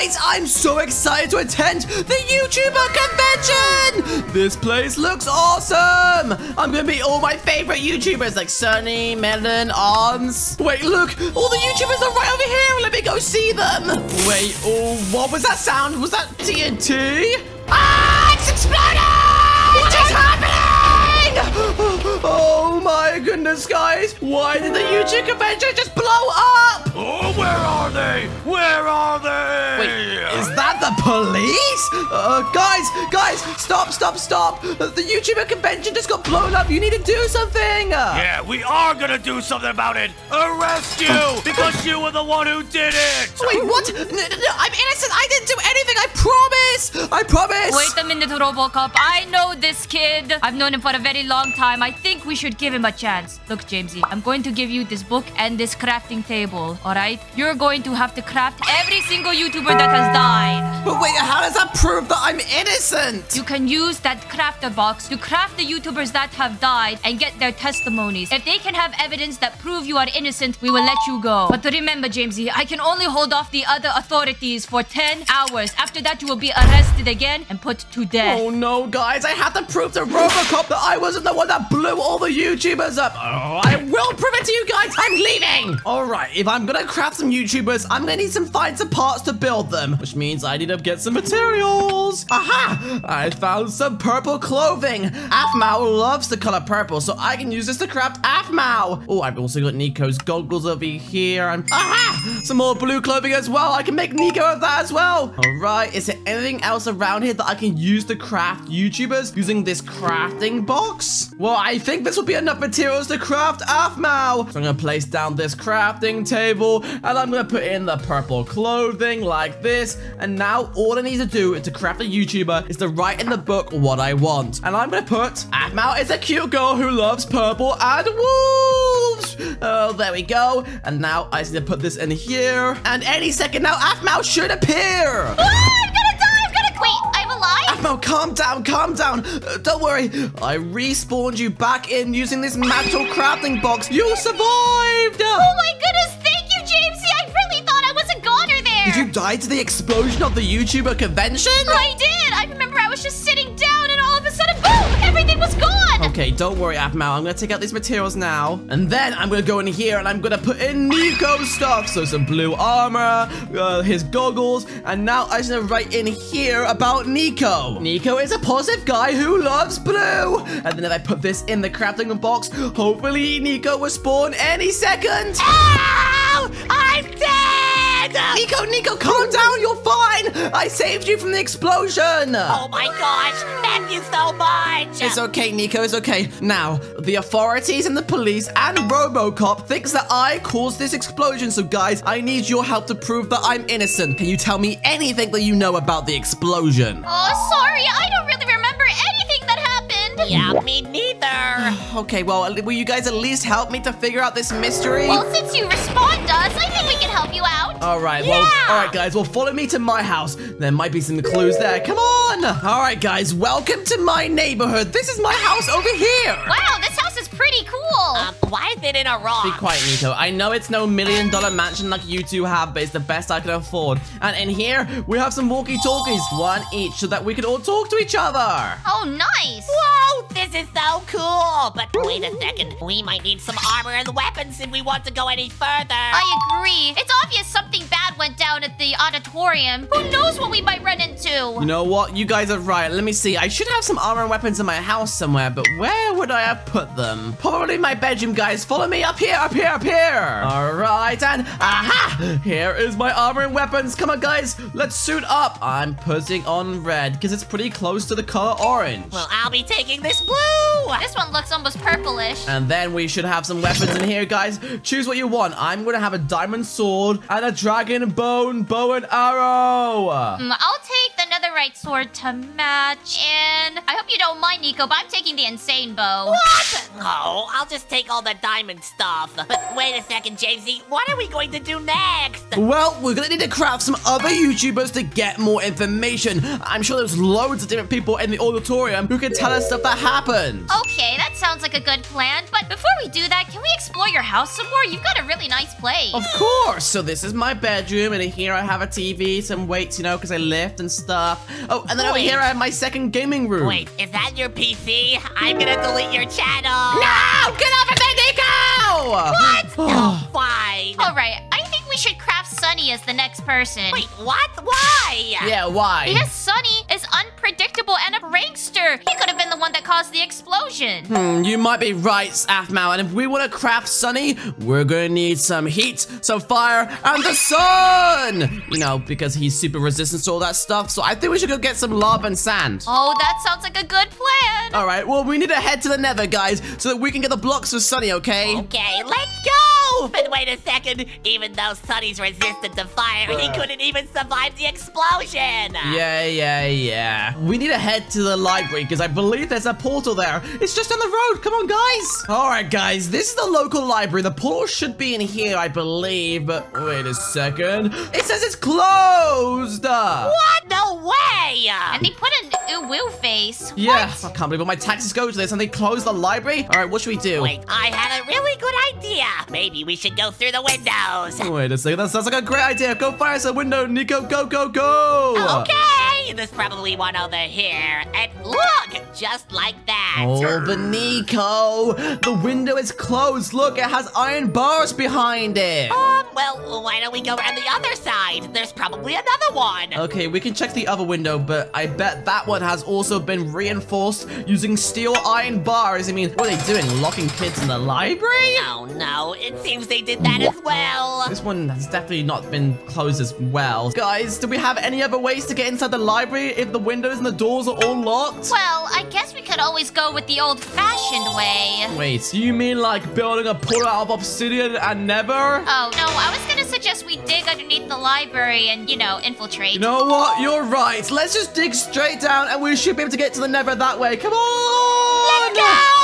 Guys, I'm so excited to attend the YouTuber convention! This place looks awesome! I'm gonna meet all my favorite YouTubers like Sunny, Melon, Arms. Wait, look! All the YouTubers are right over here! Let me go see them! Wait, oh, what was that sound? Was that TNT? Ah, it's exploding! What is happening? Oh my goodness, guys! Why did the YouTube convention just blow up? Oh, where are they? Where are they? Wait, is that the police? Guys, stop! The YouTuber convention just got blown up. You need to do something. Yeah, we are gonna do something about it. Arrest you because you were the one who did it. Wait, what? No, I'm innocent. I didn't do anything. I promise. Wait a minute, RoboCop. I know this kid. I've known him for a very long time. I think we should give him a chance. Look, Jamesy, I'm going to give you this book and this crafting table, all right? You're going to have to craft every single YouTuber that has died. But wait, how does that prove that I'm innocent? You can use that crafter box to craft the YouTubers that have died and get their testimonies. If they can have evidence that prove you are innocent, we will let you go. But remember, Jamesy, I can only hold off the other authorities for 10 hours. After that, you will be arrested again and put to death. Oh, no, guys. I have to prove to RoboCop that I wasn't the one that blew all the YouTubers up. Oh, I will prove it to you guys. I'm leaving. All right, if I'm gonna craft some YouTubers, I'm gonna need some parts to build them, which means I need to get some materials. Aha! I found some purple clothing. Aphmau loves the color purple, so I can use this to craft Aphmau. Oh, I've also got Nico's goggles over here. Aha! Some more blue clothing as well. I can make Nico of that as well. All right, is there anything else around here that I can use to craft YouTubers using this crafting box? Well, I think this will be enough materials to craft Aphmau. So I'm gonna place down this crafting table and I'm gonna put in the purple clothing like this. And now all I need to do to craft a YouTuber is to write in the book what I want. And I'm gonna put Aphmau is a cute girl who loves purple and wolves. Oh, there we go. And now I need to put this in here. And any second now, Aphmau should appear. Aphmau, calm down. Don't worry. I respawned you back in using this magical crafting box. You survived. Oh my goodness. Thank you, Jamesy. I really thought I was a goner there. Did you die to the explosion of the YouTuber convention? I did. I remember I was just sitting down and all of a sudden, boom, everything was gone. Okay, don't worry, Aphmau. I'm going to take out these materials now. And then I'm going to go in here and I'm going to put in Nico's stuff. So some blue armor, his goggles. And now I'm going to write in here about Nico. Nico is a positive guy who loves blue. And then if I put this in the crafting box, hopefully Nico will spawn any second. Ow! I'm dead! Nico, calm down. You're fine. I saved you from the explosion. Oh my gosh. Thank you so much. It's okay, Nico. It's okay. Now, the authorities and the police and RoboCop thinks that I caused this explosion. So, guys, I need your help to prove that I'm innocent. Can you tell me anything that you know about the explosion? Oh, sorry. I don't really remember anything that happened. Yeah, me neither. Okay, well, will you guys at least help me to figure out this mystery? Well, since you respond to us, I think we can help you out. All right. Yeah. Well, all right, guys. Well, follow me to my house. There might be some clues there. Come on. All right, guys, welcome to my neighborhood. This is my house over here. Wow, this house is pretty cool. Why is it in a rock? Be quiet, Nico. I know it's no $1 million mansion like you two have, but it's the best I can afford. And in here, we have some walkie-talkies, one each, so that we can all talk to each other. Oh, nice. Wow, this is so cool. But wait a second. We might need some armor and weapons if we want to go any further. I agree. It's obvious something bad went down at the auditorium. Who knows what we might run into? You know what? You guys are right. Let me see. I should have some armor and weapons in my house somewhere, but where would I have put them? Probably my bedroom, guys. Follow me up here. All right, and aha! Here is my armor and weapons. Come on, guys. Let's suit up. I'm putting on red because it's pretty close to the color orange. Well, I'll be taking this blue. This one looks almost purplish. And then we should have some weapons in here, guys. Choose what you want. I'm going to have a diamond sword and a dragon bone bow and arrow. I'll take another the right sword to match. And I hope you don't mind, Nico, but I'm taking the insane bow. What? Oh, I'll just take all the diamond stuff. But wait a second, Jamesy. What are we going to do next? Well, we're going to need to craft some other YouTubers to get more information. I'm sure there's loads of different people in the auditorium who can tell us stuff that happened. Okay, that sounds like a good plan. But before we do that, can we explore your house some more? You've got a really nice place. Of course. So this is my bedroom, and here I have a TV, some weights, you know, because I lift and stuff. Oh, and then over here I have my second gaming room. Wait, is that your PC? I'm gonna delete your channel. No! Get off of me, Nico! What? Oh, fine. All right, I think we should craft Sunny as the next person. Wait, what? Why? Yeah, why? Because Sunny is unpredictable and a prankster. He could have been the one that caused the explosion. Hmm, you might be right, Aphmau. And if we want to craft Sunny, we're gonna need some heat, some fire, and the sun! You know, because he's super resistant to all that stuff. So I think we should go get some lava and sand. Oh, that sounds like a good plan. All right, well, we need to head to the nether, guys, so that we can get the blocks for Sunny, okay? Okay, let's go! But wait a second. Even though Sunny's resistant to fire, he couldn't even survive the explosion. Yeah. We need to head to the library, because I believe there's a portal there. It's just on the road. Come on, guys. All right, guys, this is the local library. The portal should be in here, I believe. But wait a second. It says it's closed. What? No way. And they put an ooh-woo face. Yeah. What? I can't believe all my taxes go to this, and they closed the library. All right, what should we do? Wait, I had a really good idea. Maybe we should go through the windows. Wait a second. That sounds like a great idea. Go fire us a window, Nico. Go, go, go. Okay. There's probably one over here. And look, just like that. Oh, but Nico, the window is closed. Look, it has iron bars behind it. Well, why don't we go around the other side? There's probably another one. Okay, we can check the other window, but I bet that one has also been reinforced using steel iron bars. I mean, what are they doing? Locking kids in the library? Oh, no. It seems they did that as well. This one has definitely not been closed as well. Guys, do we have any other ways to get inside the library if the windows and the doors are all locked? Well, I guess we could always go with the old-fashioned way. Wait, so you mean like building a portal out of obsidian and never? Oh, no, I was gonna suggest we dig underneath the library and, you know, infiltrate. You know what? You're right. Let's just dig straight down and we should be able to get to the never that way. Come on! Let's go!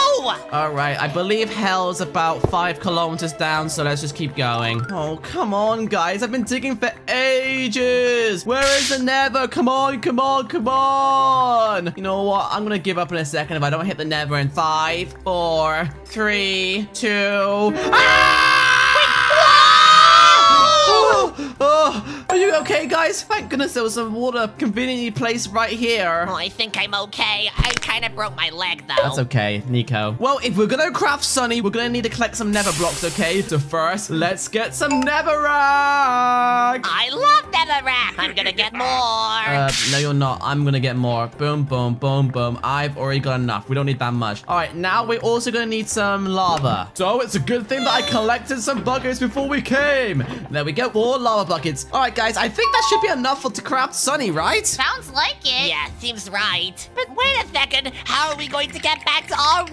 All right, I believe hell's about 5 kilometers down, so let's just keep going. Oh, come on, guys. I've been digging for ages. Where is the nether? Come on, come on, come on. You know what? I'm going to give up in a second if I don't hit the nether in 5, 4, 3, 2... Oh, are you okay, guys? Thank goodness there was some water conveniently placed right here. Oh, I think I'm okay. I kind of broke my leg, though. That's okay, Nico. Well, if we're going to craft Sunny, we're going to need to collect some nether blocks, okay? So first, let's get some netherrack. I love netherrack. I'm going to get more. No, you're not. I'm going to get more. Boom, boom, boom, boom. I've already got enough. We don't need that much. All right, now we're also going to need some lava. So it's a good thing that I collected some buckets before we came. There we go. More lava buckets. All right, guys, I think that should be enough to craft Sunny, right? Sounds like it. Yeah, seems right. But wait a second. How are we going to get back to our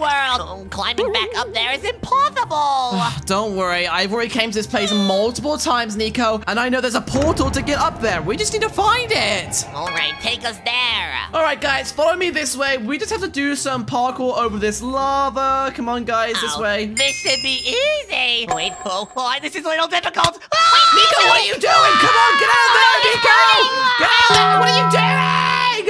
world? Climbing back up there is impossible. Don't worry. I've already came to this place multiple times, Nico, and I know there's a portal to get up there. We just need to find it. All right, take us there. All right, guys, follow me this way. We just have to do some parkour over this lava. Come on, guys, this way. This should be easy. Wait, oh, this is a little difficult. Wait, Nico, what are you doing? Come on, get out of there, Nico! Get out of there! What are you doing?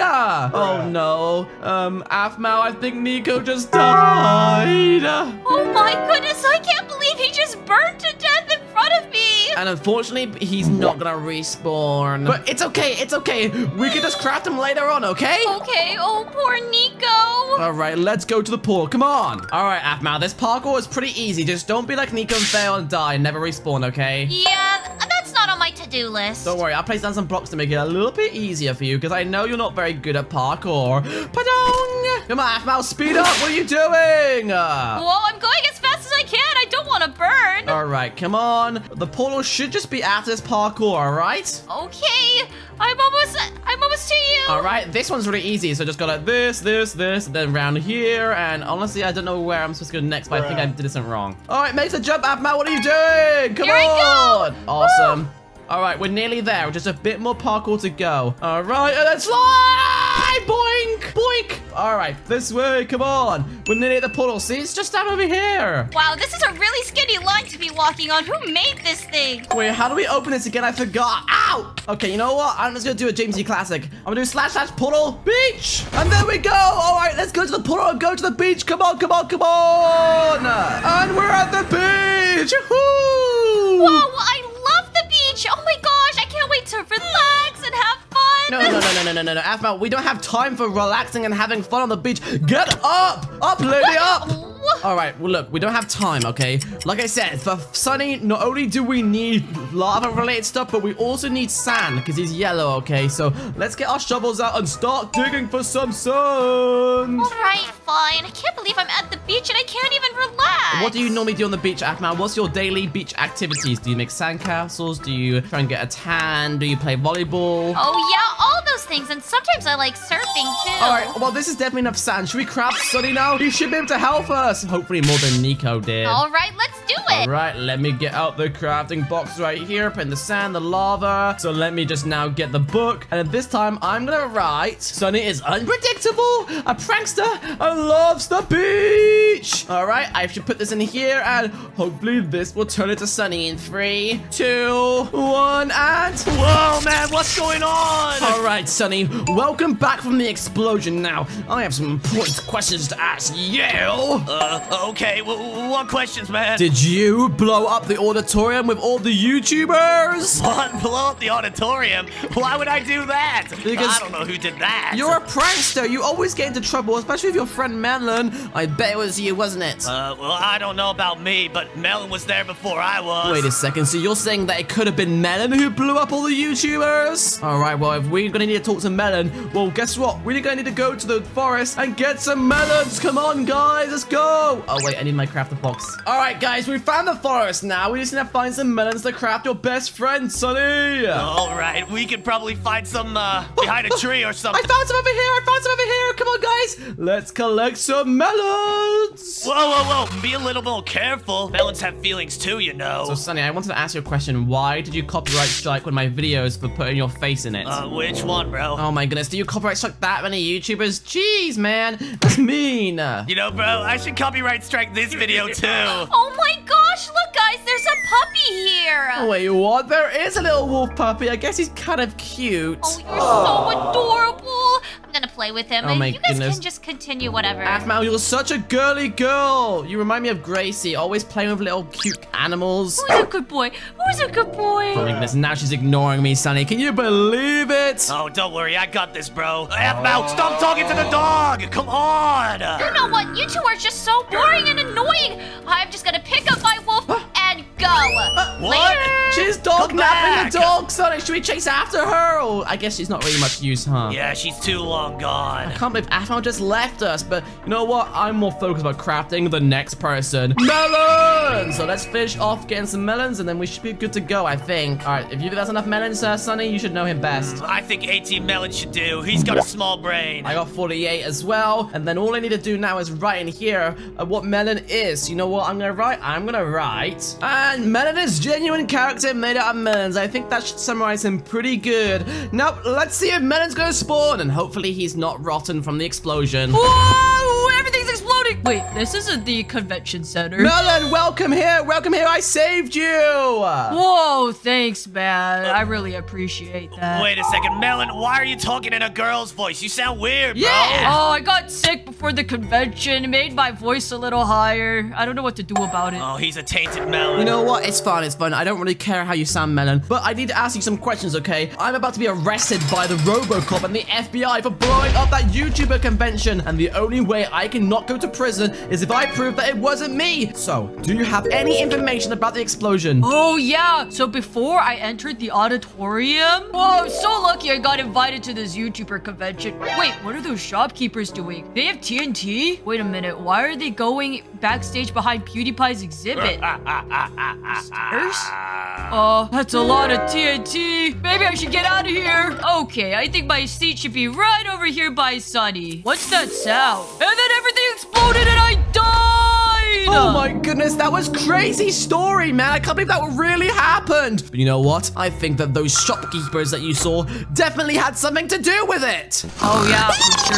Oh, no. Aphmau, I think Nico just died. Oh, my goodness. I can't believe he just burned to death in front of me. And unfortunately, he's not going to respawn. But it's okay. It's okay. We can just craft him later on, okay? Okay. Oh, poor Nico. All right, let's go to the pool. Come on. All right, Aphmau, this parkour is pretty easy. Just don't be like Nico and fail and die and never respawn, okay? Yeah, not on my to-do list. Don't worry, I'll place down some blocks to make it a little bit easier for you, because I know you're not very good at parkour. Padong! Come on, Aphmau, speed up! What are you doing? Whoa, I'm going as fast as I can! I don't want to burn! Alright, come on. The portal should just be after this parkour, alright? Okay, I'm almost to you! Alright, this one's really easy, so just go like this, and then round here, and honestly, I don't know where I'm supposed to go next, but I think I did this wrong. Alright, make the jump, Aphmau, what are you doing? Come on! Here I go! Awesome. Woo! All right, we're nearly there. Just a bit more parkour to go. All right, and let's slide! Boink! Boink! All right, this way, come on. We're nearly at the portal. See, it's just down over here. Wow, this is a really skinny line to be walking on. Who made this thing? Wait, how do we open this again? I forgot. Ow! Okay, you know what? I'm just gonna do a Jamesy classic. I'm gonna do / portal beach. And there we go. All right, let's go to the portal and go to the beach. Come on, come on, come on. And we're at the beach. Woohoo! Whoa, I love the beach. Oh my gosh, I can't wait to relax and have fun. No, Aphmau, we don't have time for relaxing and having fun on the beach. Get up! Up, lady, up! All right, well, look, we don't have time, okay? Like I said, for Sunny, not only do we need lava-related stuff, but we also need sand, because he's yellow, okay? So let's get our shovels out and start digging for some sand. All right, fine. I can't believe I'm at the beach, and I can't even relax. What do you normally do on the beach, Aphmau? What's your daily beach activities? Do you make sand castles? Do you try and get a tan? Do you play volleyball? Oh, yeah, all those things, and sometimes I like surfing, too. All right, well, this is definitely enough sand. Should we craft Sunny now? You should be able to help us. Hopefully more than Nico did. All right, let's do it. All right, let me get out the crafting box right here. Put in the sand, the lava. So let me just now get the book. And this time, I'm going to write, Sunny is unpredictable, a prankster, and loves the beach. All right, I should put this in here, and hopefully this will turn into Sunny in 3, 2, 1, and... Whoa, man, what's going on? All right, Sunny, welcome back from the explosion now. I have some important questions to ask you. Okay, what questions, man? Did you blow up the auditorium with all the YouTubers? What? Blow up the auditorium? Why would I do that? Because I don't know who did that. You're a prankster. You always get into trouble, especially with your friend Melon. I bet it was you, wasn't it? Well, I don't know about me, but Melon was there before I was. Wait a second. So you're saying that it could have been Melon who blew up all the YouTubers? All right, well, if we're going to need to talk to Melon, well, guess what? We're going to need to go to the forest and get some melons. Come on, guys. Let's go. Oh, wait, I need my crafter box. All right, guys, we found the forest now. We just need to find some melons to craft your best friend, Sunny. All right, we could probably find some behind a tree or something. I found some over here. I found some over here. Come on, guys. Let's collect some melons. Whoa. Be a little more careful. Melons have feelings too, you know. So, Sunny, I wanted to ask you a question. Why did you copyright strike one of my videos for putting your face in it? Which one, bro? Oh, my goodness. Do you copyright strike that many YouTubers? Jeez, man. That's mean. You know, bro, I should copyright strike this video too. Oh my gosh, look guys, there's a puppy here. Wait, what? There is a little wolf puppy. I guess he's kind of cute. Oh, you're so adorable. I'm gonna play with him. Oh my goodness. You guys can just continue whatever. Aphmau, you're such a girly girl. You remind me of Gracie, always playing with little cute animals. Who's a good boy? Who's a good boy? Oh my goodness, now she's ignoring me, Sunny. Can you believe it? Oh, don't worry, I got this, bro. Aphmau, stop talking to the dog. Come on. You know what? You two are just so boring and annoying. I'm just gonna pick up my wolf and go. What? She's dog napping the dog, Sunny. Should we chase after her? Or I guess she's not really much use, huh? Yeah, she's too long. God. I can't believe Aphmau just left us, but you know what? I'm more focused about crafting the next person. Melon! So let's finish off getting some melons, and then we should be good to go, I think. All right, if you think that's enough melons, Sunny, you should know him best. I think 18 melons should do. He's got a small brain. I got 48 as well, and then all I need to do now is write in here what melon is. You know what I'm going to write? I'm going to write, and melon is genuine character made out of melons. I think that should summarize him pretty good. Now, let's see if melon's going to spawn, and hopefully he's not rotten from the explosion. Whoa! Everything's exploding! Wait, this isn't the convention center. Melon, welcome here! Welcome here! I saved you! Whoa, thanks, man. I really appreciate that. Wait a second, Melon, why are you talking in a girl's voice? You sound weird, bro. Oh, I got sick before the convention. It made my voice a little higher. I don't know what to do about it. Oh, he's a tainted melon. You know what? It's fun, it's fun. I don't really care how you sound, Melon, but I need to ask you some questions, okay? I'm about to be arrested by the RoboCop and the FBI for blowing up that YouTuber convention, and the only way I cannot go to prison is if I prove that it wasn't me. So, do you have any information about the explosion? Oh, yeah. So, before I entered the auditorium... Whoa, I'm so lucky I got invited to this YouTuber convention. Wait, what are those shopkeepers doing? They have TNT? Wait a minute. Why are they going backstage behind PewDiePie's exhibit? Stairs? Oh, that's a lot of TNT. Maybe I should get out of here. Okay, I think my seat should be right over here by Sunny. What's that sound? And then everything exploded and I died! Dude. Oh my goodness, that was crazy story, man. I can't believe that really happened. But you know what? I think that those shopkeepers that you saw definitely had something to do with it. Oh yeah, for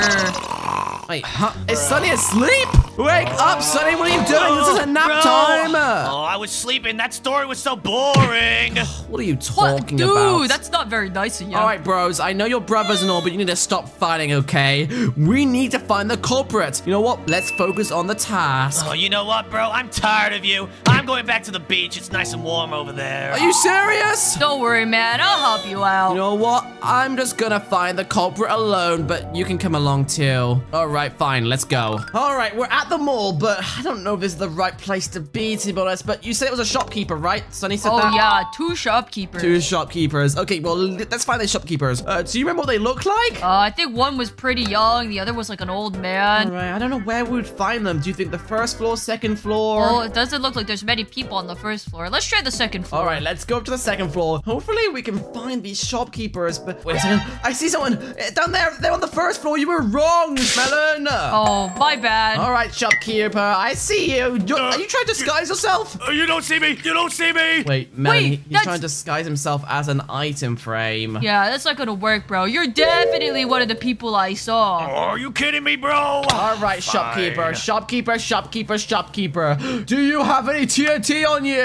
sure. Wait, huh? Is Sunny asleep? Wake up, Sunny. What are you doing? This isn't nap time. Oh, I was sleeping. That story was so boring. What are you talking about? Dude, that's not very nice of you. All right, bros. I know you're brothers and all, but you need to stop fighting, okay? We need to find the culprit. You know what? Let's focus on the task. Oh, you know what, bro? I'm tired of you. I'm going back to the beach. It's nice and warm over there. Are you serious? Don't worry, man. I'll help you out. You know what? I'm just gonna find the culprit alone, but you can come along too. All right, fine. Let's go. All right, we're at the mall, but I don't know if this is the right place to be, to be honest. But you said it was a shopkeeper, right? Sunny said that? Oh, yeah. Two shopkeepers. Two shopkeepers. Okay, well, let's find the shopkeepers. Do you remember what they looked like? I think one was pretty young. The other was like an old man. All right, I don't know where we would find them. Do you think the first floor, second floor? Oh, it doesn't look like there's many people on the first floor. Let's try the second floor. All right, let's go up to the second floor. Hopefully, we can find these shopkeepers. But wait a second. I see someone down there. They're on the first floor. You were wrong, Melon. Oh, my bad. All right, shopkeeper. I see you. Are you trying to disguise yourself? You don't see me. You don't see me. Wait, Melon, he's trying to disguise himself as an item frame. Yeah, that's not going to work, bro. You're definitely one of the people I saw. Oh, are you kidding me, bro? All right, shopkeeper. Shopkeeper, shopkeeper, shopkeeper. Do you have any TNT on you?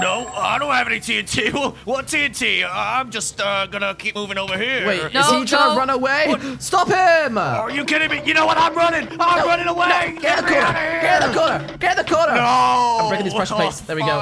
No, I don't have any TNT. What TNT? I'm just gonna keep moving over here. Wait, is he trying to run away? What? Stop him! Are you kidding me? You know what? I'm running! I'm running away! No, get in the corner! Get in the corner! Get in the corner! No! I'm breaking these pressure plates. There we go.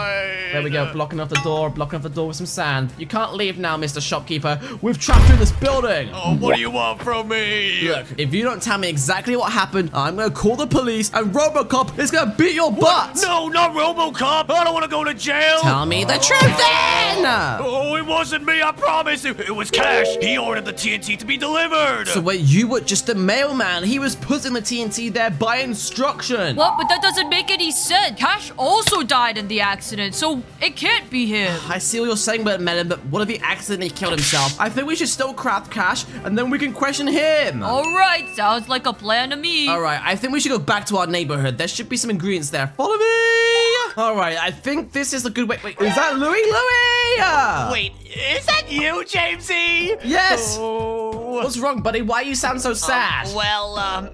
There we go. Blocking off the door. Blocking off the door with some sand. You can't leave now, Mr. Shopkeeper. We've trapped you in this building. Oh, what do you want from me? Look, if you don't tell me exactly what happened, I'm gonna call the police and RoboCop is gonna beat your butt! No, not RoboCop! I don't wanna go to jail! Tell me the truth then! Oh, it wasn't me, I promise! It was Cash! He ordered the TNT to be delivered! So wait, you were just a mailman. He was putting the TNT there by instruction. What? But that doesn't make any sense. Cash also died in the accident, so it can't be him. I see what you're saying, Melon, but what if he accidentally killed himself? I think we should still craft Cash, and then we can question him. All right, sounds like a plan to me. All right, I think we should go back to our neighborhood. There should be some ingredients there. Follow me. All right, I think this is a good way. Wait, is that Louie? Louie! Wait, is that you, Jamesy? Yes. Oh. What's wrong, buddy? Why you sound so sad?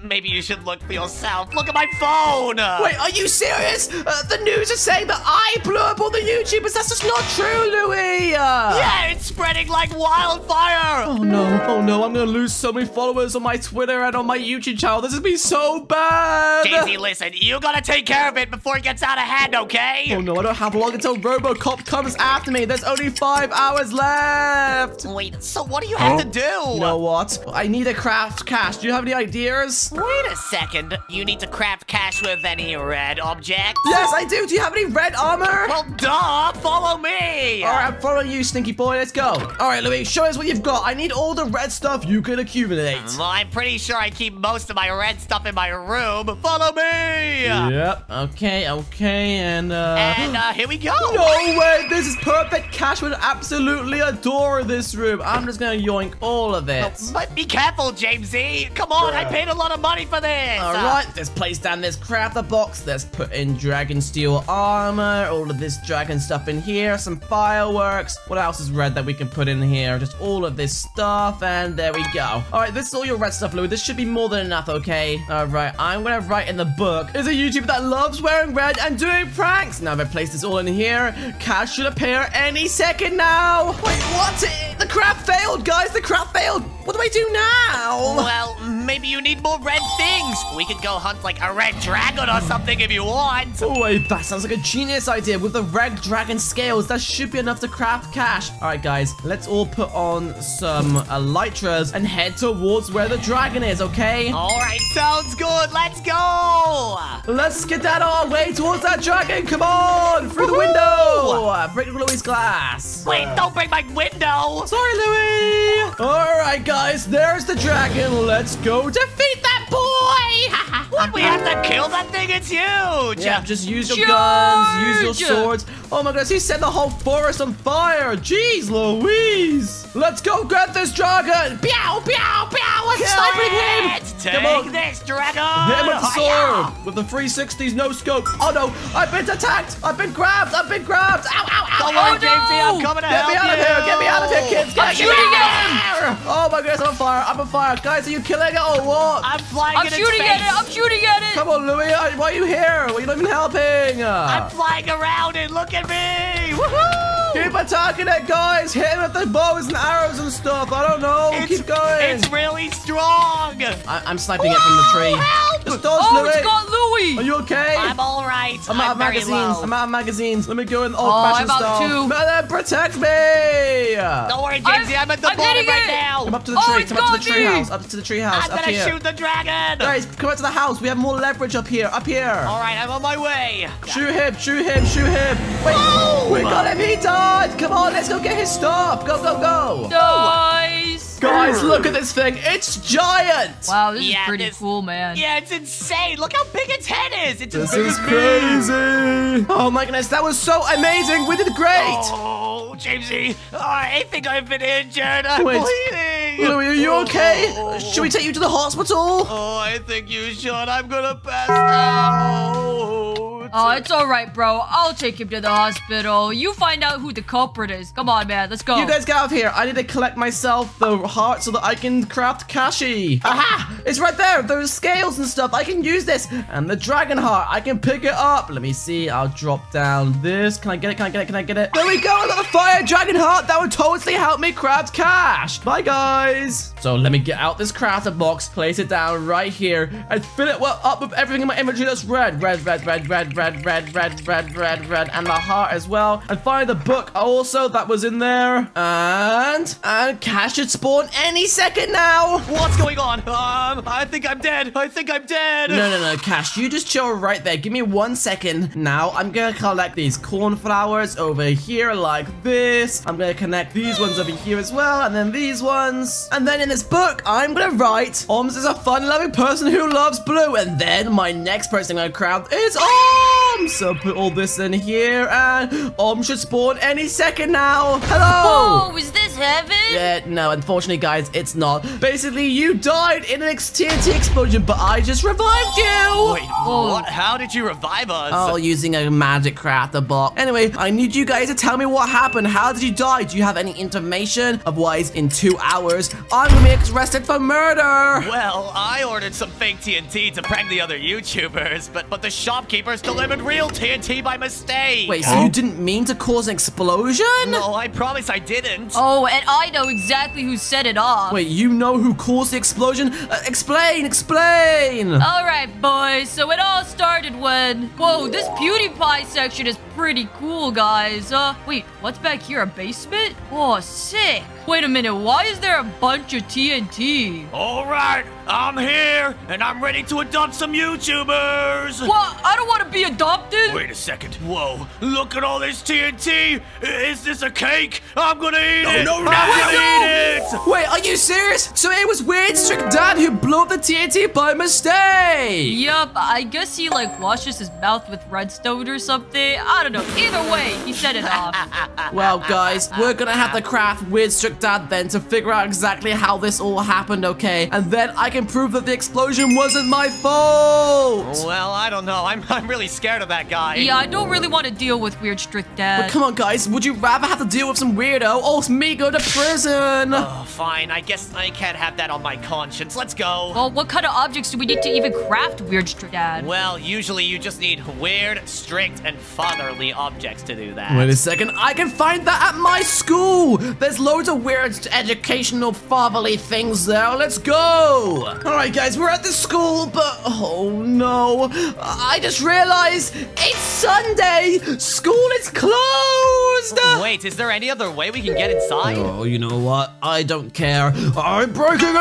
Maybe you should look for yourself. Look at my phone. Wait, are you serious? The news is saying that I blew up all the YouTubers. That's just not true, Louie. Yeah, it's spreading like wildfire. Oh no, I'm gonna lose so many followers on my Twitter and on my YouTube channel. This is gonna be so bad. Jamesy, listen, you gotta take care of it before it gets out of hand. Okay. Oh no, I don't have long until RoboCop comes after me. There's only 5 hours left. Wait, so what do you have to do? You know what? I need to craft Cash. Do you have any ideas? Wait a second. You need to craft Cash with any red objects? Yes, I do. Do you have any red armor? Well, duh. Follow me. All right, I'm following you, stinky boy. Let's go. All right, Louie, show us what you've got. I need all the red stuff you can accumulate. Well, I'm pretty sure I keep most of my red stuff in my room. Follow me. Yep. Okay, okay. And here we go. No way. This is perfect. Cash would absolutely adore this room. I'm just going to yoink all of it. Oh, but be careful, Jamesy. Come on. I paid a lot of money for this. All right. Let's place down this crafter box. Let's put in dragon steel armor. All of this dragon stuff in here. Some fireworks. What else is red that we can put in here? Just all of this stuff. And there we go. All right. This is all your red stuff, Louie. This should be more than enough, okay? All right. I'm going to write in the book. Is a YouTuber that loves wearing red and doing pranks. Now I've placed this all in here. Cash should appear any second now. Wait, what? The craft failed, guys. The craft failed. What do I do now? Well, maybe you need more red things. We could go hunt like a red dragon or something if you want. Oh, wait, that sounds like a genius idea. With the red dragon scales, that should be enough to craft Cash. All right, guys, let's all put on some elytras and head towards where the dragon is, okay? All right, sounds good. Let's go. Let's get that our way towards that dragon. Come on! Through the window! Break Louie's glass. Wait, don't break my window! Sorry, Louie! Alright, guys, there's the dragon. Let's go defeat that boy! What? We have to kill that thing? It's huge! Yeah, just use your guns, use your swords. Oh my gosh, he set the whole forest on fire! Jeez Louise! Let's go get this dragon! Pew! Pew! Pew! I'm sniping him! Take this, dragon! Hit him with the sword! With the 360s, no scope. Oh no, I've been attacked! I've been grabbed! I've been grabbed! Ow, ow, ow! Don't worry, Jamesy, I'm coming to help you! Get me out of here! Get me out of here, kids! Get me out of here! Oh my goodness, I'm on fire! I'm on fire! Guys, are you killing it or what? I'm flying at its face! I'm shooting at it! I'm shooting at it! Come on, Louie! Why are you here? Well, you're not even helping! I'm flying around it! Look at me! Woohoo! Keep attacking it, guys! Hit him with the bows and arrows and stuff! I don't know! Keep going! It's really strong! I'm sniping it from the tree. Help! This door's it's got Louie! Are you okay? I'm alright. I'm out of magazines. I'm out of magazines. Let me go in the old-fashioned style. Melon, protect me! Don't worry, Jamesy, I'm at the bottom right now! Come up to the tree, come up to the treehouse, up to the treehouse, up here. I'm gonna shoot the dragon! Guys, come up to the house, we have more leverage up here, up here! Alright, I'm on my way! Shoot him, shoot him, shoot him! Wait, we got him, he died! Come on, let's go get his stuff. Go, go, go. Nice. Guys, look at this thing. It's giant. Wow, this is pretty cool, man. Yeah, it's insane. Look how big its head is. It's this is crazy. Oh, my goodness. That was so amazing. We did great. Oh, Jamesy. Oh, I think I've been injured. I'm bleeding. Louie, are you okay? Should we take you to the hospital? Oh, I think you should. I'm going to pass out. Oh, it's all right, bro. I'll take him to the hospital. You find out who the culprit is. Come on, man. Let's go. You guys get out of here. I need to collect myself the heart so that I can craft Kashi. Aha! It's right there. There's scales and stuff. I can use this. And the dragon heart. I can pick it up. Let me see. I'll drop down this. Can I get it? Can I get it? Can I get it? There we go. I got the fire dragon heart. That would totally help me craft Cash. Bye, guys. So let me get out this crafter box, place it down right here, and fill it up with everything in my inventory that's red. Red, and the heart as well. And find the book also that was in there. And Cash should spawn any second now. What's going on? I think I'm dead. I think I'm dead. No, no, no, Cash, you just chill right there. Give me 1 second. Now I'm gonna collect these cornflowers over here like this. I'm gonna connect these ones over here as well, and then these ones. And then in this book, I'm gonna write Arms is a fun-loving person who loves blue. And then my next person I'm gonna craft is Arms. So put all this in here, and Om should spawn any second now. Hello! Oh, is this heaven? Yeah, no, unfortunately, guys, it's not. Basically, you died in an TNT explosion, but I just revived you! Wait, what? How did you revive us? Oh, using a magic crafter box. Anyway, I need you guys to tell me what happened. How did you die? Do you have any information? Otherwise, in 2 hours, I'm gonna be arrested for murder! Well, I ordered some fake TNT to prank the other YouTubers, but the shopkeepers delivered real TNT by mistake. Wait, so you didn't mean to cause an explosion? No, I promise I didn't. Oh, and I know exactly who set it off. Wait, you know who caused the explosion? Explain, explain. All right, boys. So it all started when... Whoa, this PewDiePie section is pretty cool, guys. Wait, what's back here? A basement? Oh, sick. Wait a minute, why is there a bunch of TNT? All right, I'm here, and I'm ready to adopt some YouTubers. What? I don't want to be adopted. Wait a second. Whoa, look at all this TNT. Is this a cake? I'm going to eat it. No, no, I'm gonna eat it. Wait, are you serious? So it was Weird Strict Dad who blew up the TNT by mistake. Yup, I guess he, like, washes his mouth with redstone or something. I don't know. Either way, he set it off. Well, guys, we're going to have to craft Weird Strict Dad then to figure out exactly how this all happened, okay? And then I can prove that the explosion wasn't my fault. Well, I don't know. I'm really scared of that guy. Yeah, I don't really want to deal with Weird Strict Dad. But come on, guys. Would you rather have to deal with some weirdo or me go to prison? Oh, fine. I guess I can't have that on my conscience. Let's go. Well, what kind of objects do we need to even craft Weird Strict Dad? Well, usually you just need weird, strict, and fatherly objects to do that. Wait a second. I can find that at my school. There's loads of weird educational fatherly things there. Let's go. All right, guys, we're at the school, but oh no, I just realized it's Sunday. School is closed. Wait, is there any other way we can get inside? Oh, you know what? I don't care. I'm breaking it.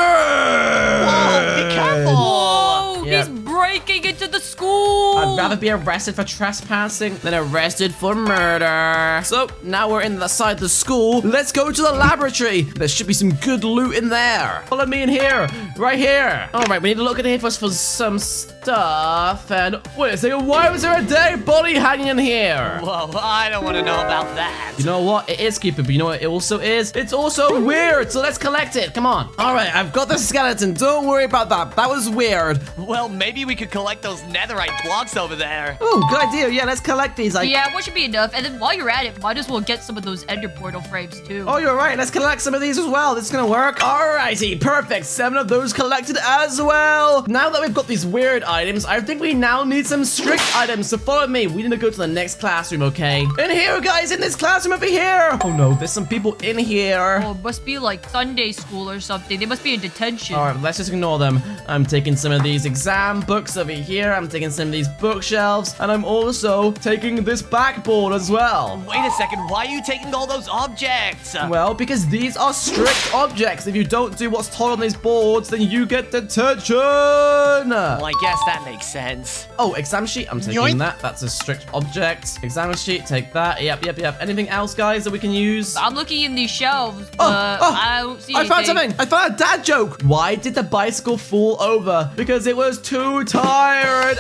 Whoa, be careful. Whoa, he's breaking breaking into the school. I'd rather be arrested for trespassing than arrested for murder. So now we're inside the school. Let's go to the laboratory. There should be some good loot in there. Follow me in here, right here. All right, we need to look in here first for some stuff. And wait a second, why was there a dead body hanging in here? Well, I don't want to know about that. You know what? It is creepy, but you know what it also is? It's also weird, so let's collect it. Come on. All right, I've got the skeleton. Don't worry about that. That was weird. Well, maybe we could collect those netherite blocks over there. Oh, good idea. Yeah, let's collect these. Yeah, what should be enough? And then while you're at it, might as well get some of those ender portal frames too. Oh, you're right. Let's collect some of these as well. This is gonna work. All righty, perfect. 7 of those collected as well. Now that we've got these weird items, I think we now need some strict items. So follow me. We need to go to the next classroom, okay? In here, guys, in this classroom over here. Oh no, there's some people in here. Oh, it must be like Sunday school or something. They must be in detention. All right, let's just ignore them. I'm taking some of these exam books over here. I'm taking some of these bookshelves, and I'm also taking this backboard as well. Wait a second, why are you taking all those objects? Well, because these are strict objects. If you don't do what's told on these boards, then you get detention. Well, I guess that makes sense. Oh, exam sheet, I'm taking that. That's a strict object. Exam sheet, take that. Yep. Anything else, guys, that we can use? I'm looking in these shelves, but I don't see anything. I found something. I found a dad joke. Why did the bicycle fall over? Because it was too tired.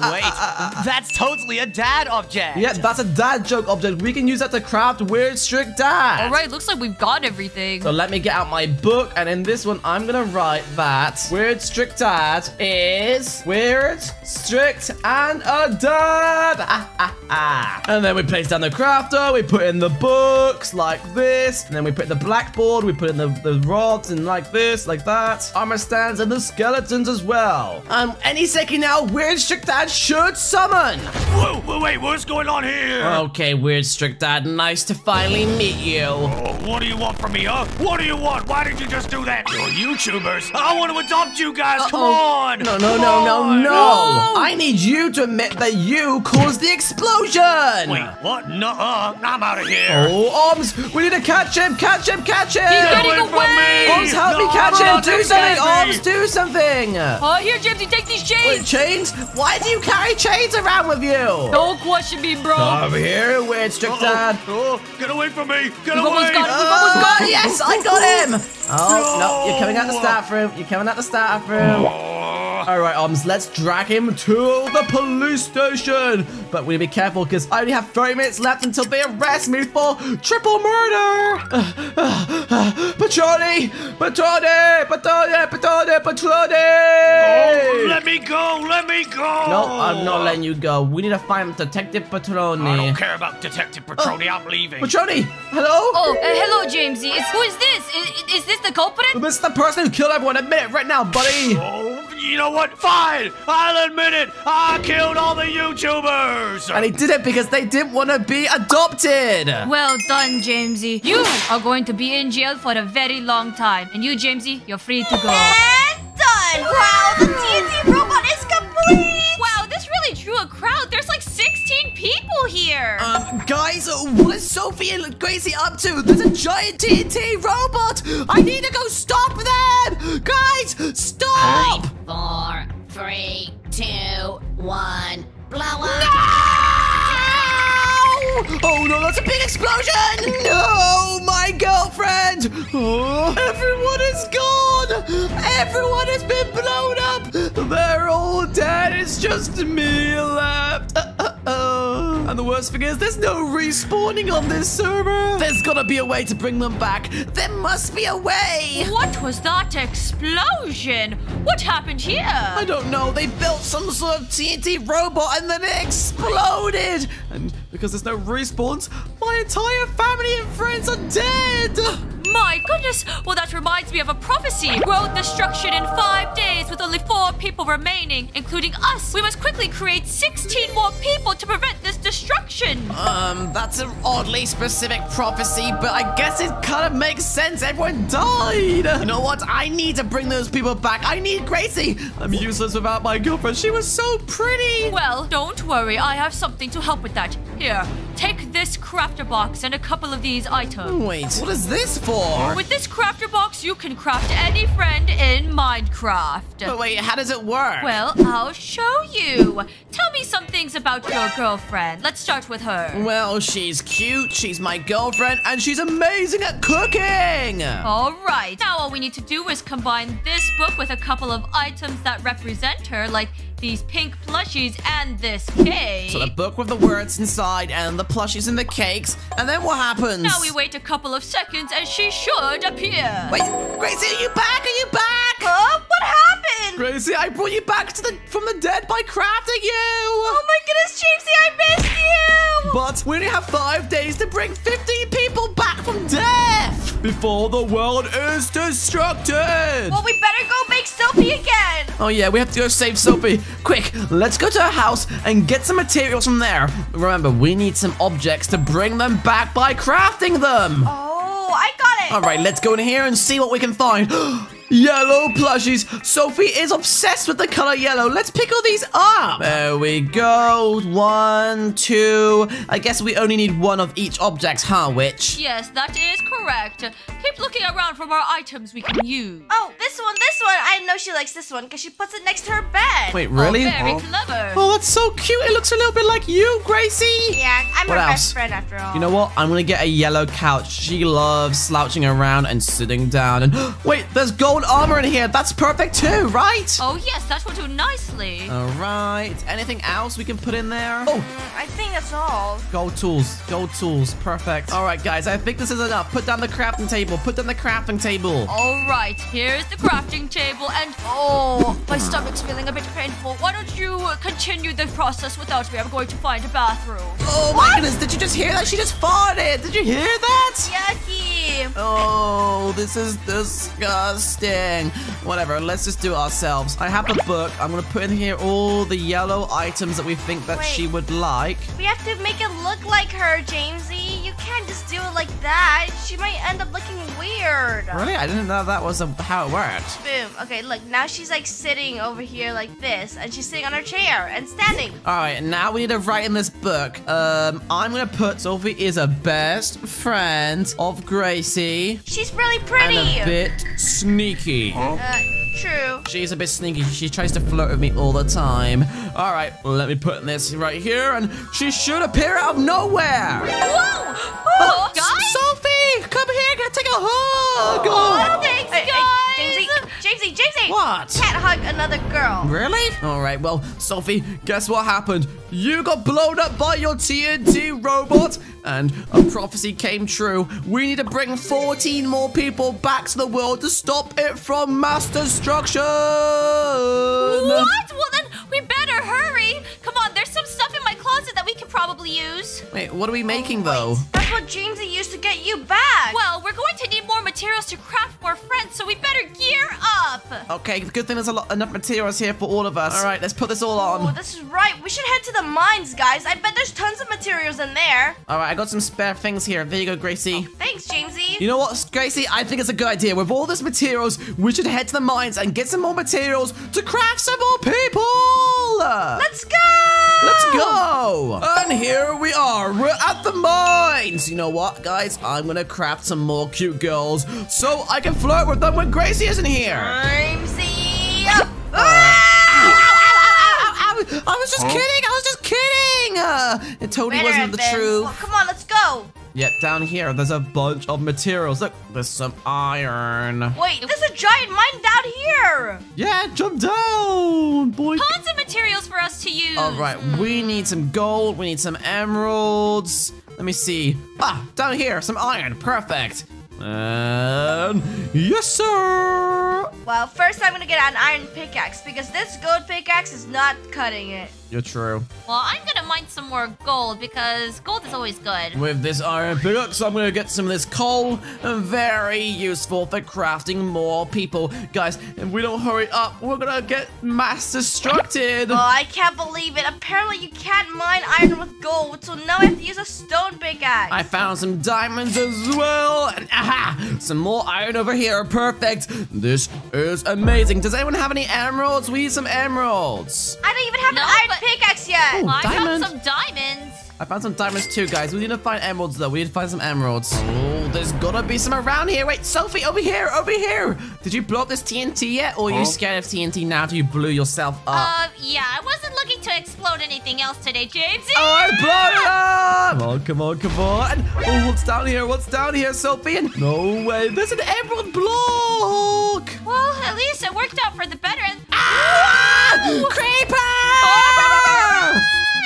Wait, that's totally a dad object. Yeah, that's a dad joke object. We can use that to craft Weird Strict Dad. All right, looks like we've got everything. So let me get out my book, and in this one, I'm gonna write that Weird Strict Dad is weird, strict, and a dad. And then we place down the crafter. We put in the books like this, and then we put the blackboard. We put in the rods and like this, like that. Armor stands and the skeletons as well. Any second now, Weird Strict Dad should summon. Whoa, wait, what's going on here? Okay, Weird Strict Dad, nice to finally meet you. Oh, what do you want from me, huh? What do you want? Why did you just do that? You're YouTubers. I want to adopt you guys. Come on. No. I need you to admit that you caused the explosion. Wait, what? Nuh-uh. I'm out of here. Oh, Arms, we need to catch him. Catch him. He's getting away. Arms, help me catch him. Do something. Arms, do something. Oh, here, Jamesy, take these chains. Wait, chains? Why do you carry chains around with you? Don't question me, bro. Over here, Weird Strict Dad. Oh, get away from me. Get away. We've almost got him. Yes, I got him. Oh, no. You're coming out the staff room. All right, Arms, let's drag him to the police station. But we need to be careful because I only have 30 minutes left until they arrest me for triple murder. Patrone! Oh, let me go. No, I'm not letting you go. We need to find Detective Patrone. I don't care about Detective Patrone. I'm leaving. Patrone, hello? Oh, hello, Jamesy. Who is this? Is this the culprit? This is the person who killed everyone. Admit it right now, buddy. Oh, you know what? Fine. I'll admit it. I killed all the YouTubers. And he did it because they didn't want to be adopted. Well done, Jamesy. You are going to be in jail for a very long time. And you, Jamesy, you're free to go. And done. Wow, the TNT robot is complete. Wow, this really drew a crowd. There's like 16 people here. Guys, what is Sophie and Gracie up to? There's a giant TNT robot. I need to go stop them. Guys, stop. 5, 4, 3, 2, 1. Blow up. No! Oh no, that's a big explosion. No, my girlfriend. Oh, everyone is gone. Everyone has been blown up. They're all dead. It's just me left. And the worst thing is, there's no respawning on this server. There's gotta be a way to bring them back. There must be a way. What was that explosion? What happened here? I don't know. They built some sort of TNT robot and then it exploded. And because there's no respawns, my entire family and friends are dead. My goodness! Well, that reminds me of a prophecy. World destruction in 5 days with only 4 people remaining, including us. We must quickly create 16 more people to prevent this destruction. That's an oddly specific prophecy, but I guess it kind of makes sense. Everyone died. You know what? I need to bring those people back. I need Gracie. I'm useless without my girlfriend. She was so pretty. Well, don't worry. I have something to help with that. Here, Take this crafter box and a couple of these items. Wait, what is this for? With this crafter box, you can craft any friend in Minecraft. But wait, how does it work? Well, I'll show you. Tell me some things about your girlfriend. Let's start with her. Well, she's cute, she's my girlfriend, and she's amazing at cooking. All right. Now all we need to do is combine this book with a couple of items that represent her, like these pink plushies and this cake. So the book with the words inside and the plushies and the cakes, and then what happens? Now we wait a couple of seconds and she should appear. Wait, Gracie, are you back? Are you back? Huh? What happened? Gracie, I brought you back from the dead by crafting you. Oh my goodness, Jamesy, I missed you. But we only have 5 days to bring 50 people back from death before the world is destructed. Well, we better go make Sophie again. Oh yeah, we have to go save Sophie. Quick, let's go to her house and get some materials from there. Remember, we need some objects to bring them back by crafting them. Oh, I got it. All right, let's go in here and see what we can find. Yellow plushies. Sophie is obsessed with the color yellow. Let's pick all these up. There we go. 1, 2. I guess we only need one of each object, huh, Witch? Yes, that is correct. Keep looking around for more items we can use. Oh, this one. I know she likes this one because she puts it next to her bed. Wait, really? Oh, very clever. Oh, that's so cute. It looks a little bit like you, Gracie. Yeah, I'm her best friend after all. You know what? I'm going to get a yellow couch. She loves slouching around and sitting down. And wait, there's gold armor in here. That's perfect too, right? Oh yes, that will do nicely. All right. Anything else we can put in there? Oh, I think that's all. Gold tools. Perfect. All right, guys. I think this is enough. Put down the crafting table. All right. Here's the crafting table. And oh, my stomach's feeling a bit painful. Why don't you continue the process without me? I'm going to find a bathroom. Oh my goodness! Did you just hear that? She just farted. Did you hear that? Yucky. Oh, this is disgusting. Whatever, let's just do it ourselves. I have a book. I'm gonna put in here all the yellow items that we think that she would like. We have to make it look like her, Jamesy. You can't just do it like that. She might end up looking weird. Really? I didn't know that was how it worked. Boom. Okay, look. Now she's like sitting over here like this, and she's sitting on her chair and standing. All right, now we need to write in this book. I'm gonna put Sophie is a best friend of Gracie. She's really pretty. And a bit sneaky. True. She's a bit sneaky. She tries to flirt with me all the time. All right, let me put this right here, and she should appear out of nowhere. Whoa! Oh, guys? Sophie, come here. Gotta take a hug. Oh, thanks, guys. Jamesy. What? Can't hug another girl. Really? All right, well, Sophie, guess what happened? You got blown up by your TNT robot, and a prophecy came true. We need to bring 14 more people back to the world to stop it from mass destruction. What? Well, then we better hurry. Come on, there's some stuff in my closet that we can probably use. Wait, what are we making, though? That's what Jamesy used to get you back. Well, we're going to need more materials to craft more friends, so we better gear up. Okay, good thing there's enough materials here for all of us. All right, let's put this all on. Oh, this is right. We should head to the mines, guys. I bet there's tons of materials in there. All right, I got some spare things here. There you go, Gracie. Oh, thanks, Jamesy. You know what, Gracie? I think it's a good idea. With all this materials, we should head to the mines and get some more materials to craft some more people. Let's go. Let's go. And here we are. We're at the mines. You know what, guys? I'm going to craft some more cute girls so I can flirt with them when Gracie isn't here. Jamesy. I was just kidding. It totally wasn't the truth. Well, come on, let's go. Yep, down here, there's a bunch of materials. Look, there's some iron. Wait, there's a giant mine down here. Yeah, jump down, boy. Tons of materials for us to use. All right, we need some gold. We need some emeralds. Let me see. Ah, down here, some iron. Perfect. And yes, sir. Well, first I'm gonna get an iron pickaxe because this gold pickaxe is not cutting it. You're true. Well, I'm gonna mine some more gold because gold is always good. With this iron pickaxe, I'm gonna get some of this coal. Very useful for crafting more people. Guys, if we don't hurry up, we're gonna get mass destructed. Oh, I can't believe it. Apparently you can't mine iron with gold, so now I have to use a stone pickaxe. I found some diamonds as well. And aha! Some more iron over here. Perfect. This is amazing. Does anyone have any emeralds? We need some emeralds. I don't even have an iron pickaxe yet. Oh, I found some diamonds. I found some diamonds too, guys. We need to find emeralds, though. We need to find some emeralds. Oh, there's gotta be some around here. Wait, Sophie, over here, over here. Did you blow up this TNT yet? Or are you scared of TNT now after you blew yourself up? Yeah, I wasn't looking to explode anything else today, Jamesy. Oh, I blew it up. Come on, come on, come on. Oh, what's down here? What's down here, Sophie? No way. There's an emerald block. Well, at least it worked out for the better. Ah! Creeper! Oh!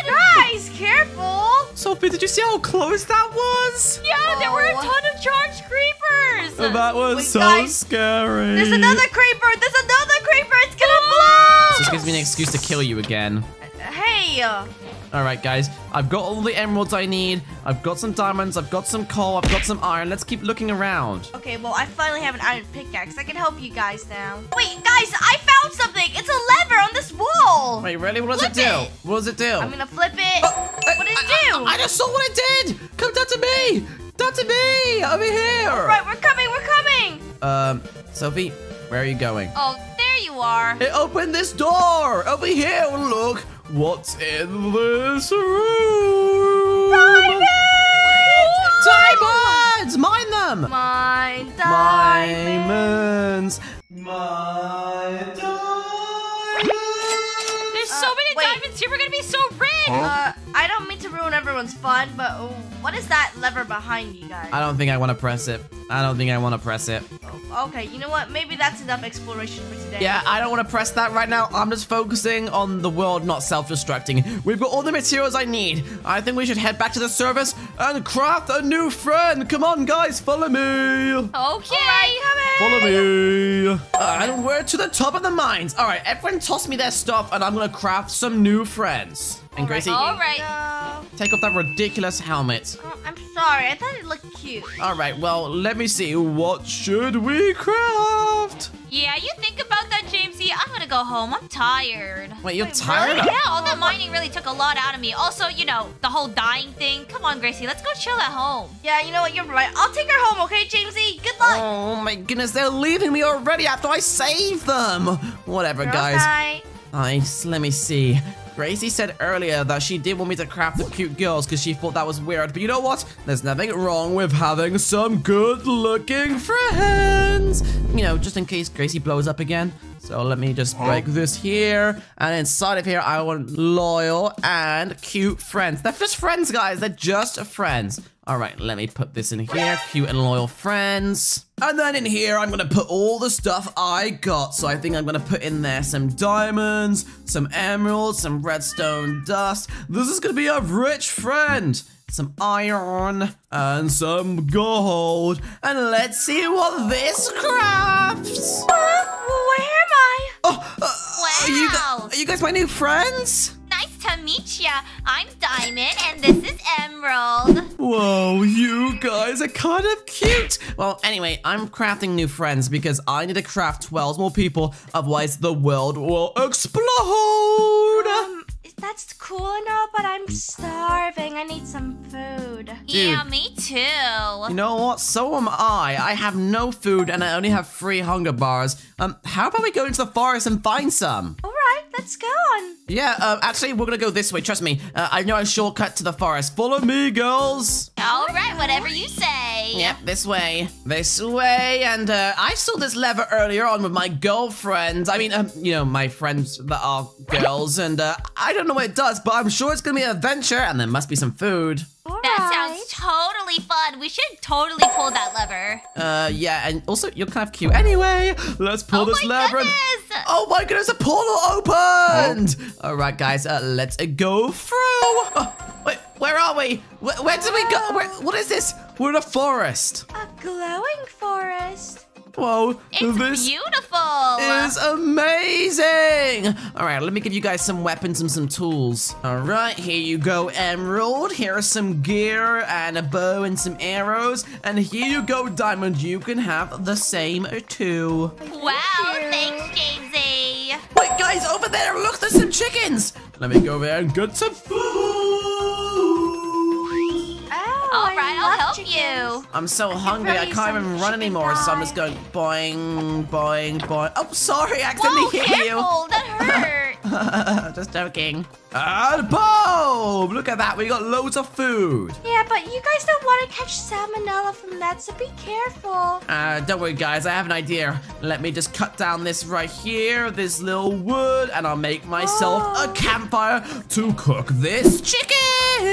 Guys, careful! Sophie, did you see how close that was? Yeah, there were a ton of charged creepers! That was so scary. There's another creeper! There's another creeper! It's gonna blow! This gives me an excuse to kill you again. Hey! Alright, guys. I've got all the emeralds I need. I've got some diamonds. I've got some coal. I've got some iron. Let's keep looking around. Okay, well, I finally have an iron pickaxe. I can help you guys now. Wait, guys, I found something. It's a lever on this wall. Wait, really? What does it do? What does it do? I'm gonna flip it. What did it do? I just saw what it did. Come down to me. Down to me. Over here. All right, we're coming. We're coming. Sophie, where are you going? Oh, there you are. It opened this door. Over here. Look. What's in this room? Diamonds! Diamonds! Mine them! Mine diamonds! Mine diamonds! There's so many diamonds here, we're gonna be so rich! I don't mean to ruin everyone's fun, but what is that lever behind you guys? I don't think I want to press it. I don't think I want to press it. Okay, you know what? Maybe that's enough exploration for today. Yeah, I don't want to press that right now. I'm just focusing on the world not self-destructing. We've got all the materials I need. I think we should head back to the service and craft a new friend. Come on, guys. Follow me. Okay. All right, follow me. And we're to the top of the mines. All right, everyone toss me their stuff, and I'm going to craft some new friends. And Gracie, take off that ridiculous helmet. Oh, I'm sorry. I thought it looked cute. All right, well, let me see. What should we craft? Yeah, you think about that, Jamesy. I'm gonna go home. I'm tired. Wait, you're tired? Really? Yeah, all that mining really took a lot out of me. Also, you know, the whole dying thing. Come on, Gracie. Let's go chill at home. Yeah, you know what? You're right. I'll take her home, okay, Jamesy? Good luck. Oh, my goodness. They're leaving me already after I saved them. Whatever, guys. Nice. Let me see. Gracie said earlier that she did want me to craft the cute girls because she thought that was weird. But you know what? There's nothing wrong with having some good-looking friends. You know, just in case Gracie blows up again. So let me just break this here. And inside of here, I want loyal and cute friends. They're just friends, guys. They're just friends. All right, let me put this in here. Cute and loyal friends. And then in here, I'm going to put all the stuff I got. So I think I'm going to put in there some diamonds, some emeralds, some redstone dust. This is going to be a rich friend. Some iron and some gold. And let's see what this crafts. Where am I? Oh, wow. Are you guys my new friends? Nice to meet ya. I'm Diamond and this is Emerald. Whoa, you guys are kind of cute. Well, anyway, I'm crafting new friends because I need to craft 12 more people. Otherwise, the world will explode. That's cool and all, but I'm starving. I need some food. Dude, yeah, me too. You know what? So am I. I have no food and I only have 3 hunger bars. How about we go into the forest and find some? All right, let's go on. Yeah, actually, we're gonna go this way. Trust me. I know a shortcut to the forest. Follow me, girls. All right, whatever you say. Yep, this way. This way. And I saw this lever earlier on with my girlfriends. I mean, you know, my friends that are girls. And I don't know what it does, but I'm sure it's gonna be an adventure and there must be some food. That sounds totally fun. We should totally pull that lever. Yeah, and also, you're kind of cute. Anyway, let's pull this lever. Oh my goodness, the portal opened! All right, guys, let's go through. Wait, where are we? Where did we go? What is this? We're in a forest. A glowing forest. Whoa, this is amazing! Alright, let me give you guys some weapons and some tools. Alright, here you go, Emerald. Here are some gear and a bow and some arrows. And here you go, Diamond. You can have the same too. Wow, thanks, Jamesy. Wait, guys, over there, look, there's some chickens! Let me go over there and get some food! Alright, I'll help you. I'm so hungry, I can't even run anymore, so I'm just going boing, boing, boing. Oh, sorry, I accidentally hit you. That hurt. Just joking. And boom! Look at that. We got loads of food. Yeah, but you guys don't want to catch salmonella from that, so be careful. Don't worry, guys. I have an idea. Let me just cut down this right here, this little wood, and I'll make myself a campfire to cook this chicken.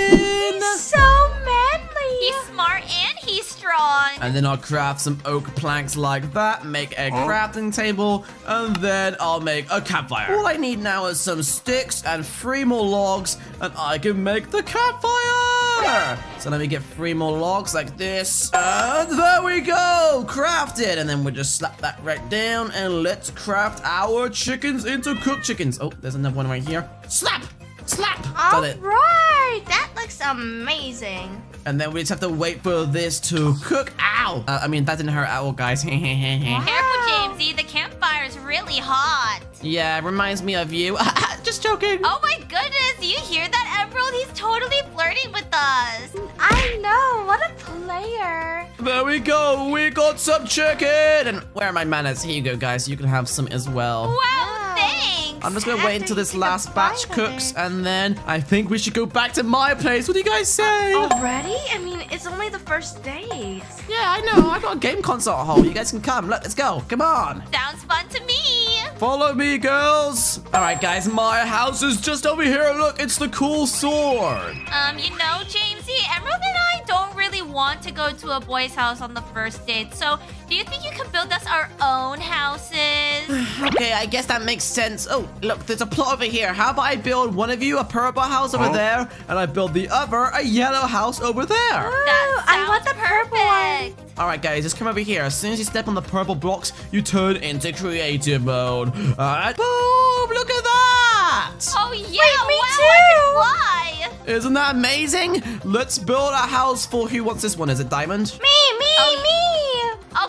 He's so manly. He's smart and he's strong. And then I'll craft some oak planks like that, make a crafting table, and then I'll make a campfire. All I need now is some sticks and 3 more logs, and I can make the campfire. So let me get 3 more logs like this, and there we go, crafted. And then we'll just slap that right down, and let's craft our chickens into cooked chickens. Oh, there's another one right here. Slap! Slap! All right, that looks amazing. And then we just have to wait for this to cook. Ow! I mean, that didn't hurt at all, guys. Careful, Jamesy. The campfire is really hot. Yeah, it reminds me of you. Just joking. Oh my goodness, you hear that, Emerald? He's totally flirting with us. I know, what a player. There we go. We got some chicken. And where are my manners? Here you go, guys. You can have some as well. Wow, thanks. I'm just going to wait until this last batch cooks, and then I think we should go back to my place. What do you guys say? Already? I mean, it's only the first day. Yeah, I know. I got a game console at home. You guys can come. Let's go. Come on. Sounds fun to me. Follow me, girls. All right, guys. My house is just over here. Look, it's the cool sword. You know, Jamesy, Emerald and I don't really want to go to a boy's house on the first date, so do you think you can build us our own houses? Okay, I guess that makes sense. Oh, look, there's a plot over here. How about I build one of you a purple house over there, and I build the other a yellow house over there? Ooh, I want the purple one. All right, guys, just come over here. As soon as you step on the purple blocks, you turn into creative mode. All right, boom, look at that. Oh, yeah, Wait, me too. I can fly. Isn't that amazing? Let's build a house for who wants this one. Is it Diamond? Me.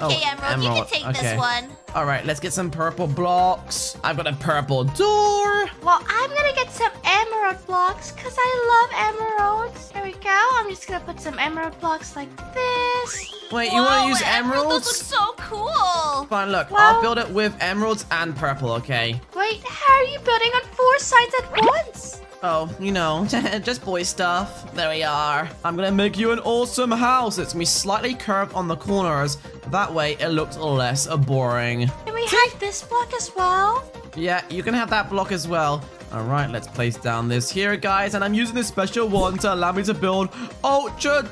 Okay, Emerald, you can take this one. All right, let's get some purple blocks. I've got a purple door. Well, I'm going to get some emerald blocks because I love emeralds. There we go. I'm just going to put some emerald blocks like this. Wait, you want to use emeralds? Those look so cool. Fine, look, I'll build it with emeralds and purple, okay? Wait, how are you building on 4 sides at once? Oh, you know, just boy stuff. There we are. I'm going to make you an awesome house. It's going to be slightly curved on the corners. That way, it looks less boring. Can we have this block as well? Yeah, you can have that block as well. All right, let's place down this here, guys. And I'm using this special one to allow me to build ultra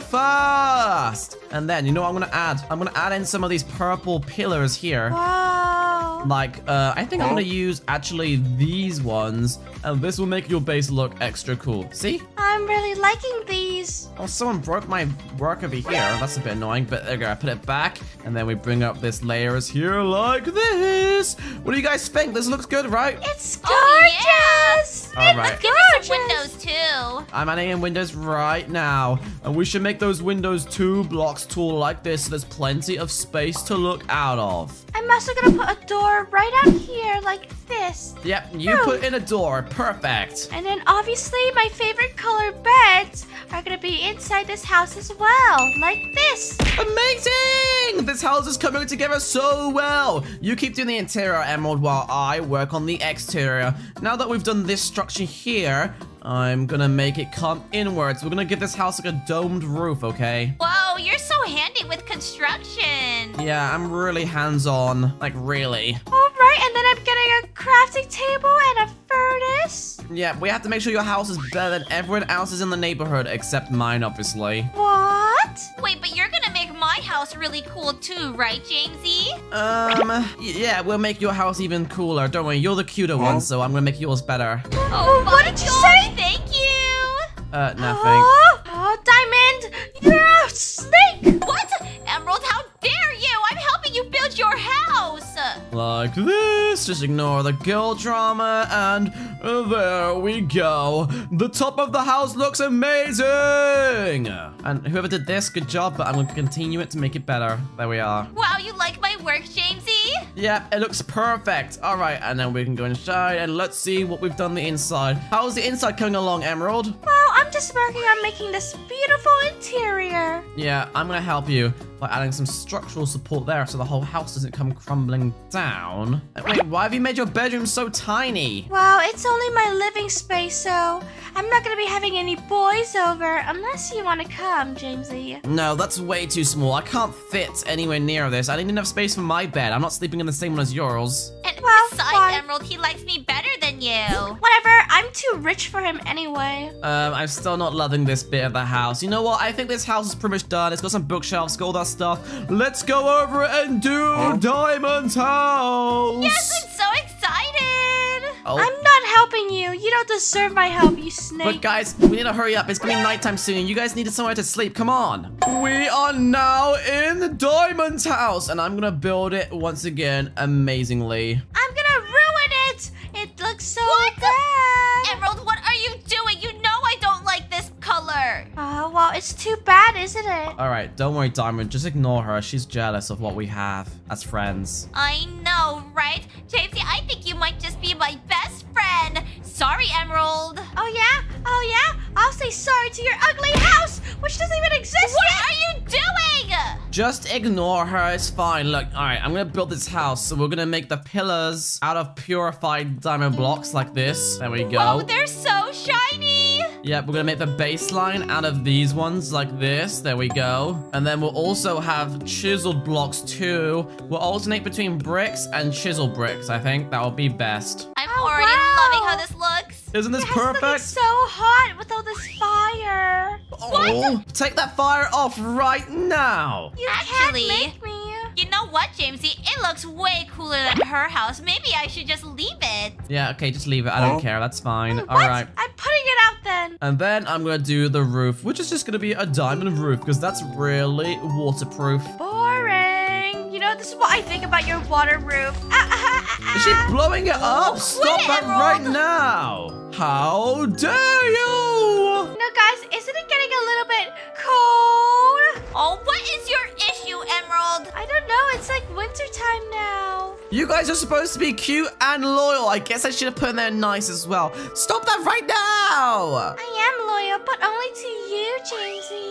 fast. And then, you know what I'm going to add? I'm going to add in some of these purple pillars here. Wow. Like, I think I'm going to use, actually, these ones. And this will make your base look extra cool. See? I'm really liking these. Oh, someone broke my work over here. That's a bit annoying, but there we go. I put it back. And then we bring up this layers here like this. What do you guys think? This looks good, right? It's good. Gorgeous! Yeah. All right. Let's give her some windows, too. I'm adding in windows right now. And we should make those windows 2 blocks tall like this, so there's plenty of space to look out of. I'm also going to put a door right out here like this. Yep, you put in a door. Perfect. And then, obviously, my favorite color beds are going to be inside this house as well, like this. Amazing! This house is coming together so well. You keep doing the interior, Emerald, while I work on the exterior. Now that we've done this structure here, I'm gonna make it come inwards. We're gonna give this house like a domed roof, okay? Whoa, you're so handy with construction. Yeah, I'm really hands-on, like really. All right, and then I'm getting a crafting table and a furnace. Yeah, we have to make sure your house is better than everyone else's in the neighborhood, except mine, obviously. What? Wait, but you're gonna make my house really cool too, right, Jamesy? Yeah, we'll make your house even cooler. Don't worry, you're the cuter one, so I'm gonna make yours better. Oh, what did you say? Thank you! Nothing. Oh, Diamond! You're a snake! What? Emerald, how dare you! I'm helping you build your house! Like this. Just ignore the girl drama, and there we go. The top of the house looks amazing! And whoever did this, good job, but I'm going to continue it to make it better. There we are. Wow, you like my work, Jamesy? Yep, it looks perfect. All right, and then we can go inside, and let's see what we've done the inside. How's the inside coming along, Emerald? Wow, I'm just working on making this beautiful interior. Yeah, I'm gonna help you by adding some structural support there so the whole house doesn't come crumbling down. Wait, why have you made your bedroom so tiny? Well, it's only my living space, so I'm not gonna be having any boys over unless you wanna come, Jamesy. No, that's way too small. I can't fit anywhere near this. I need enough space for my bed. I'm not sleeping in the same one as yours. And well, besides, fine. Emerald, he likes me better than you. Whatever, I'm too rich for him anyway. I'm still not loving this bit of the house. You know what? I think this house is pretty much done. It's got some bookshelves, got all that stuff. Let's go over it and do Diamond's house. Yes, I'm so excited. Oh. I'm not helping you. You don't deserve my help, you snake. But guys, we need to hurry up. It's getting nighttime soon. And you guys needed somewhere to sleep. Come on. We are now in Diamond's house, and I'm gonna build it once again amazingly. I'm gonna ruin it. It looks so bad. Emerald, what are you doing? You know I don't like this color. Oh, well, it's too bad, isn't it? All right, don't worry, Diamond. Just ignore her. She's jealous of what we have as friends. I know, right? Jamesy, I think you might just be my best friend. Sorry, Emerald. Oh, yeah? Oh, yeah? I'll say sorry to your ugly house, which doesn't even exist yet. What are you doing? Just ignore her. It's fine. Look, all right, I'm going to build this house. So we're going to make the pillars out of purified diamond blocks like this. There we go. Oh, they're so shiny. Yep, we're going to make the baseline out of these ones like this. There we go. And then we'll also have chiseled blocks too. We'll alternate between bricks and chisel bricks. I think that will be best. I'm already loving how this looks. Isn't this perfect? It looks so hot with all this fire. Oh, what? Take that fire off right now. You actually can't make me. You know what, Jamesy? It looks way cooler than her house. Maybe I should just leave it. Yeah, okay, just leave it. I don't care. That's fine. All right. I'm putting it out then. And then I'm going to do the roof, which is just going to be a diamond roof because that's really waterproof. Boring. You know, this is what I think about your water roof. Is she blowing it up? Stop that right now. How dare you! No, guys, isn't it getting a little bit cold? Oh, what is your issue, Emerald? I don't know. It's like winter time now. You guys are supposed to be cute and loyal. I guess I should have put in there nice as well. Stop that right now! I am loyal, but only to you, Jamesy.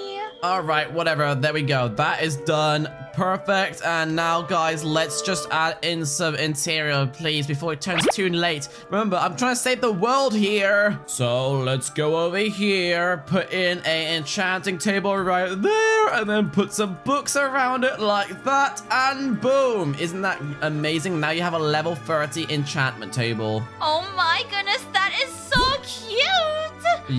All right, whatever. There we go. That is done. Perfect. And now, guys, let's just add in some interior, please, before it turns too late. Remember, I'm trying to save the world here. So let's go over here, put in an enchanting table right there, and then put some books around it like that, and boom. Isn't that amazing? Now you have a level 30 enchantment table. Oh, my goodness. That is so cute.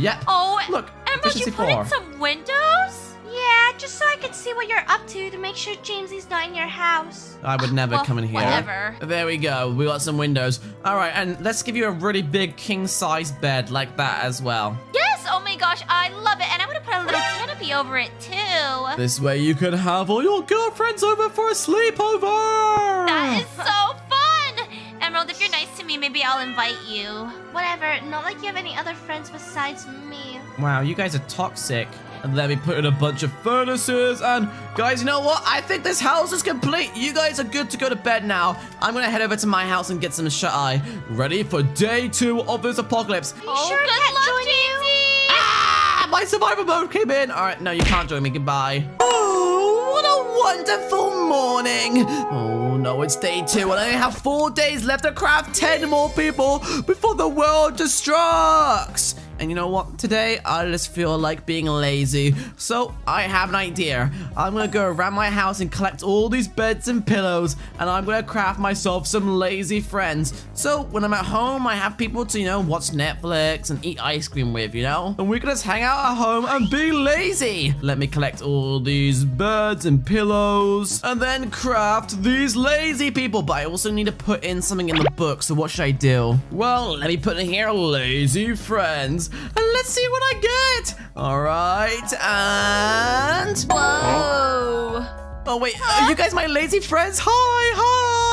Yep. Oh, look. Emerald, you put in some windows? Yeah, just so I can see what you're up to make sure Jamesy's not in your house. I would never come in here. Whatever. There we go. We got some windows. All right, and let's give you a really big king-size bed like that as well. Yes! Oh my gosh, I love it. And I'm going to put a little canopy over it too. This way you can have all your girlfriends over for a sleepover. That is so fun. Emerald, if you're nice to me, maybe I'll invite you. Whatever. Not like you have any other friends besides me. Wow, you guys are toxic. And then we put in a bunch of furnaces. And guys, you know what? I think this house is complete. You guys are good to go to bed now. I'm going to head over to my house and get some shut-eye. Ready for day 2 of this apocalypse. Oh, sure, good luck, Jamesy. Ah, my survival mode came in. All right, no, you can't join me. Goodbye. Oh, what a wonderful morning. Oh, no, it's day 2. And I only have 4 days left to craft 10 more people before the world destructs. And you know what? Today, I just feel like being lazy. So, I have an idea. I'm going to go around my house and collect all these beds and pillows. And I'm going to craft myself some lazy friends. So, when I'm at home, I have people to, you know, watch Netflix and eat ice cream with, you know? And we can just hang out at home and be lazy. Let me collect all these beds and pillows. And then craft these lazy people. But I also need to put in something in the book. So, what should I do? Well, let me put in here lazy friends. And let's see what I get. All right, and whoa! Oh wait, are you guys my lazy friends? Hi.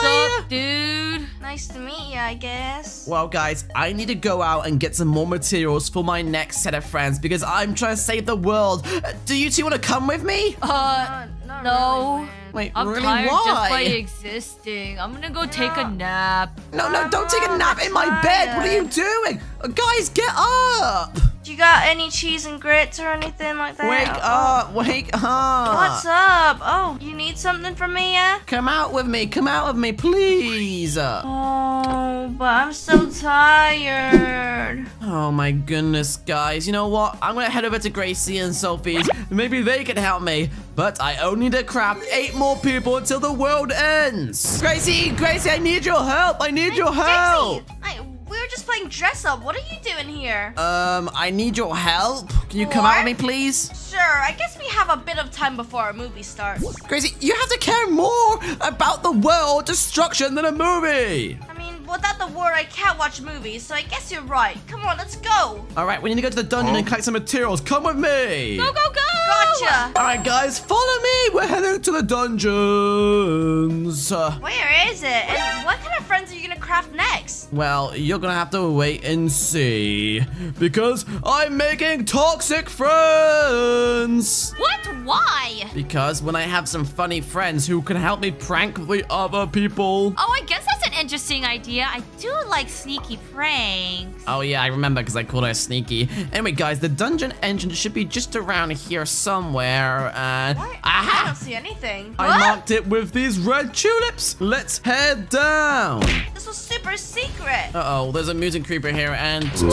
What's up, dude? Nice to meet you, I guess. Well, guys, I need to go out and get some more materials for my next set of friends because I'm trying to save the world. Do you two want to come with me? No. Really. Wait, I'm really? Tired why? Just by existing. I'm gonna go take a nap. No, don't take a nap in my bed. What are you doing? Guys, get up! You got any cheese and grits or anything like that? Wake up! Wake up! What's up? Oh, you need something from me, yeah? Come out with me! Come out with me, please! Oh, but I'm so tired. Oh my goodness, guys. You know what? I'm gonna head over to Gracie and Sophie's. Maybe they can help me. But I only need to craft 8 more people until the world ends. Gracie! Gracie, I need your help! I need your help! Gracie. We were just playing dress up. What are you doing here? I need your help. Can you come out with me, please? Sure. I guess we have a bit of time before our movie starts. Gracie, you have to care more about the world destruction than a movie. I mean, without the war, I can't watch movies, so I guess you're right. Come on, let's go. All right, we need to go to the dungeon and collect some materials. Come with me. Go, go, go. Gotcha. All right, guys, follow me. We're heading to the dungeons. Where is it? And what kind of friends are you going to craft next? Well, you're gonna have to wait and see because I'm making toxic friends. What? Why? Because when I have some funny friends who can help me prank the other people. Oh, I guess that's an interesting idea. I do like sneaky pranks. Oh yeah, I remember because I called her sneaky. Anyway, guys, the dungeon entrance should be just around here somewhere. And I don't see anything. I marked it with these red tulips. Let's head down. This was super secret. Uh-oh, there's a mutant creeper here and 2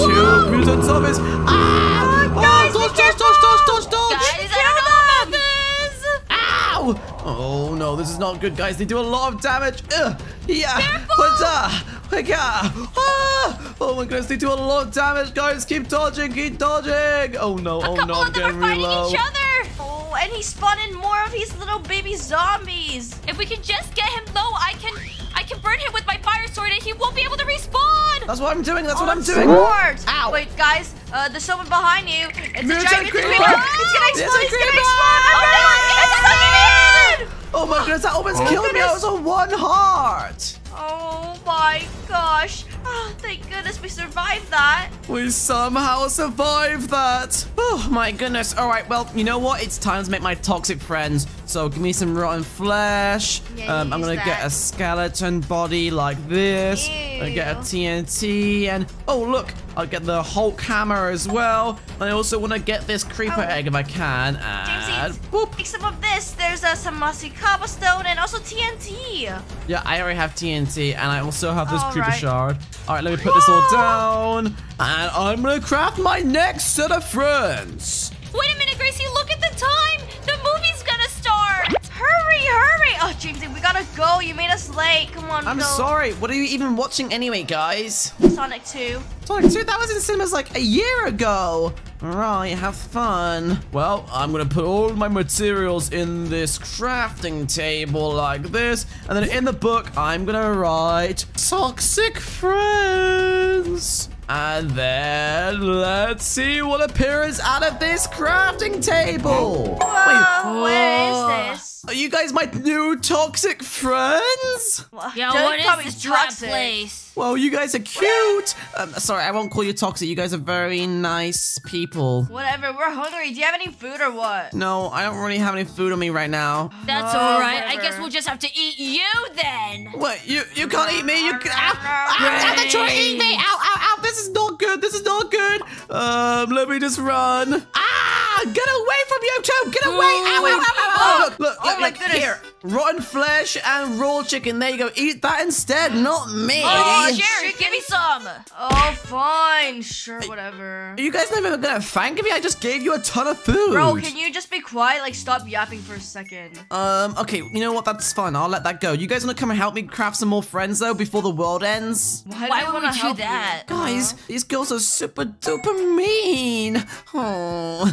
mutant zombies. Ah! Guys, dodge, ow! Oh no, this is not good, guys. They do a lot of damage. Yeah. Careful! Oh my goodness, they do a lot of damage, guys. Keep dodging, keep dodging. Oh no, oh no, I'm getting really low. Oh, and he spawned in more of his little baby zombies. If we can just get him low, I can burn him with my fire sword and he won't be able to respawn! That's what I'm doing, that's what I'm doing! Ow! Wait, guys, there's someone behind you. It's a giant creeper! It's gonna explode! It's gonna explode! Oh no! It's a oh my goodness, that almost killed me! I was on 1 heart! Oh my gosh! Oh, thank goodness we survived that. We somehow survived that. Oh my goodness. All right, well, you know what? It's time to make my toxic friends. So give me some rotten flesh. Yeah, I'm going to get a skeleton body like this. I get a TNT and oh, look, I'll get the Hulk hammer as well. And I also want to get this creeper egg if I can. And Jamesy, take some of this. There's some mossy cobblestone and also TNT. Yeah, I already have TNT and I also have this creeper shard. All right, let me put this all down, and I'm gonna craft my next set of friends. Wait a minute, Gracie, look at the time. The movie's gonna start. Hurry, hurry. Oh, Jamesy, we gotta go. You made us late. Come on, I'm sorry. What are you even watching anyway, guys? Sonic 2. Sonic 2? That was in cinemas like a year ago. All right, have fun. Well, I'm gonna put all my materials in this crafting table like this, and then in the book, I'm gonna write toxic friends. And then let's see what appears out of this crafting table. Whoa, where is this? Are you guys my new toxic friends? Yeah, what is this trap place? Well, you guys are cute. Sorry, I won't call you toxic. You guys are very nice people. Whatever, we're hungry. Do you have any food or what? No, I don't really have any food on me right now. That's all right. Whatever. I guess we'll just have to eat you then. What? You can't eat me? You can't. Ow, they're trying to eat me. Ow, ow, ow. This is not good. This is not good. Let me just run. Ah, get away from you two. Get away. Ow, ow, ow, ow, ow. Look. Oh, my goodness. Here. Rotten flesh and raw chicken. There you go. Eat that instead, not me. Oh, Jerry, give me some. Oh, fine. Sure, whatever. Are you guys never gonna thank me? I just gave you a ton of food. Bro, can you just be quiet? Like, stop yapping for a second. Okay. You know what? That's fine. I'll let that go. You guys wanna come and help me craft some more friends, though, before the world ends? Why would we do that? Guys, these girls are super duper mean. Oh,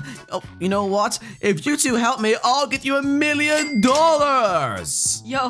you know what? If you two help me, I'll get you $1 million. Yo,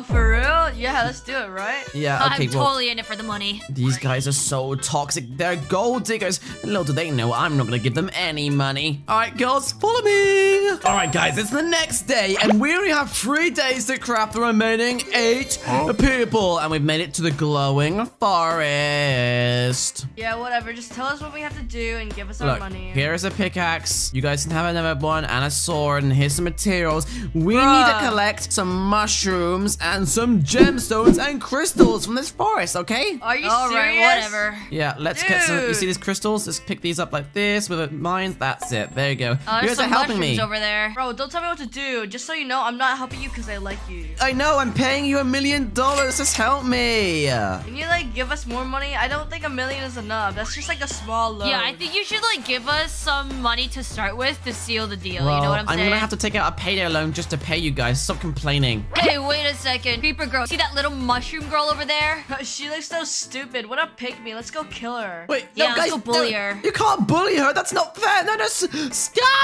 for real? Yeah, let's do it, right? Yeah, okay, I'm totally in it for the money. These guys are so toxic. They're gold diggers. Little do they know I'm not gonna give them any money. All right, girls, follow me. All right, guys, it's the next day, and we only have 3 days to craft the remaining 8 people, and we've made it to the glowing forest. Yeah, whatever. Just tell us what we have to do and give us our money. Here's a pickaxe. You guys can have another one and a sword, and here's some materials. We need to collect some mushrooms and some gemstones and crystals from this forest, okay? Are you serious? Alright, whatever. Yeah, let's get some. You see these crystals? Just pick these up like this with mines. That's it. There you go. Oh, you guys are helping me. Over there. Bro, don't tell me what to do. Just so you know, I'm not helping you because I like you. I know. I'm paying you $1 million. Just help me. Can you, like, give us more money? I don't think $1 million is enough. That's just, like, a small loan. Yeah, I think you should, like, give us some money to start with to seal the deal. Well, you know what I'm saying? I'm going to have to take out a payday loan just to pay you guys. Stop complaining. Hey, wait a second. Creeper girl. See that little mushroom girl over there? She looks so stupid. What a pick me. Let's go kill her. Wait, yeah, no, guys, let's go bully her. You can't bully her. That's not fair. No, no, stop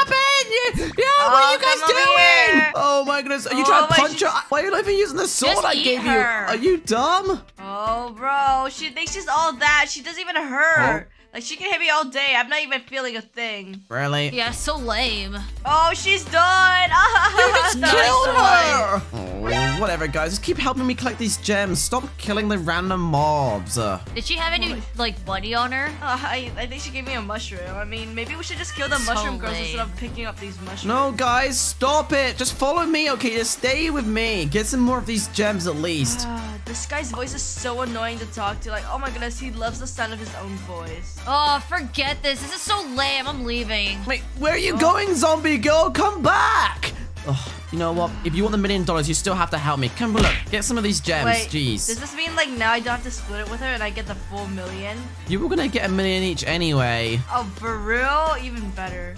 it. Yeah, what are you guys doing? Here. Oh, my goodness. Are you trying to punch her? Why are you not even using the sword I gave you? Are you dumb? Oh, bro. She thinks she's all that. She doesn't even hurt. Oh. Like, she can hit me all day. I'm not even feeling a thing. Really? Yeah, so lame. Oh, she's done. You just killed her. Oh, whatever, guys. Just keep helping me collect these gems. Stop killing the random mobs. Did she have any, like, money on her? I think she gave me a mushroom. I mean, maybe we should just kill the mushroom girls instead of picking up these mushrooms. No, guys. Stop it. Just follow me, okay? Just stay with me. Get some more of these gems at least. This guy's voice is so annoying to talk to. Like, oh, my goodness. He loves the sound of his own voice. Oh, forget this. This is so lame. I'm leaving. Wait, where are you going, zombie girl? Come back! Oh, you know what? If you want the $1 million, you still have to help me. Come look. Get some of these gems. Wait, jeez. Does this mean, like, now I don't have to split it with her and I get the full $1 million? You were gonna get $1 million each anyway. Oh, for real? Even better.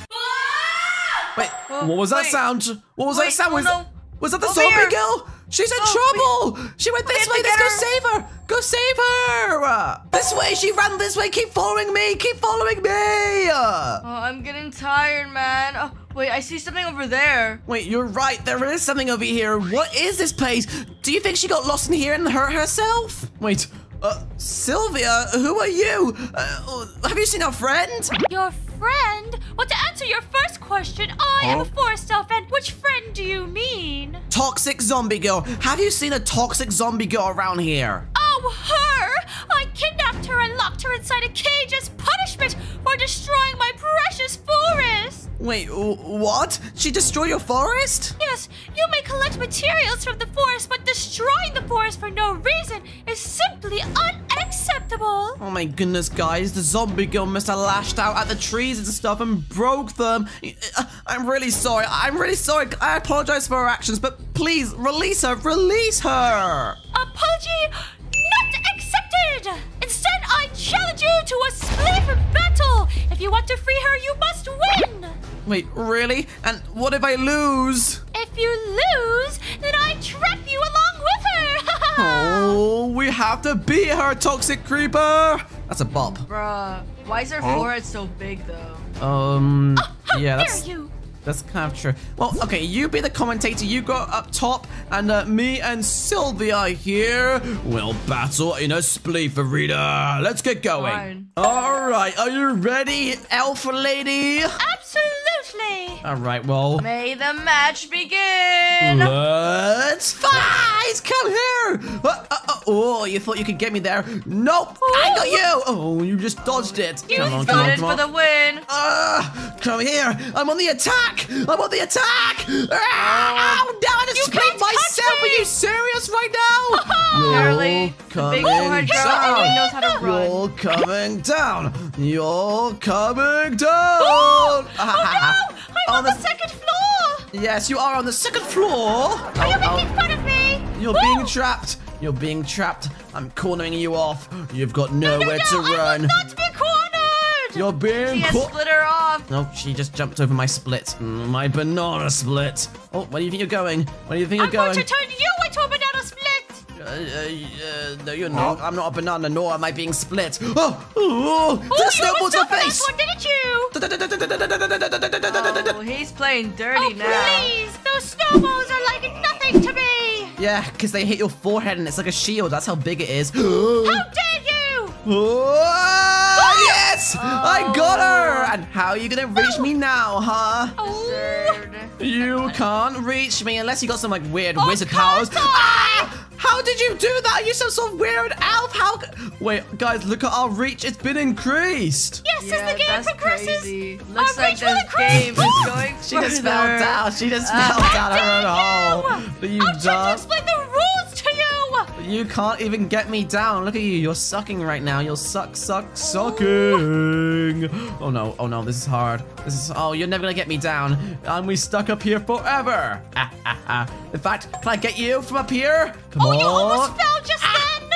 Wait, what was that sound? What was that sound? Was that the zombie girl? She's in trouble! She went this way! Let's go save her! Go save her! This way! She ran this way! Keep following me! Keep following me! Oh, I'm getting tired, man. Oh, wait, I see something over there. Wait, you're right. There is something over here. What is this place? Do you think she got lost in here and hurt herself? Wait, Sylvia, who are you? Have you seen our friend? Your friend? Well, to answer your first question, I am a forest elf, and which friend do you mean? Toxic zombie girl. Have you seen a toxic zombie girl around here? Oh, her! I kidnapped her and locked her inside a cage as punishment for destroying my precious forest. Wait, what? She destroyed your forest? Yes, you may collect materials from the forest, but destroying the forest for no reason is simply unacceptable. Oh my goodness, guys. The zombie girl must have lashed out at the trees and stuff and broke them. I'm really sorry. I'm really sorry. I apologize for her actions, but please release her. Release her. Apology not accepted. Instead, I challenge you to a split battle. If you want to free her, you must win. Wait, really? And what if I lose? If you lose, then I trap you along with her. Oh, we have to beat her, toxic creeper. That's a bop. Bruh, why is her forehead so big, though? Yeah, that's kind of true. Well, okay, you be the commentator. You go up top, and me and Sylvia here will battle in a split arena. Let's get going. Fine. All right, are you ready, Alpha Lady? Absolutely. All right, well. May the match begin. Let's fight. Come here. Oh, you thought you could get me there. Nope, I got you. Oh, you just dodged it. You started for the win. Come here. I'm on the attack. I'm on the attack! Oh, now I just split myself! Are you serious right now? You're coming down! You're coming down! You're coming down! Oh no! I'm on the second floor! Yes, you are on the second floor! Are you making fun of me? You're being trapped! You're being trapped! I'm cornering you off! You've got nowhere to run! I will not be cornered! You're being split her off! No, she just jumped over my split. My banana split. Oh, where do you think you're going? Where do you think you're going? I'm going to turn you into a banana split! No, you're not. I'm not a banana, nor am I being split. Oh, just snowballs her face! One, didn't you? Oh, he's playing dirty now. Please! Those snowballs are like nothing to me! Yeah, because they hit your forehead and it's like a shield. That's how big it is. How dare you! Yes! I got her! And how are you gonna reach me now, huh? You can't reach me unless you got some like weird wizard powers. Ah! How did you do that? Are you some sort of weird elf? How? Wait, guys, look at our reach. It's been increased. Yes, as the game progresses, looks like the game is going further. She just fell down. She just fell down her own hole. But you don't. I'm trying to explain the rules to you. But you can't even get me down. Look at you. You're sucking right now. You're sucking. Oh no. Oh no. This is hard. This is. Oh, you're never gonna get me down. And we stuck up here forever. In fact, can I get you from up here? Come on. You almost fell just then!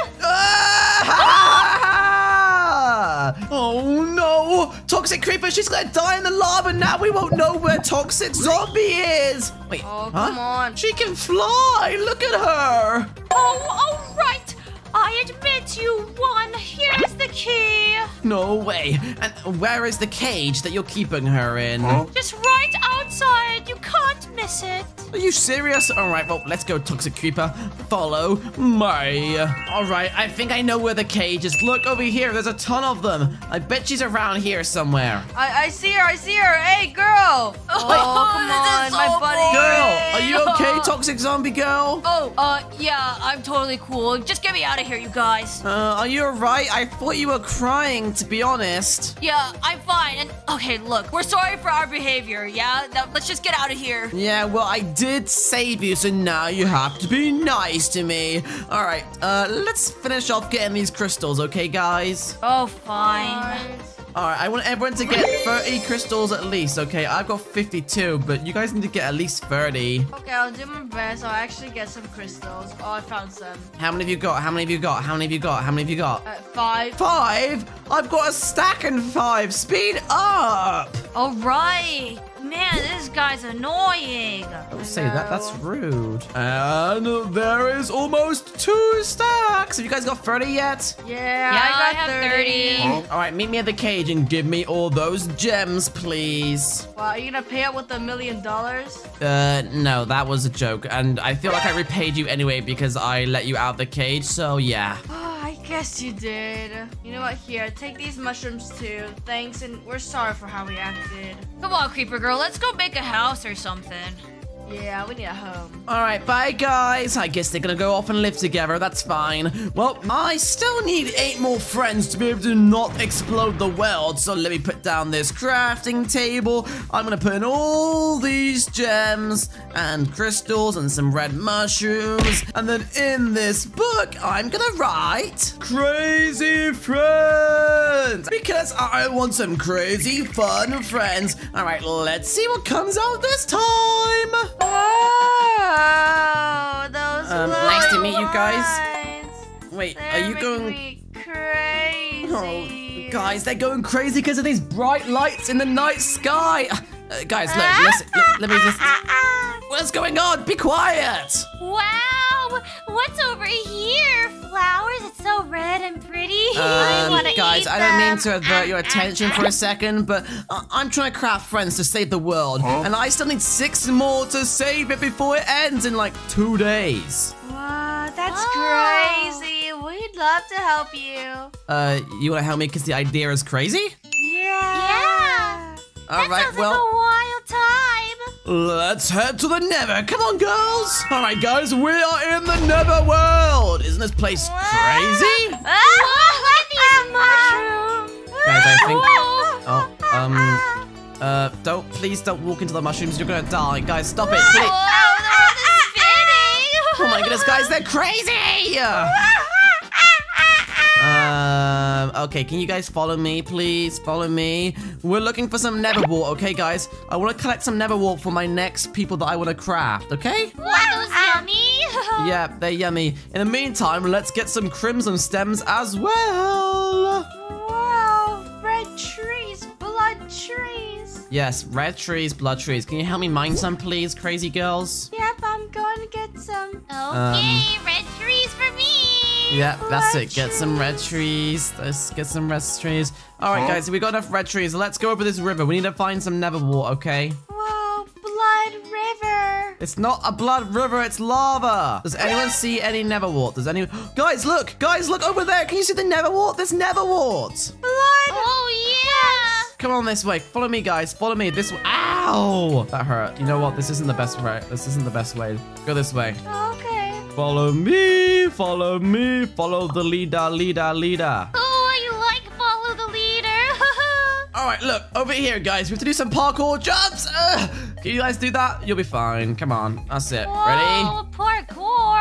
Oh no! Toxic Creeper, she's gonna die in the lava now! We won't know where Toxic Zombie is! Wait, come on. She can fly! Look at her! Oh, alright! I admit you won! Here's the key! No way! And where is the cage that you're keeping her in? Just right outside! You can't miss it! Are you serious? Alright, well, let's go, Toxic Creeper. Follow me. Alright, I think I know where the cage is. Look over here, there's a ton of them. I bet she's around here somewhere. I see her, I see her. Hey, girl. Oh, come on, so my buddy. Girl, are you okay, Toxic Zombie Girl? Oh, yeah, I'm totally cool. Just get me out of here, you guys. Are you alright? I thought you were crying, to be honest. Yeah, I'm fine. And okay, look, we're sorry for our behavior, yeah? Now, let's just get out of here. Yeah, well, I did save you, so now you have to be nice to me. All right, let's finish off getting these crystals, okay, guys? Oh, fine. All right, I want everyone to get 30 crystals at least, okay? I've got 52, but you guys need to get at least 30. Okay, I'll do my best. I'll actually get some crystals. Oh, I found some. How many have you got? How many have you got? How many have you got? How many have you got? 5. 5? I've got a stack and 5. Speed up! All right. Man, this guy's annoying. I would say that. That's rude. And there is almost 2 stacks. Have you guys got 30 yet? Yeah, I got 30. All right, meet me at the cage and give me all those gems, please. Wow, are you going to pay up with $1 million? No, that was a joke. And I feel like I repaid you anyway because I let you out of the cage. So, yeah. Yes, you did. You know what? Here, take these mushrooms too. Thanks, and we're sorry for how we acted. Come on, Creeper Girl. Let's go make a house or something. Yeah, we need a home. All right, bye, guys. I guess they're going to go off and live together. That's fine. Well, I still need 8 more friends to be able to not explode the world. So let me put down this crafting table. I'm going to put in all these gems and crystals and some red mushrooms. And then in this book, I'm going to write Crazy Friends. Because I want some crazy, fun friends. All right, let's see what comes out this time. Oh, those nice to meet you guys. Wait, are you going crazy? Oh, guys, they're going crazy because of these bright lights in the night sky. Guys, look, let me just. What's going on? Be quiet. Wow, what's over here? Flowers, it's so red and pretty. I want to eat them. Guys, I don't mean to avert your attention for a second, but I'm trying to craft friends to save the world. And I still need 6 more to save it before it ends in like 2 days. Wow, that's crazy. We'd love to help you. You want to help me because the idea is crazy? Yeah. All right, sounds well. Like a wild time. Let's head to the Nether. Come on, girls. All right, guys, we are in the Nether world. Isn't this place crazy? I love these mushrooms. Guys, I think. Please don't walk into the mushrooms. You're gonna die, guys. Stop it. Oh my goodness, guys, they're crazy. Okay, can you guys follow me, please? Follow me. We're looking for some nether wart, okay, guys? I want to collect some nether wart for my next people that I want to craft, okay? Wow, those yummy! Yeah, they're yummy. In the meantime, let's get some crimson stems as well. Wow, red trees, blood trees. Yes, red trees, blood trees. Can you help me mine some, please, crazy girls? Yep, I'm going to get some. Okay, red trees for me. Yeah, that's it. Get some red trees. Let's get some red trees. All right, guys, we got enough red trees. Let's go over this river. We need to find some nether wart, okay? Whoa, blood river. It's not a blood river. It's lava. Does anyone see any nether wart? Does anyone? Guys, look over there. Can you see the nether wart? There's nether wart. Blood. Oh yeah. Come on this way. Follow me, guys. Follow me this way. Ow! That hurt. You know what? This isn't the best way. Go this way. Okay. Follow me. me, follow the leader. Oh, I like follow the leader. All right, look, over here, guys. We have to do some parkour jumps. Can you guys do that? You'll be fine. Come on, that's it. Whoa, ready? Parkour.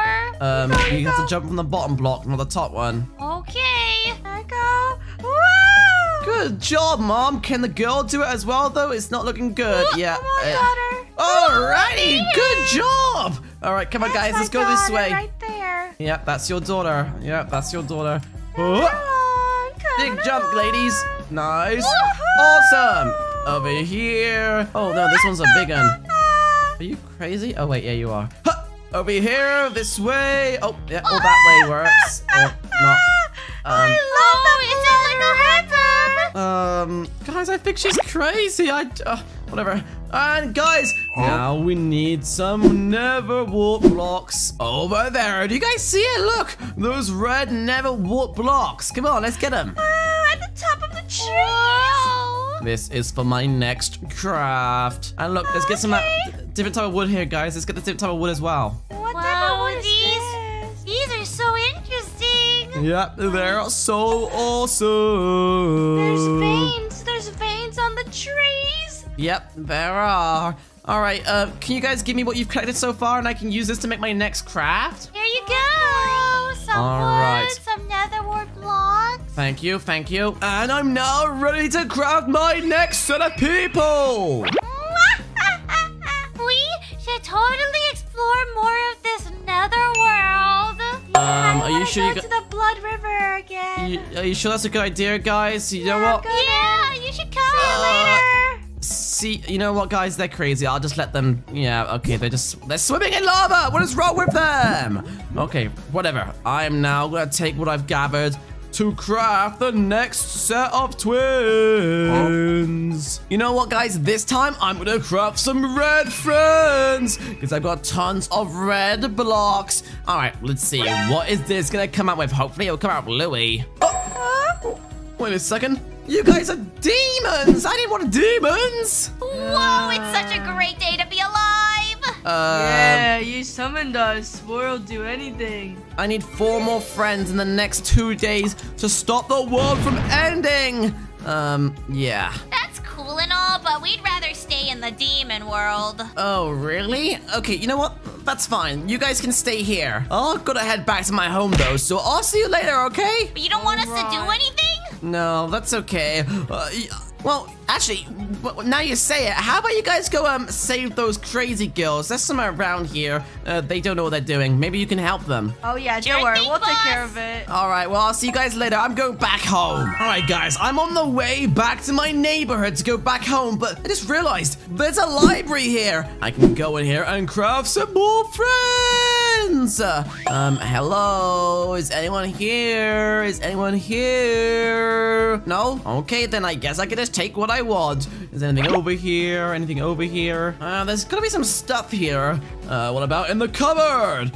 You have to jump from the bottom block, not the top one. Okay. I go. Whoa. Good job, Mom. Can the girl do it as well, though? It's not looking good. Oh, yeah. Alrighty, good job. All right, come on, guys. Let's go this way. Right there. Yep, that's your daughter. Yep, that's your daughter. Oh. Big jump, ladies. Nice. Awesome. Over here. Oh, no, this one's a big one. Are you crazy? Oh, wait, yeah, you are. Huh. Over here, this way. Oh, yeah, all that way works. Oh, not. I love that. It's like a hand. Guys, I think she's crazy. Whatever. And guys, now we need some never warp blocks over there. Do you guys see it? Look, those red never warp blocks. Come on, let's get them. At the top of the tree. Whoa. This is for my next craft. And look, let's get some different type of wood here, guys. Let's get the different type of wood as well. These are so interesting. Yep, they're so awesome. There's veins on the trees. Yep, there are. All right, can you guys give me what you've collected so far, and I can use this to make my next craft? Here you go. Some wood, some nether warp blocks. Thank you, thank you. And I'm now ready to craft my next set of people. We should totally explore more of this nether world. Are you sure you go to the Blood River again? Are you sure that's a good idea, guys? You know what? Yeah, you should come later. See, you know what, guys? They're crazy. I'll just let them... Yeah, okay, they're swimming in lava! What is wrong with them? Okay, whatever. I'm now gonna take what I've gathered to craft the next set of twins. You know what, guys? This time, I'm gonna craft some red friends because I've got tons of red blocks. All right, let's see. What is this gonna come out with? Hopefully, it'll come out with Louie. Oh, wait a second. You guys are demons! I didn't want demons! Whoa, it's such a great day to be alive! Yeah, you summoned us. We'll do anything. I need 4 more friends in the next 2 days to stop the world from ending! Yeah. That's cool and all, but we'd rather stay in the demon world. Oh, really? Okay, you know what? That's fine. You guys can stay here. I've got to head back to my home, though, so I'll see you later, okay? But you don't want us to do anything? No, that's okay. Well, actually, now you say it, how about you guys go save those crazy girls? There's some around here. They don't know what they're doing. Maybe you can help them. Oh, yeah, don't worry. We'll take care of it. All right, well, I'll see you guys later. I'm going back home. All right, guys, I'm on the way back to my neighborhood to go back home, but I just realized there's a library here. I can go in here and craft some more friends. Hello? Is anyone here? Is anyone here? No? Okay, then I guess I can just take what I want. Is there anything over here? Anything over here? There's gonna be some stuff here. What about in the cupboard?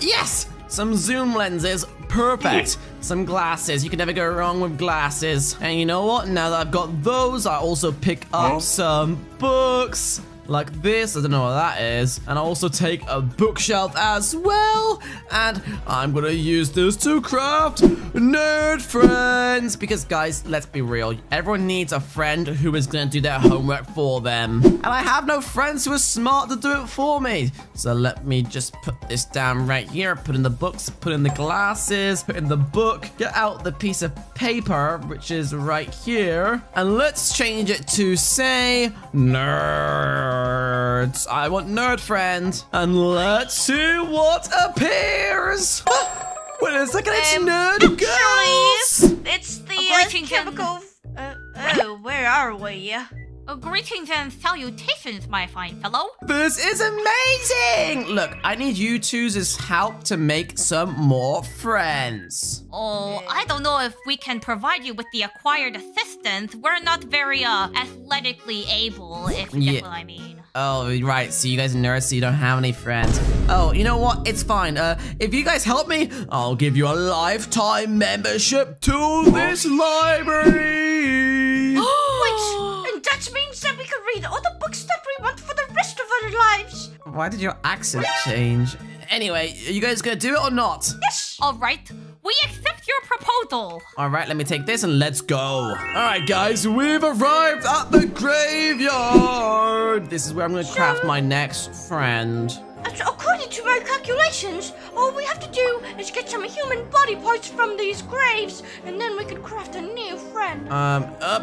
Yes! Some zoom lenses. Perfect. Some glasses. You can never go wrong with glasses. And you know what? Now that I've got those, I also pick up some books. Like this, I don't know what that is. And I'll also take a bookshelf as well. And I'm gonna use this to craft nerd friends. Because guys, let's be real. Everyone needs a friend who is gonna do their homework for them. And I have no friends who are smart to do it for me. So let me just put this down right here. Put in the books, put in the glasses, put in the book. Get out the piece of paper, which is right here. And let's change it to say nerd. I want nerd friend. And let's see what appears. Wait a second, it's nerd girls. It's the chemical. Where are we? Greetings and salutations, my fine fellow. This is amazing. Look, I need you two's help to make some more friends. Oh, I don't know if we can provide you with the acquired assistance. We're not very athletically able, if you get what I mean. Oh, right. So you guys are nerds, so you don't have any friends. Oh, you know what? It's fine. If you guys help me, I'll give you a lifetime membership to this library. Oh. Which means that we can read all the books that we want for the rest of our lives. Why did your accent change? Anyway, are you guys gonna do it or not? Yes. All right. We accept your proposal. All right, let me take this and let's go. All right, guys, we've arrived at the graveyard. This is where I'm going to craft my next friend. According to my calculations, all we have to do is get some human body parts from these graves, and then we can craft a new friend.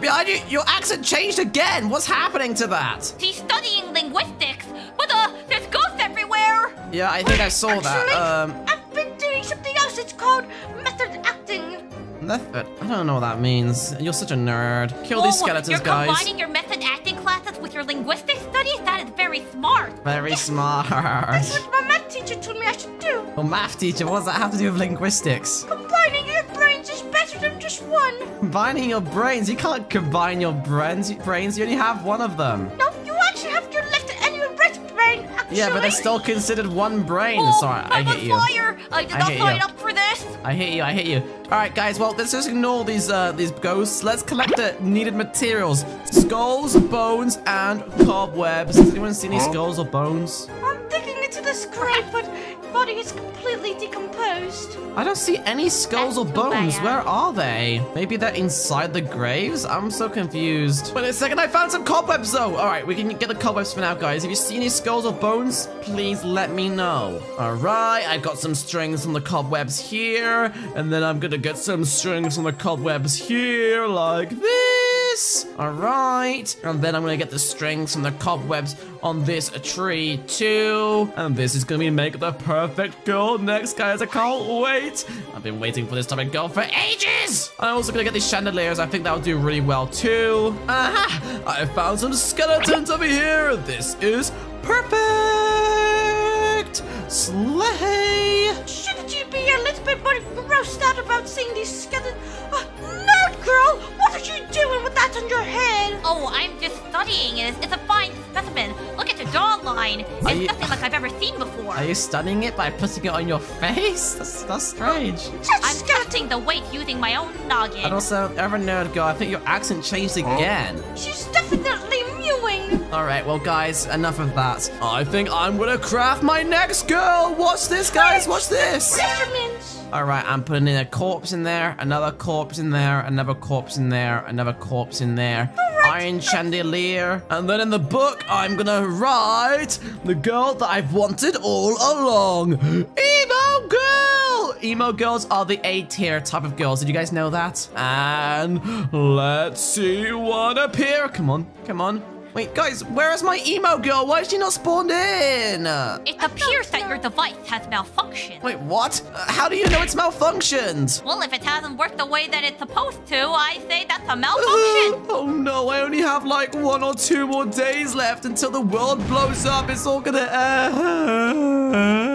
Behind you, your accent changed again. What's happening to that? He's studying linguistics, but there's ghosts everywhere. Yeah, I think I saw that. I've been doing something else. It's called method acting. Method? I don't know what that means. You're such a nerd. Kill these skeletons, guys. You're combining your method acting classes with your linguistics studies? That is very smart. Very smart. That's what my math teacher told me I should do. Well, math teacher? What does that have to do with linguistics? Combining your brains is better than just one. Combining your brains? You can't combine your brains. You only have one of them. No, you actually have your left and your right brain, actually. Yeah, but they're still considered one brain. Oh, sorry, I get you. I did not sign up for this. I hate you, I hate you. All right, guys, well, let's just ignore these ghosts. Let's collect the needed materials. Skulls, bones, and cobwebs. Does anyone see any skulls or bones? I'm digging into the grave, but the body is completely decomposed. I don't see any skulls or bones. Where are they? Maybe they're inside the graves? I'm so confused. Wait a second, I found some cobwebs, though. All right, we can get the cobwebs for now, guys. If you see any skulls or bones, please let me know. All right, I've got some strings from the cobwebs here, and then I'm gonna get some strings on the cobwebs here, like this. All right, and then I'm gonna get the strings from the cobwebs on this tree too. And this is gonna make the perfect girl next, guys. I can't wait. I've been waiting for this type of girl for ages. I'm also gonna get these chandeliers. I think that'll do really well too. Aha! I found some skeletons over here. This is perfect. Slay. Shouldn't you be a little bit more grossed out about seeing these skeletons? Oh, nerd girl, what are you doing with that on your head? Oh, I'm just studying it. It's a fine specimen. Look at the jawline. It's nothing like I've ever seen before. Are you studying it by putting it on your face? That's strange. I'm testing the weight using my own noggin. And also, ever nerd girl, I think your accent changed again. She's definitely mewing. All right, well, guys, enough of that. I think I'm gonna craft my next girl. Watch this, guys. Watch this. All right, I'm putting in a corpse in there, another corpse in there, another corpse in there, another corpse in there. Iron chandelier. And then in the book, I'm gonna write the girl that I've wanted all along. Emo girl! Emo girls are the A-tier type of girls. Did you guys know that? And let's see what appears. Come on, come on. Wait, guys, where is my emo girl? Why is she not spawned in? It appears that your device has malfunctioned. Wait, what? How do you know it's malfunctioned? Well, if it hasn't worked the way that it's supposed to, I say that's a malfunction. Oh, no, I only have like 1 or 2 more days left until the world blows up. It's all gonna end.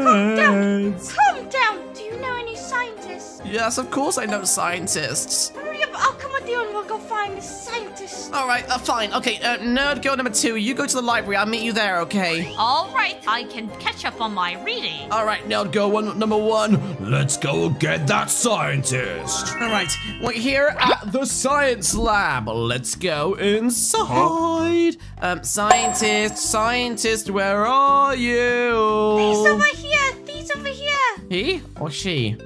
Calm down. Calm down. Do you know any scientists? Yes, of course I know scientists. I'll come with you and we'll go find the scientist. All right, fine. Okay, nerd girl number 2, you go to the library. I'll meet you there, okay? All right, I can catch up on my reading. All right, nerd girl number one, let's go get that scientist. All right, we're here at the science lab. Let's go inside. Scientist, where are you? He's over here. He's over here. He or she?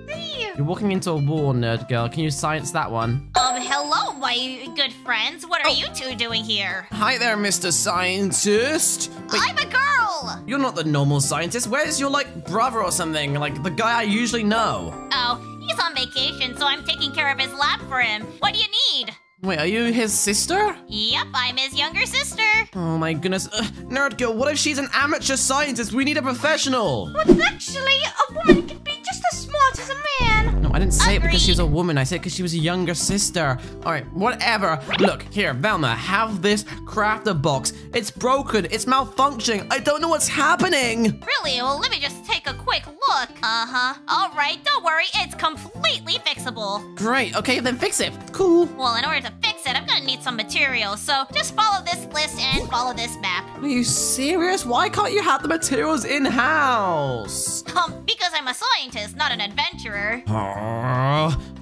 You're walking into a wall, nerd girl. Can you science that one? Hello, my good friends. What are you two doing here? Hi there, Mr. Scientist. Wait, I'm a girl. You're not the normal scientist. Where's your, like, brother or something? Like, the guy I usually know. Oh, he's on vacation, so I'm taking care of his lab for him. What do you need? Wait, are you his sister? Yep, I'm his younger sister. Oh my goodness. Nerd girl, what if she's an amateur scientist? We need a professional. Well, actually, a woman can be just as smart as a man. No, I didn't say it because she was a woman. I said it because she was a younger sister. All right, whatever. Look, here, Velma, have this crafter box. It's broken. It's malfunctioning. I don't know what's happening. Really? Well, let me just take a quick look. All right, don't worry. It's completely fixable. Great. Okay, then fix it. Cool. Well, in order to fix it, I'm gonna need some materials, so just follow this list and follow this map. Are you serious? Why can't you have the materials in-house? Because I'm a scientist, not an adventurer.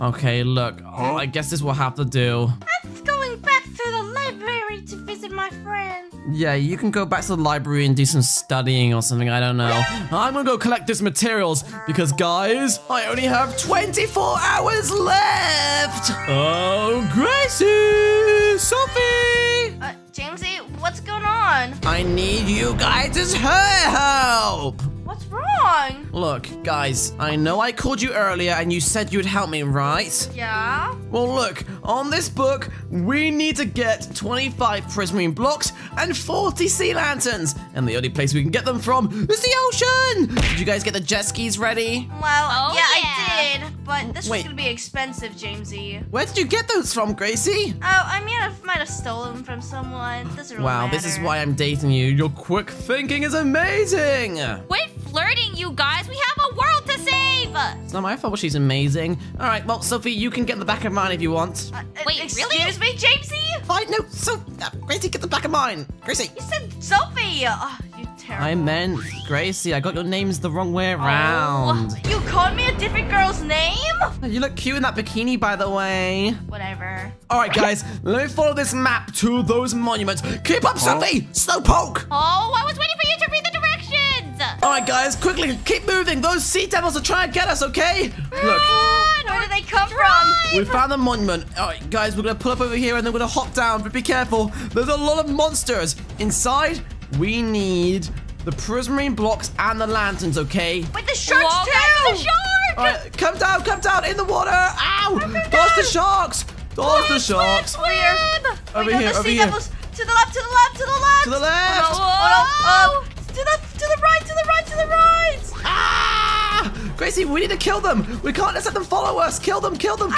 Okay, look, I guess this will have to do. I'm going back to the library to visit with my friends. Yeah, you can go back to the library and do some studying or something, I don't know. I'm gonna go collect these materials because, guys, I only have 24 hours left! Oh, Gracie! Sophie! Jamesy, what's going on? I need you guys' help! What's wrong? Look, guys, I know I called you earlier and you said you'd help me, right? Yeah. Well, look, on this book, we need to get 25 prismarine blocks and 40 sea lanterns. And the only place we can get them from is the ocean. Did you guys get the jet skis ready? Well, yeah, I did. But this is going to be expensive, Jamesy. Where did you get those from, Gracie? Oh, I mean, I might have stolen them from someone. Doesn't really matter. Wow, this is why I'm dating you. Your quick thinking is amazing. Wait. Flirting, you guys. We have a world to save. It's not my fault. She's amazing. All right, well, Sophie, you can get the back of mine if you want. Wait, excuse me, Jamesy? I know. So, Gracie, get the back of mine. Gracie. You said Sophie. Oh, you terrible. I meant Gracie. I got your names the wrong way around. Oh, you called me a different girl's name? You look cute in that bikini, by the way. Whatever. All right, guys, let me follow this map to those monuments. Keep up, Sophie. Snowpoke. Oh, I was waiting for you to read the directions. Alright guys, quickly, keep moving! Those sea devils are trying to get us, okay? Run! Look. Where did they come from? We found the monument. Alright guys, we're gonna pull up over here and then we're gonna hop down, but be careful. There's a lot of monsters. Inside, we need the prismarine blocks and the lanterns, okay? With the sharks too! The shark! Alright, come down, in the water! Ow! Dodge the sharks! Dodge the sharks! Over here, over here. To the left, to the left, to the left! To the left! Oh, no. To the right! Ah! Gracie, we need to kill them! We can't just let them follow us! Kill them! I'm trying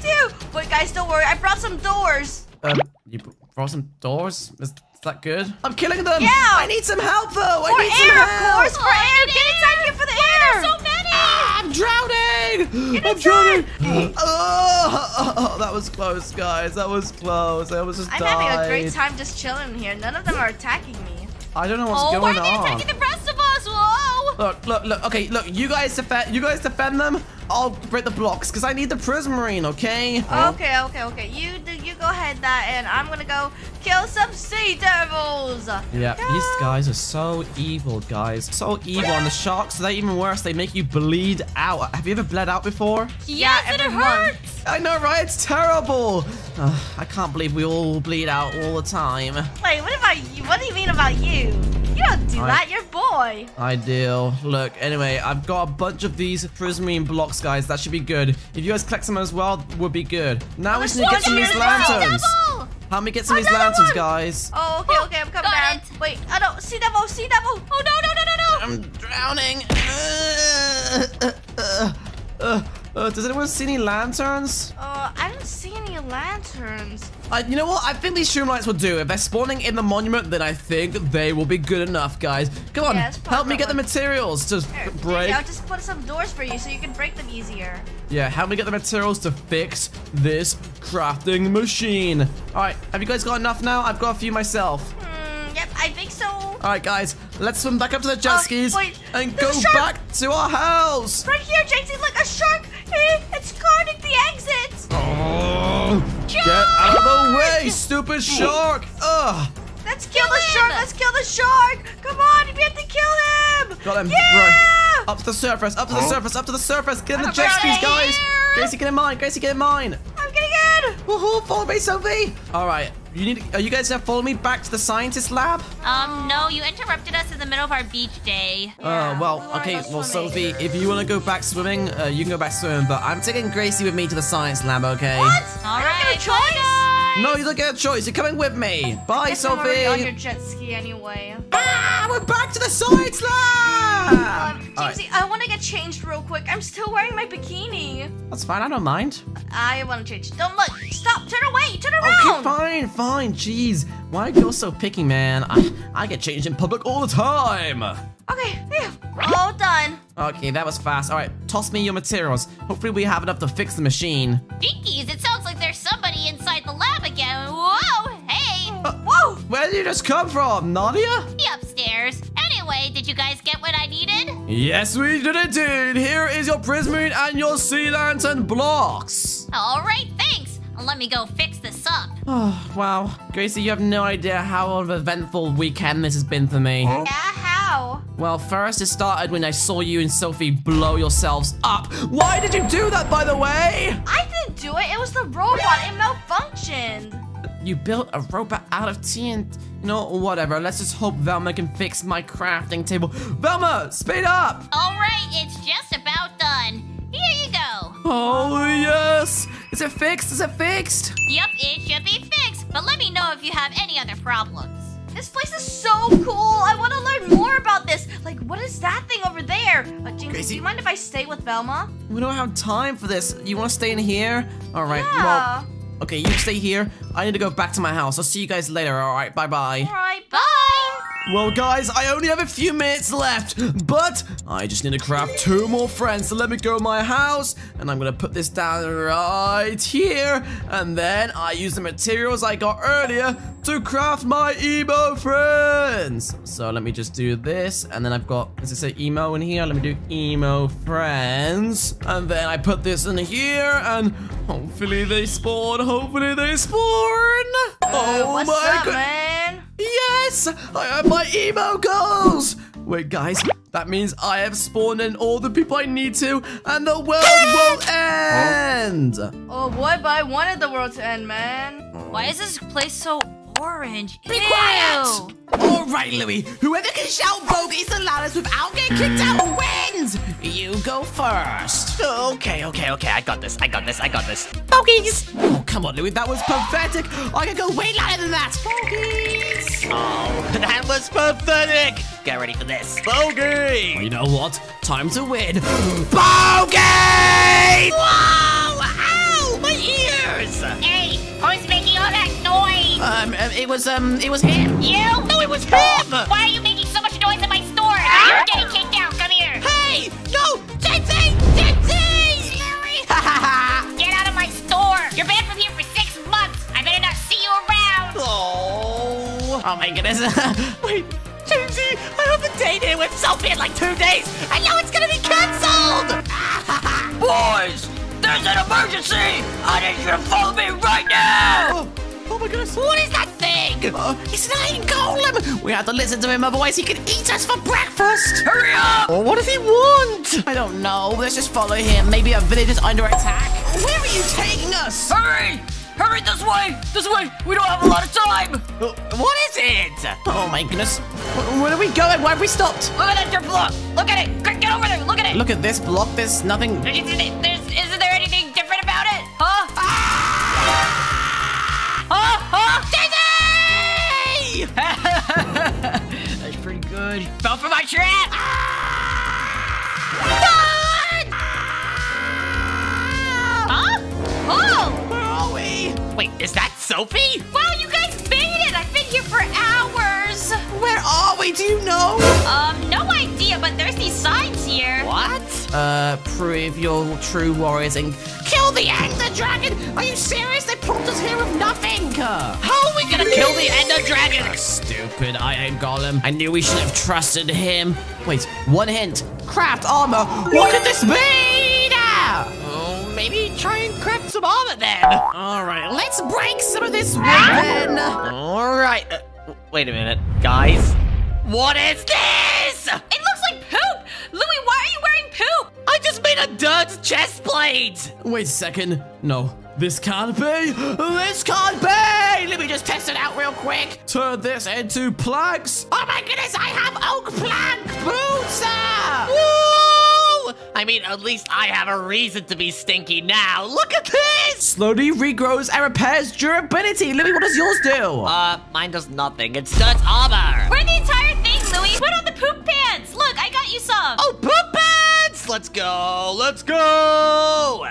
to! Wait, guys, don't worry, I brought some doors! You brought some doors? Is that good? I'm killing them! Yeah! I need some help, though! I need some help! For air, of course! Get inside here for the air! There's so many! Ah, I'm drowning! I'm drowning! Oh, that was close, guys. That was close. I was just having a great time just chilling here. None of them are attacking me. I don't know what's going on. Oh, why are they attacking the rest of us? Whoa! Look, look, look. Okay, look. You guys defend them. I'll break the blocks because I need the prismarine. Okay. Okay. You go ahead and I'm gonna go kill some sea devils. Yeah, these guys are so evil, guys. So evil. And the sharks, they're even worse. They make you bleed out. Have you ever bled out before? Yes, and it hurts. I know, right? It's terrible. I can't believe we all bleed out all the time. Wait, what about you? What do you mean about you? You don't do that. You're a boy. I do. Look, anyway, I've got a bunch of these prismarine blocks, guys. That should be good. If you guys collect some as well, would be good. Now we need to get some of these lanterns. Help me get some of these lanterns, guys. Oh, okay. I'm coming down. Wait, I don't see them. See them. Oh, no. I'm drowning. Does anyone see any lanterns? I don't see any lanterns. You know what? I think these shroom lights will do. If they're spawning in the monument, then I think they will be good enough, guys. Come on, help me get the materials to break. I'll just put some doors for you so you can break them easier. Yeah, help me get the materials to fix this crafting machine. All right, have you guys got enough now? I've got a few myself. Yep, I think so. All right, guys, let's swim back up to the jet skis and go back to our house. Right here, Jamesy, look, a shark. It's guarding the exit. Oh, get out of the way, stupid shark. Ugh. Let's kill the shark. Let's kill the shark. Come on, we have to kill him. Got him. Yeah. Up to the surface, up to the surface, up to the surface. Get in the jet skis, guys. Gracie, get in mine. Gracie, get in mine. I'm getting in. Woohoo, follow me, Sophie. All right. Are you guys gonna follow me back to the scientist lab? No, you interrupted us in the middle of our beach day. Well, Sophie, if you wanna go back swimming, you can go back swimming, but I'm taking Gracie with me to the science lab, okay? What? All right. I don't get a choice. No, you don't get a choice. You're coming with me. Bye, Sophie. I'm already on your jet ski anyway. Ah, we're back to the science lab! Jamesy, I wanna get changed real quick. I'm still wearing my bikini. That's fine, I don't mind. I wanna change. Don't look. Stop, turn away, turn around. Okay, fine. Jeez, why are you so picky, man? I get changed in public all the time. Okay, yeah, all done. Okay, that was fast. All right, toss me your materials. Hopefully we have enough to fix the machine. Jinkies, it sounds like there's somebody inside the lab again. Whoa, hey. Whoa, where did you just come from, Nadia? The upstairs. Anyway, did you guys get what I needed? Yes, we did indeed. Here is your prismarine and your sea lantern blocks. All right, thanks. Let me go fix this. up. Oh, wow. Gracie, you have no idea how eventful weekend this has been for me. Yeah, how? Well, first it started when I saw you and Sophie blow yourselves up. Why did you do that, by the way? I didn't do it. It was the robot. It malfunctioned. You built a robot out of TNT. No, whatever. Let's just hope Velma can fix my crafting table. Velma, speed up! All right, it's just about done. Here you go. Oh, yes. Is it fixed? Is it fixed? Yep, it should be fixed. But let me know if you have any other problems. This place is so cool. I want to learn more about this. Like, what is that thing over there? Jamesy, Gracie, do you mind if I stay with Velma? We don't have time for this. You want to stay in here? All right. Yeah. Well, okay, you stay here. I need to go back to my house. I'll see you guys later. All right, bye-bye. All right, bye. Well, guys, I only have a few minutes left, but I just need to craft 2 more friends. So let me go to my house, and I'm going to put this down right here. And then I use the materials I got earlier to craft my emo friends. So let me just do this, and then I've got, does it say emo in here? Let me do emo friends, and then I put this in here, and hopefully they spawn, hopefully they spawn. Oh, what's my god, man? Yes, I have my emo goals. Wait, guys, that means I have spawned in all the people I need to, and the world will end. Oh boy, but I wanted the world to end, man. Why is this place so orange? Be quiet! All right, Louie. Whoever can shout bogeys the loudest without getting kicked out wins. You go first. Okay. I got this. Bogeys. Oh, come on, Louie. That was pathetic. I can go way louder than that. Bogeys. Oh, that was pathetic. Get ready for this. Bogey. Well, you know what? Time to win. Bogey! Whoa! Ow! My ears. Hey, who's making all that noise? It was him. You? No, it was him! Why are you making so much noise in my store? You're getting kicked out, come here! Hey! No! Jamesy! Jamesy! Larry! Get out of my store! You're banned from here for 6 months! I better not see you around! Oh my goodness. Wait, Jamesy, I have a date here with Sophie in like 2 days! I know it's gonna be cancelled! Boys! There's an emergency! I need you to follow me right now! Oh my goodness. What is that thing? It's an iron golem. We have to listen to him, otherwise he can eat us for breakfast. Hurry up! Oh, what does he want? I don't know. Let's just follow him. Maybe our village is under attack. Where are you taking us? Hurry! Hurry, this way! This way! We don't have a lot of time! What is it? Oh my goodness. Where are we going? Why have we stopped? Look at that dirt block! Look at it! Quick, get over there! Look at it! Look at this block. There's nothing... Isn't there anything different about it? Huh? Ah! Jamesy! That's pretty good. Fell for my trap! Run! Huh? Oh! Where are we? Wait, is that Sophie? Wow, you guys made it! I've been here for hours! Where are we? Do you know? No idea, but there's these signs here. What? Prove your true warriors and kill the Ender Dragon! Are you serious? They pulled us here with nothing! How are we gonna kill the Ender Dragon? Oh, stupid Iron Golem. I knew we should have trusted him. Wait, one hint. Craft armor. What could this be? Oh, maybe try and craft some armor then. All right, let's break some of this weapon. All right. Wait a minute, guys. What is this? It looks like poop. Louie, why are you wearing poop? I just made a dude's chest plate! Wait a second. No, this can't be! This can't be! Let me just test it out real quick. Turn this into planks. Oh my goodness, I have oak plank boots! Woo! I mean, at least I have a reason to be stinky now. Look at this! Slowly regrows and repairs durability. Louie, what does yours do? Mine does nothing. It's just armor. Wear the entire thing, Louie. Put on the poop pants. Look, I got you some. Oh, poop pants! Let's go!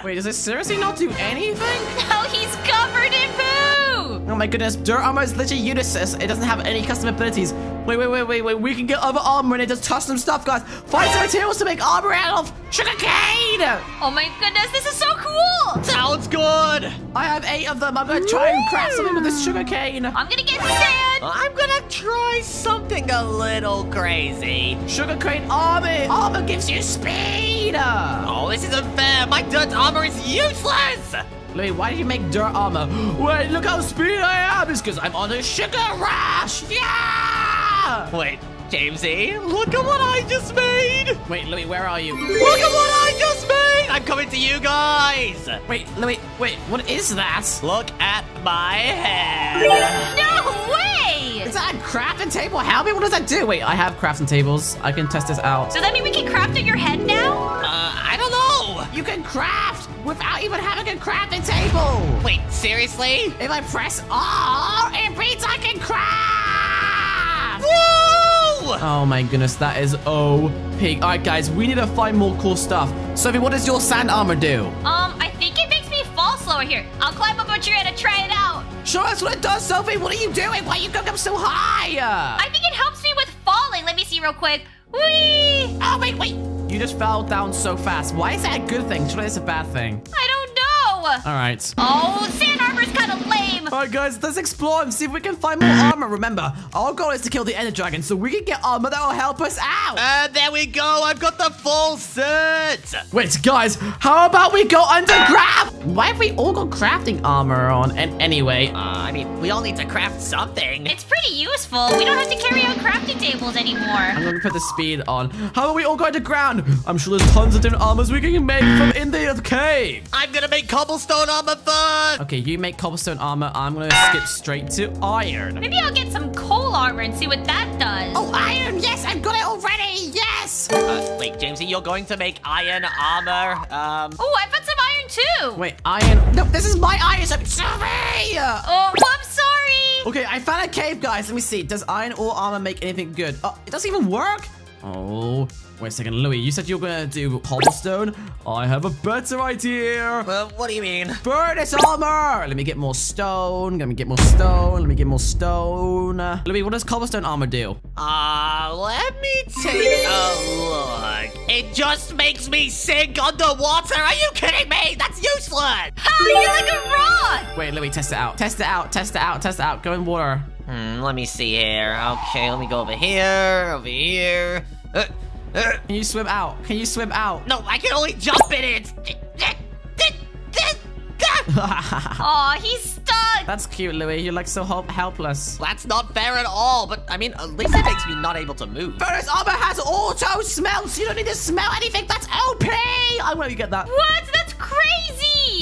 Wait, does this seriously not do anything? No, he's covered in poo! Oh my goodness, dirt armor is literally useless. It doesn't have any custom abilities. Wait, we can get other armor and it does custom stuff, guys. Find some materials to make armor out of sugarcane! Oh my goodness, this is so cool! Sounds good! I have 8 of them. I'm gonna try and craft something with this sugarcane. I'm gonna get sand! I'm gonna try something a little crazy. Sugarcane armor! Armor gives you speed! Oh, this isn't fair! My dude's armor is useless! Louie, why did you make dirt armor? Wait, look how speedy I am! It's because I'm on a sugar rush! Yeah! Wait, Jamesy, look at what I just made! Wait, Louie, where are you? Look at what I just made! I'm coming to you guys! Wait, Louie, wait, what is that? Look at my head! No way! Is that a crafting table? How many? What does that do? Wait, I have crafting tables. I can test this out. So that mean we can craft at your head now? I don't know! You can craft without even having a crafting table! Wait, seriously? If I press R, it means I can craft! Whoa! Oh my goodness, that is OP. Alright guys, we need to find more cool stuff. Sophie, what does your sand armor do? I think it makes me fall slower here. I'll climb up a tree and try it out. Sure, that's what it does, Sophie. What are you doing? Why are you going up so high? I think it helps me with falling. Let me see real quick. Whee! Oh, wait, wait. You just fell down so fast. Why is that a good thing? Surely it's a bad thing. I don't know. Alright. Oh, sand armor's kind of lame. Alright guys, let's explore and see if we can find more armor. Remember, our goal is to kill the Ender Dragon, so we can get armor that will help us out. And there we go, I've got the full set. Wait guys, how about we go underground? Why have we all got crafting armor on? And anyway, I mean, we all need to craft something. It's pretty useful. We don't have to carry out crafting tables anymore. I'm gonna put the speed on. How about we all go underground? I'm sure there's tons of different armors we can make from in the cave. I'm gonna make cobblestone armor first. Okay, you make cobblestone armor. I'm gonna skip straight to iron. Maybe I'll get some coal armor and see what that does. Oh, iron! Yes, I've got it already! Yes! Wait, Jamesy, you're going to make iron armor? Oh, I've got some iron too! Wait, iron... No, this is my iron! So sorry! Oh, I'm sorry! Okay, I found a cave, guys. Let me see. Does iron or armor make anything good? Oh, it doesn't even work? Oh... Wait a second, Louie, you said you were going to do cobblestone. I have a better idea. Well, what do you mean? Furnace armor. Let me get more stone. Let me get more stone. Let me get more stone. Louie, what does cobblestone armor do? Let me take a look. It just makes me sink underwater. Are you kidding me? That's useless. You're like a rock. Wait, Louie, test it out. Test it out. Test it out. Test it out. Go in water. Let me see here. Okay, let me go over here. Over here. Can you swim out? Can you swim out? No, I can only jump in it. Aw, he's stuck. That's cute, Louie. You're like so helpless. That's not fair at all, but I mean, at least it makes me not able to move. Furnace armor has auto smell, so you don't need to smell anything. That's OP. I want to get that. What? That's crazy.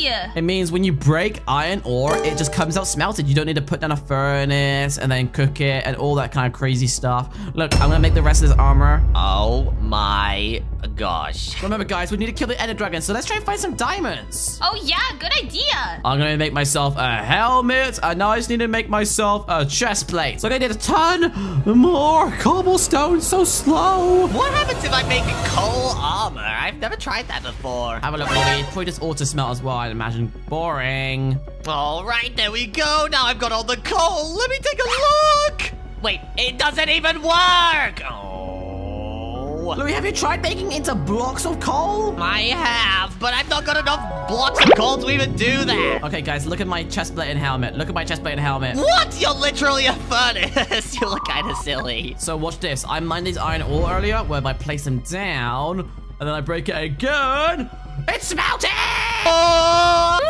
It means when you break iron ore, it just comes out smelted. You don't need to put down a furnace and then cook it and all that kind of crazy stuff. Look, I'm gonna make the rest of this armor. Oh my gosh. Remember guys, we need to kill the Ender Dragon, so let's try and find some diamonds. Oh yeah, good idea. I'm gonna make myself a helmet, and now I just need to make myself a chest plate. So I did a ton more cobblestone, so slow. What happens if I make coal armor? I've never tried that before. Have a look, Louie. Probably just auto smell as well. I'd imagine boring. All right, there we go. Now I've got all the coal. Let me take a look. Wait, it doesn't even work. Oh. Louie, have you tried making into blocks of coal? I have, but I've not got enough blocks of coal to even do that. Okay, guys, look at my chestplate and helmet. Look at my chestplate and helmet. What? You're literally a furnace. You look kind of silly. So watch this. I mined these iron ore earlier, where I place them down, and then I break it again. It's smelting! What?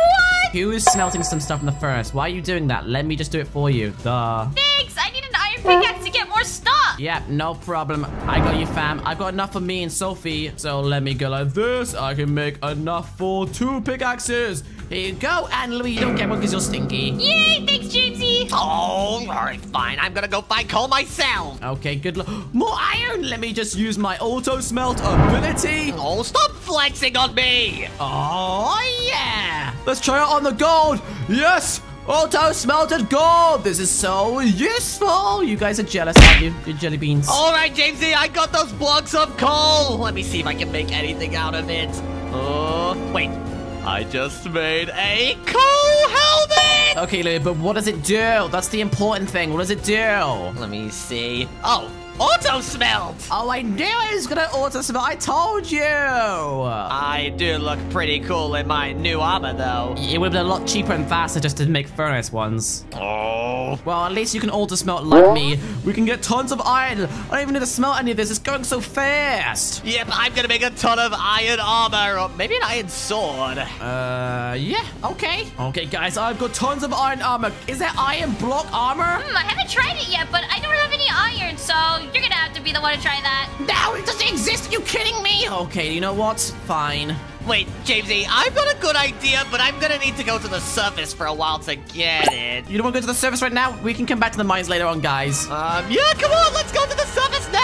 Who is smelting some stuff in the furnace? Why are you doing that? Let me just do it for you. Duh. Thanks! I need an iron pickaxe to get more stuff! Yep, no problem. I got you, fam. I've got enough for me and Sophie. So let me go like this. I can make enough for 2 pickaxes. Here you go, and Louie, you don't get one because you're stinky. Yay, thanks, Jamesy. Oh, all right, fine. I'm gonna go find coal myself. Okay, good luck. More iron! Let me just use my auto-smelt ability. Oh, stop flexing on me. Oh, yeah. Let's try it on the gold. Yes, auto-smelted gold. This is so useful. You guys are jealous, aren't you? You're jelly beans. All right, Jamesy, I got those blocks of coal. Let me see if I can make anything out of it. Oh, wait. I just made a coal helmet! Okay, Louie, but what does it do? That's the important thing. What does it do? Let me see. Oh, auto-smelt! Oh, I knew it was gonna auto-smelt. I told you! I do look pretty cool in my new armor, though. It would have been a lot cheaper and faster just to make furnace ones. Oh. smell. Well, at least you can all just smell it like me. We can get tons of iron. I don't even need to smell any of this. It's going so fast. Yep, I'm gonna make a ton of iron armor, or maybe an iron sword. Yeah, okay. Okay, guys, I've got tons of iron armor. Is there iron block armor? I haven't tried it yet, but I don't have any iron, so you're gonna have to be the one to try that. No, it doesn't exist. Are you kidding me? Okay, you know what? Fine. Wait, Jamesy, I've got a good idea, but I'm gonna need to go to the surface for a while to get it. You don't wanna go to the surface right now? We can come back to the mines later on, guys. Yeah, come on, let's go to the surface now!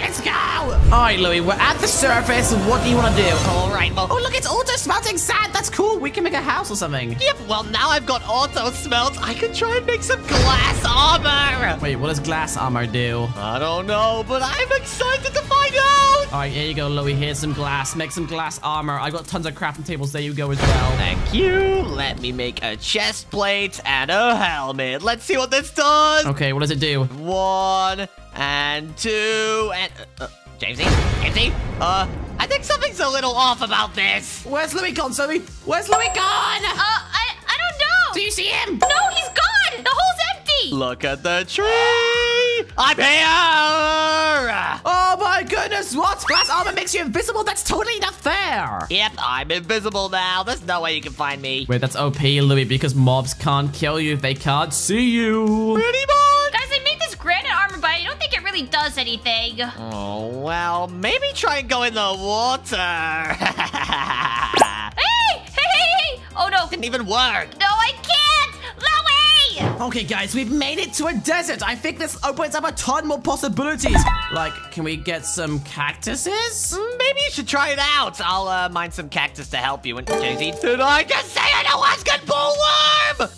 Let's go! Alright, Louie, we're at the surface. What do you wanna do? Alright, well... Oh, look, it's auto-smelting sand! That's cool, we can make a house or something. Yep, well, now I've got auto-smelt, I can try and make some glass armor! Wait, what does glass armor do? I don't know, but I'm excited to find out! Alright, here you go, Louie, here's some glass. Make some glass armor. I've got tons of crafting tables. There you go as well. Thank you. Let me make a chest plate and a helmet. Let's see what this does. Okay, what does it do? One and two and... Jamesy? Jamesy? I think something's a little off about this. Where's Louie gone, Sophie? Where's Louie gone? I don't know. Do you see him? No, he's gone. The hole's empty. Look at the tree. I'm here! Oh my goodness, what? Glass armor makes you invisible? That's totally not fair! Yep, I'm invisible now. There's no way you can find me. Wait, that's OP, Louie, because mobs can't kill you if they can't see you. Pretty much! Guys, I made this granite armor, but I don't think it really does anything. Oh, well, maybe try and go in the water. Hey! Hey! Oh no. Didn't even work. No, I can't! Louie! Okay, guys, we've made it to a desert. I think this opens up a ton more possibilities. Like, can we get some cactuses? Maybe you should try it out. I'll mine some cactus to help you. And Jamesy, did I just say an Alaskan bullworm?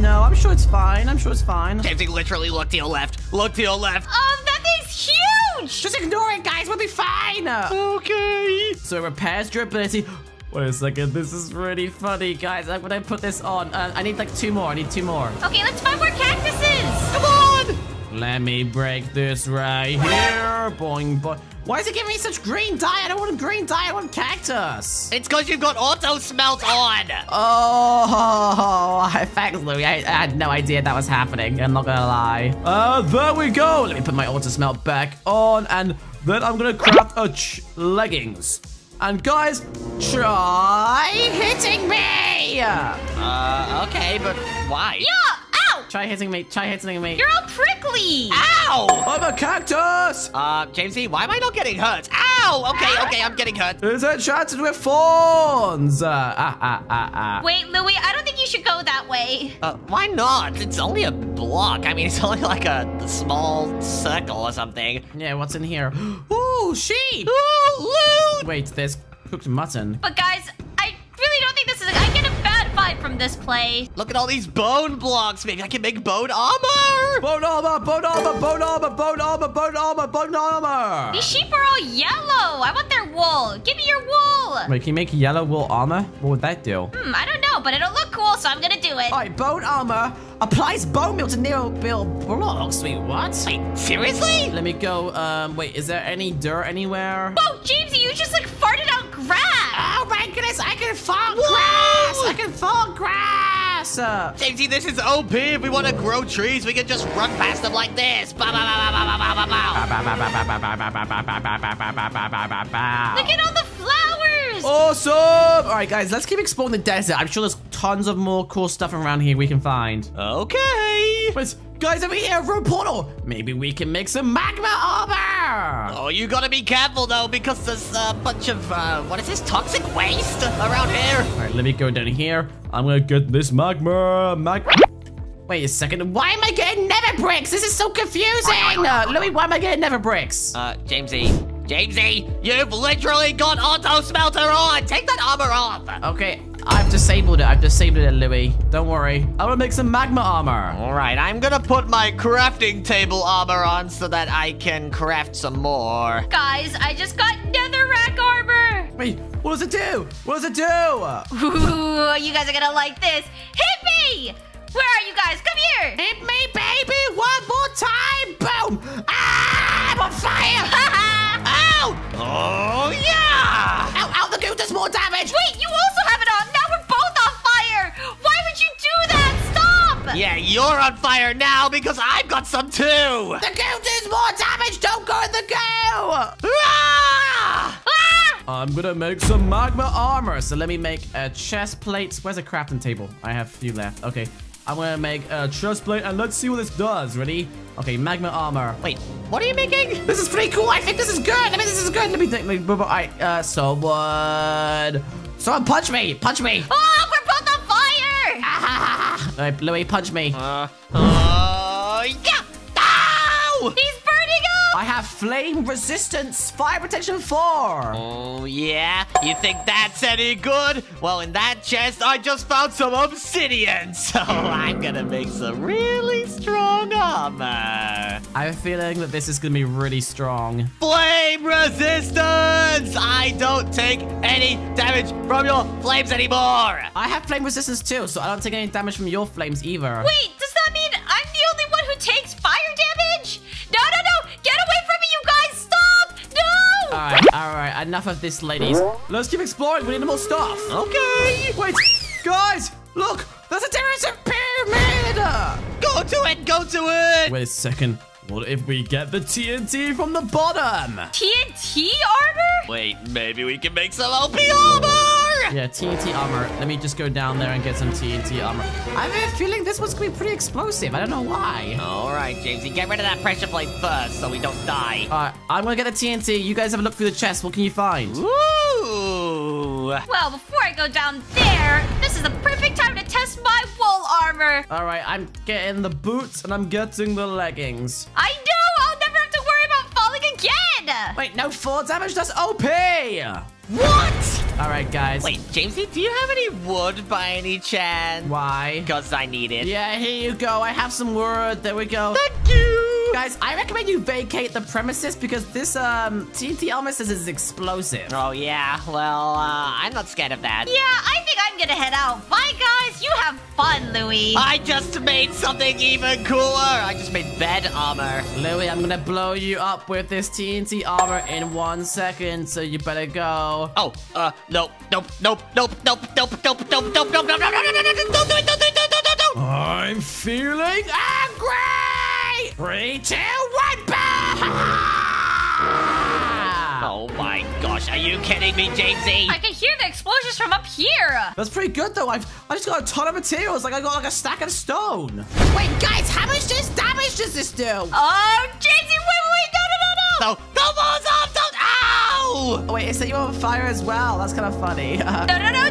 No, I'm sure it's fine. I'm sure it's fine. Jamesy, literally look to your left. Look to your left. That thing's huge. Just ignore it, guys. We'll be fine. Okay. So it repairs durability. Wait a second, this is really funny, guys. When I put this on, I need like two more. I need two more. Okay, let's find more cactuses. Come on! Let me break this right here. Boing, boing. Why is it giving me such green dye? I don't want green dye, I want cactus. It's because you've got auto-smelt on. Oh, thanks, Louie. I had no idea that was happening. I'm not gonna lie. There we go. Let me put my auto-smelt back on, and then I'm gonna craft a leggings. And guys, try hitting me! Okay, but why? Yeah, ow! Try hitting me, try hitting me. You're all prickly! Ow! I'm a cactus! Jamesy, why am I not getting hurt? Ow! Okay, I'm getting hurt. Is it enchanted with thorns? Wait, Louie, I don't think you should go that way. Why not? It's only a block. I mean, it's only like a small circle or something. Yeah, what's in here? Ooh, sheep! Ooh, loot! Wait, there's cooked mutton. But guys, I really don't think this is... I get a bad vibe from this place. Look at all these bone blocks. Maybe I can make bone armor! Bone armor, bone armor, bone armor, bone armor, bone armor, bone armor! These sheep are all yellow. I want their wool. Give me your wool! Wait, can you make yellow wool armor? What would that do? I don't know, but it'll look cool, so I'm gonna do it. All right, bone armor. Applies bone meal to needle blocks. Wait, what? Wait, seriously? Let me go. Wait, is there any dirt anywhere? Whoa, Jamesy, you just like farted out grass. Oh my goodness, I can fart grass. I can fart grass. Jamesy, this is OP. If we want to grow trees, we can just run past them like this. Bow, bow, bow, bow, bow, bow, bow. Look at all the flowers. Awesome. All right, guys, let's keep exploring the desert. I'm sure there's tons of more cool stuff around here we can find. Okay. But guys, over here, room portal. Maybe we can make some magma armor. Oh, you gotta be careful though, because there's a bunch of, what is this, toxic waste around here. All right, let me go down here. I'm gonna get this magma. Wait a second, why am I getting nether bricks? This is so confusing. Louie, why am I getting nether bricks? Jamesy. Jamesy, you've literally got auto-smelter on! Take that armor off! Okay, I've disabled it, Louie. Don't worry. I wanna make some magma armor. Alright, I'm gonna put my crafting table armor on so that I can craft some more. Guys, I just got netherrack armor! Wait, what does it do? What does it do? Ooh, you guys are gonna like this. Hit me! Where are you guys? Come here! Hit me, baby! One more time! Boom! Ah, I'm on fire! Ow! Oh, yeah! Ow, ow, the goo does more damage! Wait, you also have it on! Now we're both on fire! Why would you do that? Stop! Yeah, you're on fire now because I've got some too. The goo does more damage. Don't go in the goo. Ah! Ah! I'm gonna make some magma armor. So let me make a chest plate. Where's a crafting table? I have a few left. Okay. I'm gonna make a chest plate and let's see what this does. Ready? Okay, magma armor. Wait, what are you making? This is pretty cool. I think this is good. I mean, this is good. Let me think. Someone. Someone punch me. Punch me. Oh, we're both on fire. Ah. All right, Louie, punch me. Yeah. Ow! He's burning up. I have flame resistance, fire protection 4. Oh, yeah? You think that's any good? Well, in that chest, I just found some obsidian. So I'm gonna make some really strong armor. I have a feeling that this is gonna be really strong. Flame resistance! I don't take any damage from your flames anymore. I have flame resistance too, so I don't take any damage from your flames either. Wait, does that mean I'm the only one who takes fire damage? No, no, no! Get away from me, you guys! Stop! No! Alright, enough of this, ladies. Let's keep exploring. We need more stuff. Okay. Wait, guys, look! There's a terrorism pyramid! Go to it! Go to it! Wait a second. What if we get the TNT from the bottom? TNT armor? Wait, maybe we can make some OP armor! Yeah, TNT armor. Let me just go down there and get some TNT armor. I have a feeling this one's gonna be pretty explosive. I don't know why. All right, Jamesy, get rid of that pressure plate first so we don't die. All right, I'm gonna get the TNT. You guys have a look through the chest. What can you find? Ooh! Well, before I go down there, this is the perfect time to test my wool armor. All right, I'm getting the boots and I'm getting the leggings. I know! I'll never have to worry about falling again! Wait, no fall damage, that's OP! What? All right, guys. Wait, Jamesy, do you have any wood by any chance? Why? Because I need it. Yeah, here you go. I have some wood. There we go. Thank you! Guys, I recommend you vacate the premises because this TNT armor says it's explosive. Oh, yeah. Well, I'm not scared of that. Yeah, I think I'm gonna head out. Bye, guys. You have fun, Louie. I just made something even cooler. I just made bed armor. Louie, I'm gonna blow you up with this TNT armor in 1 second, so you better go. Oh, nope, don't do it. I'm feeling angry. 3, 2, 1, bah! Oh my gosh, are you kidding me, Jamesy? I can hear the explosions from up here. That's pretty good, though. I just got a ton of materials. Like, I got, a stack of stone. Wait, guys, how much damage does this do? Oh, Jamesy, wait, no. No, balls off, don't. Ow! Oh, wait, it said you were on fire as well. That's kind of funny. No,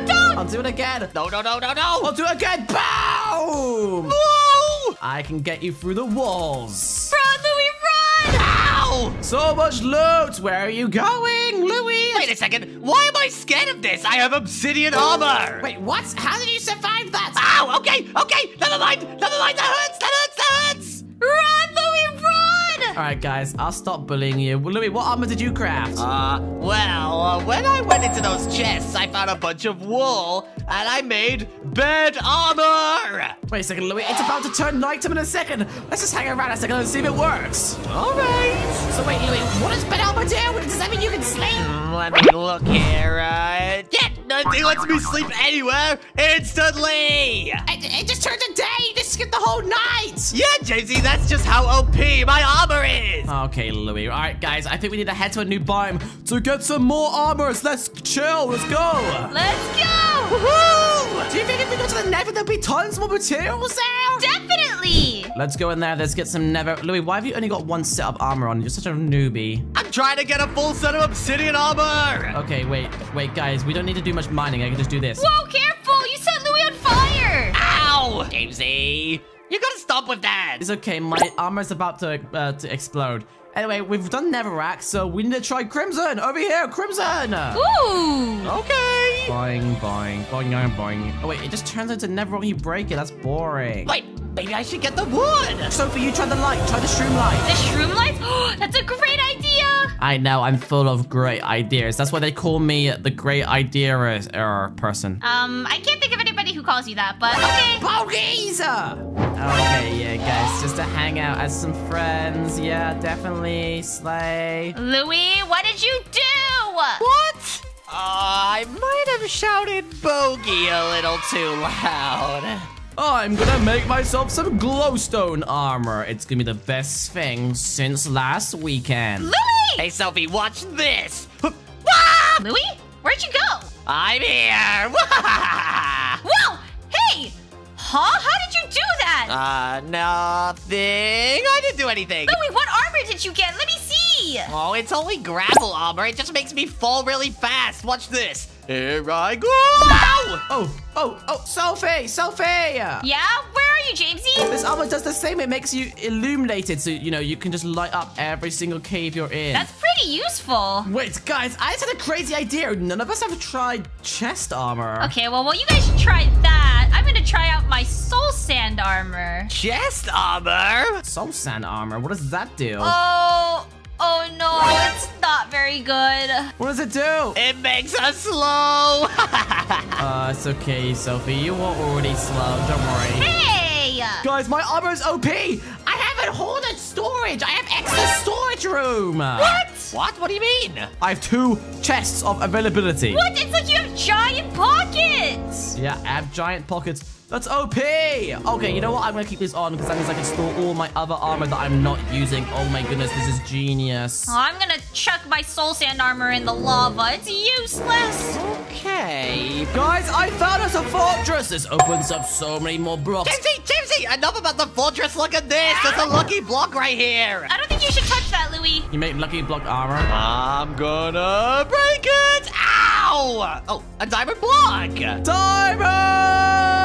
don't. I'll do it again. No. I'll do it again. Boom! Whoa! I can get you through the walls. Run, Louie, run! Ow! So much loot. Where are you going, Louie? Wait a second. Why am I scared of this? I have obsidian armor. Wait, what? How did you survive that? Ow! Okay. Never mind. That hurts. Run, Louie, run! All right, guys. I'll stop bullying you. Well, Louie, what armor did you craft? When I went into those chests, I found a bunch of wool, and I made bed armor. Wait a second, Louie. It's about to turn nighttime in a second. Let's just hang around a second and see if it works. All right. So wait, Louie, what does bed armor do? Does that mean you can sleep? Let me look here. Yeah, it lets me sleep anywhere instantly. It just turned a day. You just skipped the whole night. Yeah, Jamesy, that's just how OP my armor is. Okay, Louie. All right, guys. I think we need to head to a new biome to get some more armors. Let's chill. Let's go. Let's go. Woohoo! Do you think if we go to the nether, there'll be tons more materials there? Definitely. Let's go in there. Let's get some nether. Louie, why have you only got one set of armor on? You're such a newbie. I'm trying to get a full set of obsidian armor. Okay, wait, guys. We don't need to do much mining. I can just do this. Whoa, careful. You set Louie on fire. Ow! Jamesy, you gotta stop with that. It's okay. My armor's about to explode. Anyway, we've done Neverack, so we need to try Crimson. Over here, Crimson. Ooh. Okay. Boing, boing, boing, boing, boing. Oh, wait, it just turns into Neverack when you break it. That's boring. Wait, maybe I should get the wood. Sophie, you try the light. Try the shroom light. The shroom light? That's a great idea. I know, I'm full of great ideas. That's why they call me the great idea person. I can't think of anybody who calls you that, but okay. Bogies! Okay, yeah, guys, just to hang out as some friends. Yeah, definitely, slay. Louie, what did you do? What? I might have shouted bogey a little too loud. I'm gonna make myself some glowstone armor. It's gonna be the best thing since last weekend. Louie! Hey, Sophie, watch this! Louie, where'd you go? I'm here! Whoa! Hey! Huh? How did you do that? Nothing. I didn't do anything. Louie, what armor did you get? Let me see! Oh, it's only grapple armor. It just makes me fall really fast. Watch this. Here I go! Oh, Sophie! Yeah, where are you, Jamesy? This armor does the same. It makes you illuminated, so, you know, you can just light up every single cave you're in. That's pretty useful. Wait, guys, I just had a crazy idea. None of us have tried chest armor. Okay, well, you guys should try that. I'm gonna try out my soul sand armor. Chest armor? Soul sand armor? What does that do? Oh no, it's not very good. What does it do? It makes us slow. It's okay, Sophie. You were already slow. Don't worry. Hey! Guys, my armor is OP. I have a whole storage. I have extra storage room. What? What? What do you mean? I have 2 chests of availability. What? It's like you have giant pockets. Yeah, I have giant pockets. That's OP! Okay, you know what? I'm gonna keep this on because that means I can store all my other armor that I'm not using. Oh my goodness, this is genius. Oh, I'm gonna chuck my soul sand armor in the lava. It's useless! Okay. Guys, I found us a fortress! This opens up so many more blocks. Jamesy! Enough about the fortress! Look at this! There's a lucky block right here! I don't think you should touch that, Louie. You make lucky block armor? I'm gonna break it! Ow! Oh, a diamond block! Diamond!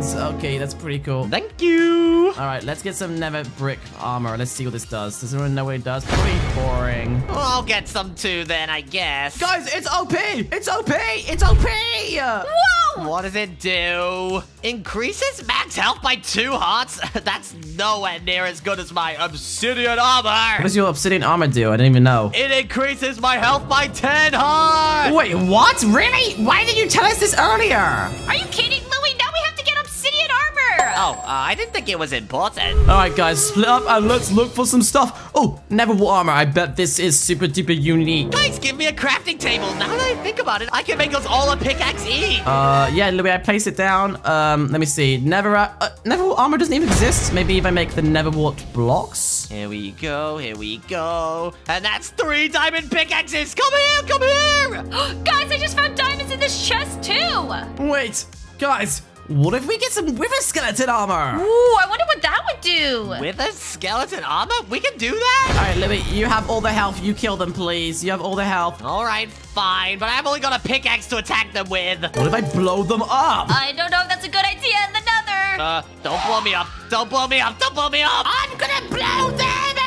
Okay, that's pretty cool. Thank you. All right, let's get some nether brick armor. Let's see what this does. Does anyone know what it does? Pretty boring. Well, I'll get some too then, I guess. Guys, it's OP. It's OP. It's OP. Whoa. What does it do? Increases max health by 2 hearts? That's nowhere near as good as my obsidian armor. What does your obsidian armor do? I don't even know. It increases my health by 10 hearts. Wait, what? Really? Why did you tell us this earlier? Are you kidding, Louie? Now we have to get obsidian armor. Oh, I didn't think it was important. All right, guys, split up and let's look for some stuff. Oh, netherwall armor. I bet this is super duper unique. Guys, give me a crafting table. Now that I think about it, I can make us all a pickaxe each. Yeah, Louie, I place it down. Let me see. Netherwall armor doesn't even exist. Maybe if I make the netherwall blocks. Here we go. Here we go. And that's 3 diamond pickaxes. Come here. Come here. Guys, I just found diamonds in this chest too. Wait, guys. What if we get some wither skeleton armor? Ooh, I wonder what that would do. Wither skeleton armor? We can do that? All right, Louie, you have all the health. You kill them, please. You have all the health. All right, fine. But I've only got a pickaxe to attack them with. What if I blow them up? I don't know if that's a good idea in the nether. Don't blow me up. Don't blow me up. Don't blow me up. I'm gonna blow them up!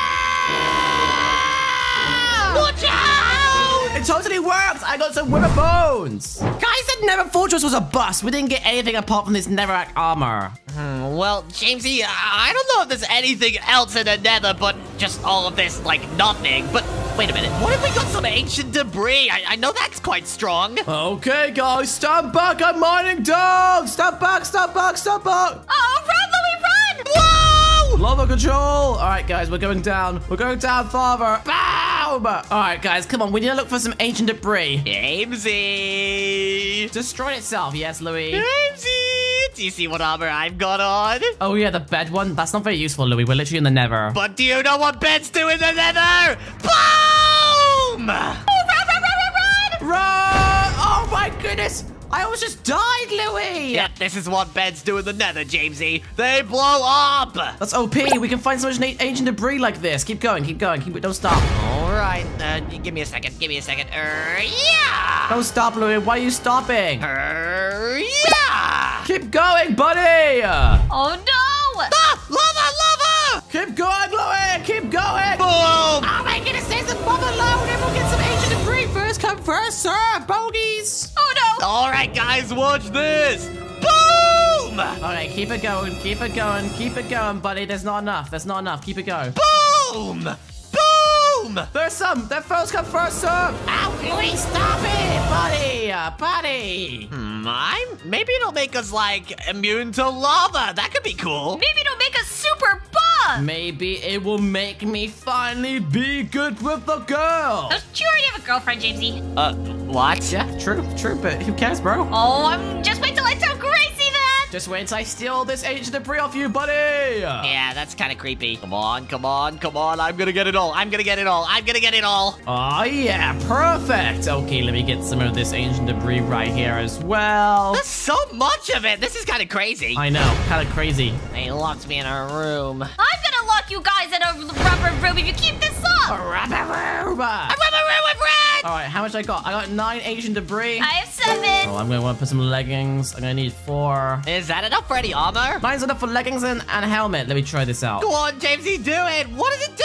Watch out! It totally works! I got some wither bones! Guys, that nether fortress was a bust. We didn't get anything apart from this netherrack armor. Well, Jamesy, I don't know if there's anything else in the nether, but just all of this, like, nothing. But wait a minute. What if we got some ancient debris? I know that's quite strong. Okay, guys, stand back. I'm mining dog! Stand back, stand back, stand back! Oh, run, Louie, run! Whoa! Lava control! All right, guys, we're going down. We're going down farther. Bah! All right, guys, come on. We need to look for some ancient debris. Jamesy! Destroyed itself. Yes, Louie. Jamesy! Do you see what armor I've got on? Oh, yeah, the bed one. That's not very useful, Louie. We're literally in the nether. But do you know what beds do in the nether? Boom! Oh, run! Run! Oh, my goodness. I almost just died, Louie! Yep, this is what beds do in the nether, Jamesy. They blow up! That's OP. We can find so much ancient debris like this. Keep going, keep going. Don't stop. All right. Give me a second. Give me a second. Yeah! Don't stop, Louie. Why are you stopping? Yeah! Keep going, buddy! Oh, no! Ah, lava, lava! Keep going, Louie! Keep going! Boom! Oh, my goodness. There's a bomb alone. We'll get some ancient debris. First come, first serve, bogeys! Oh, no! All right, guys, watch this. Boom! All right, keep it going, keep it going, keep it going, buddy. There's not enough. There's not enough. Keep it going. Boom! Boom! There's some. That first come, first serve. Ow, Louie, stop it, buddy. Buddy. Maybe it'll make us, like, immune to lava. That could be cool. Maybe it'll make us super buff. Maybe it will make me finally be good with the girl. Don't you already have a girlfriend, Jamesy? What? Yeah, true, but who cares, bro? Oh, just wait till I tell Gracie that. Just wait until I steal this ancient debris off you, buddy! Yeah, that's kind of creepy. Come on, come on, come on. I'm gonna get it all. I'm gonna get it all. I'm gonna get it all. Oh, yeah, perfect. Okay, let me get some of this ancient debris right here as well. There's so much of it. This is kind of crazy. I know, kind of crazy. They locked me in a room. I'm gonna lock you guys in a rubber room if you keep this up. A rubber room. A rubber room with red. All right, how much I got? I got 9 ancient debris. I have 7. Oh, I'm gonna want to put some leggings. I'm gonna need 4. Is that enough for any armor? Mine's enough for leggings and a helmet. Let me try this out. Go on, Jamesy, do it. What does it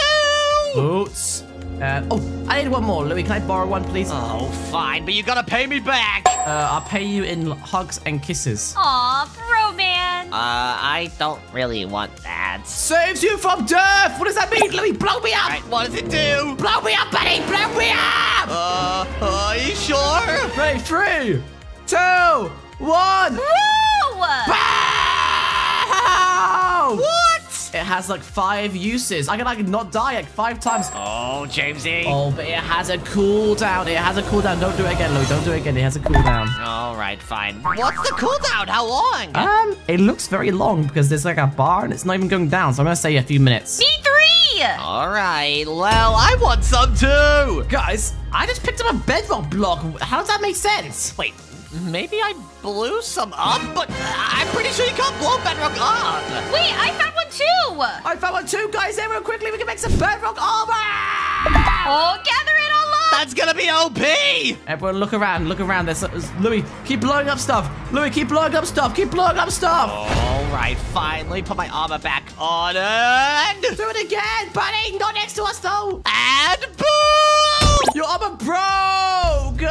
do? Boots. Oh, I need 1 more. Louie, can I borrow 1, please? Oh, fine, but you gotta pay me back. I'll pay you in hugs and kisses. Aw, bro, man. I don't really want that. Saves you from death. What does that mean? Louie, blow me up. Right, what does it do? Blow me up, buddy. Blow me up. Are you sure? Hey, 3, 2, 1. Woo! Bow! What? It has like 5 uses. I can like not die like 5 times. Oh, Jamesy. Oh, but it has a cooldown. It has a cooldown. Don't do it again, Louie. Don't do it again. It has a cooldown. All right, fine. What's the cooldown? How long? It looks very long because there's like a bar and it's not even going down. So I'm gonna say a few minutes. Me 3. All right. Well, I want some too, guys. I just picked up a bedrock block. How does that make sense? Wait. Maybe I blew some up, but I'm pretty sure you can't blow bedrock up. Wait, I found 1 too. I found 1 too, guys. There, real quickly, we can make some bedrock armor. Oh, gather it all up. That's gonna be OP. Everyone, look around. Look around. There's Louie, keep blowing up stuff. Louie, keep blowing up stuff. Keep blowing up stuff. All right, fine. Let me put my armor back on and do it again, buddy. Not next to us though. And boom! Your armor broke.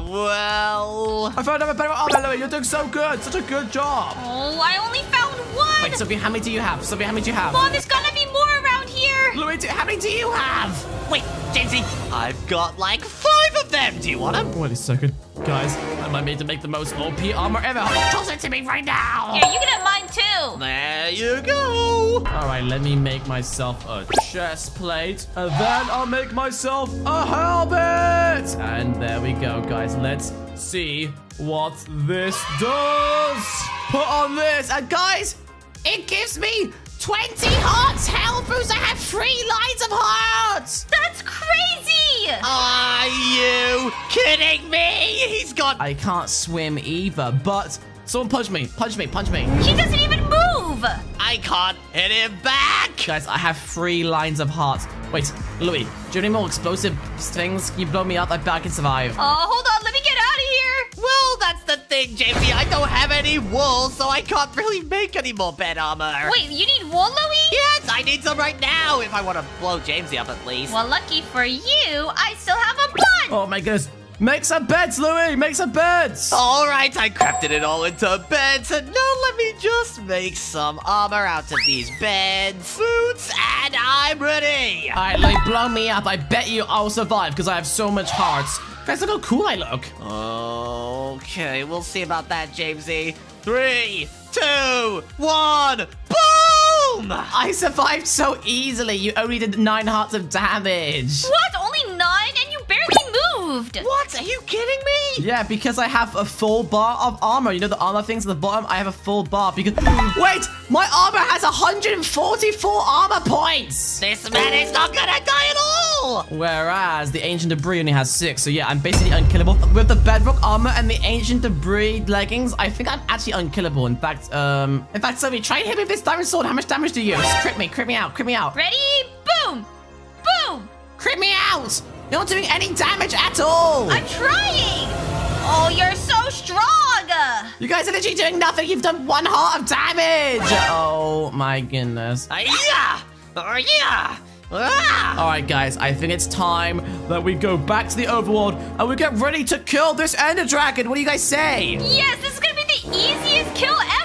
Well... I found another better armor, Louie. You're doing so good. Such a good job. Oh, I only found 1. Wait, Sophie, how many do you have? Sophie, how many do you have? Mom, there's gotta be more around here. Louie, how many do you have? Wait, Jamesy, I've got like 5 of them. Do you want them? Wait a second. Guys, I might need to make the most OP armor ever. Toss it to me right now. Yeah, you can have mine too. There you go. All right, let me make myself a chest plate. And then I'll make myself a helmet. And there we go, guys. Let's see what this does. Put on this. And guys, it gives me 20 hearts. Hell, Bruce, I have 3 lines of hearts. That's crazy. Are you kidding me? He's got... I can't swim either, but someone punch me. Punch me. Punch me. He doesn't even move. I can't hit him back. Guys, I have 3 lines of hearts. Wait, Louie, do you have any more explosive things? Can you blow me up? I can survive. Oh, hold on. Let me get out of here. Well, that's the thing, Jamesy. I don't have any wool, so I can't really make any more bed armor. Wait, you need wool, Louie? Yes, I need some right now if I want to blow Jamesy up at least. Well, lucky for you, I still have a bun. Oh, my goodness. Make some beds, Louie! Make some beds! All right, I crafted it all into beds, and now let me just make some armor out of these beds, boots, and I'm ready! All right, Louie, blow me up. I bet you I'll survive, because I have so much hearts. Guys, look how cool I look. Okay, we'll see about that, Jamesy. 3, 2, 1, boom! I survived so easily. You only did 9 hearts of damage. What? Only 9? And you barely... What? Are you kidding me? Yeah, because I have a full bar of armor. You know the armor things at the bottom? I have a full bar because... Wait! My armor has 144 armor points! This man is not gonna die at all! Whereas the ancient debris only has 6. So yeah, I'm basically unkillable. With the bedrock armor and the ancient debris leggings, I think I'm actually unkillable. In fact, Sophie, try and hit me with this diamond sword. How much damage do you use? Crit me out, crit me out. Ready? Boom! Boom! Crit me out! You're not doing any damage at all! I'm trying! Oh, you're so strong! You guys are literally doing nothing! You've done 1 heart of damage! Oh my goodness. Yeah! Yeah! Ah! Alright guys, I think it's time that we go back to the overworld and we get ready to kill this Ender Dragon! What do you guys say? Yes, this is gonna be the easiest kill ever!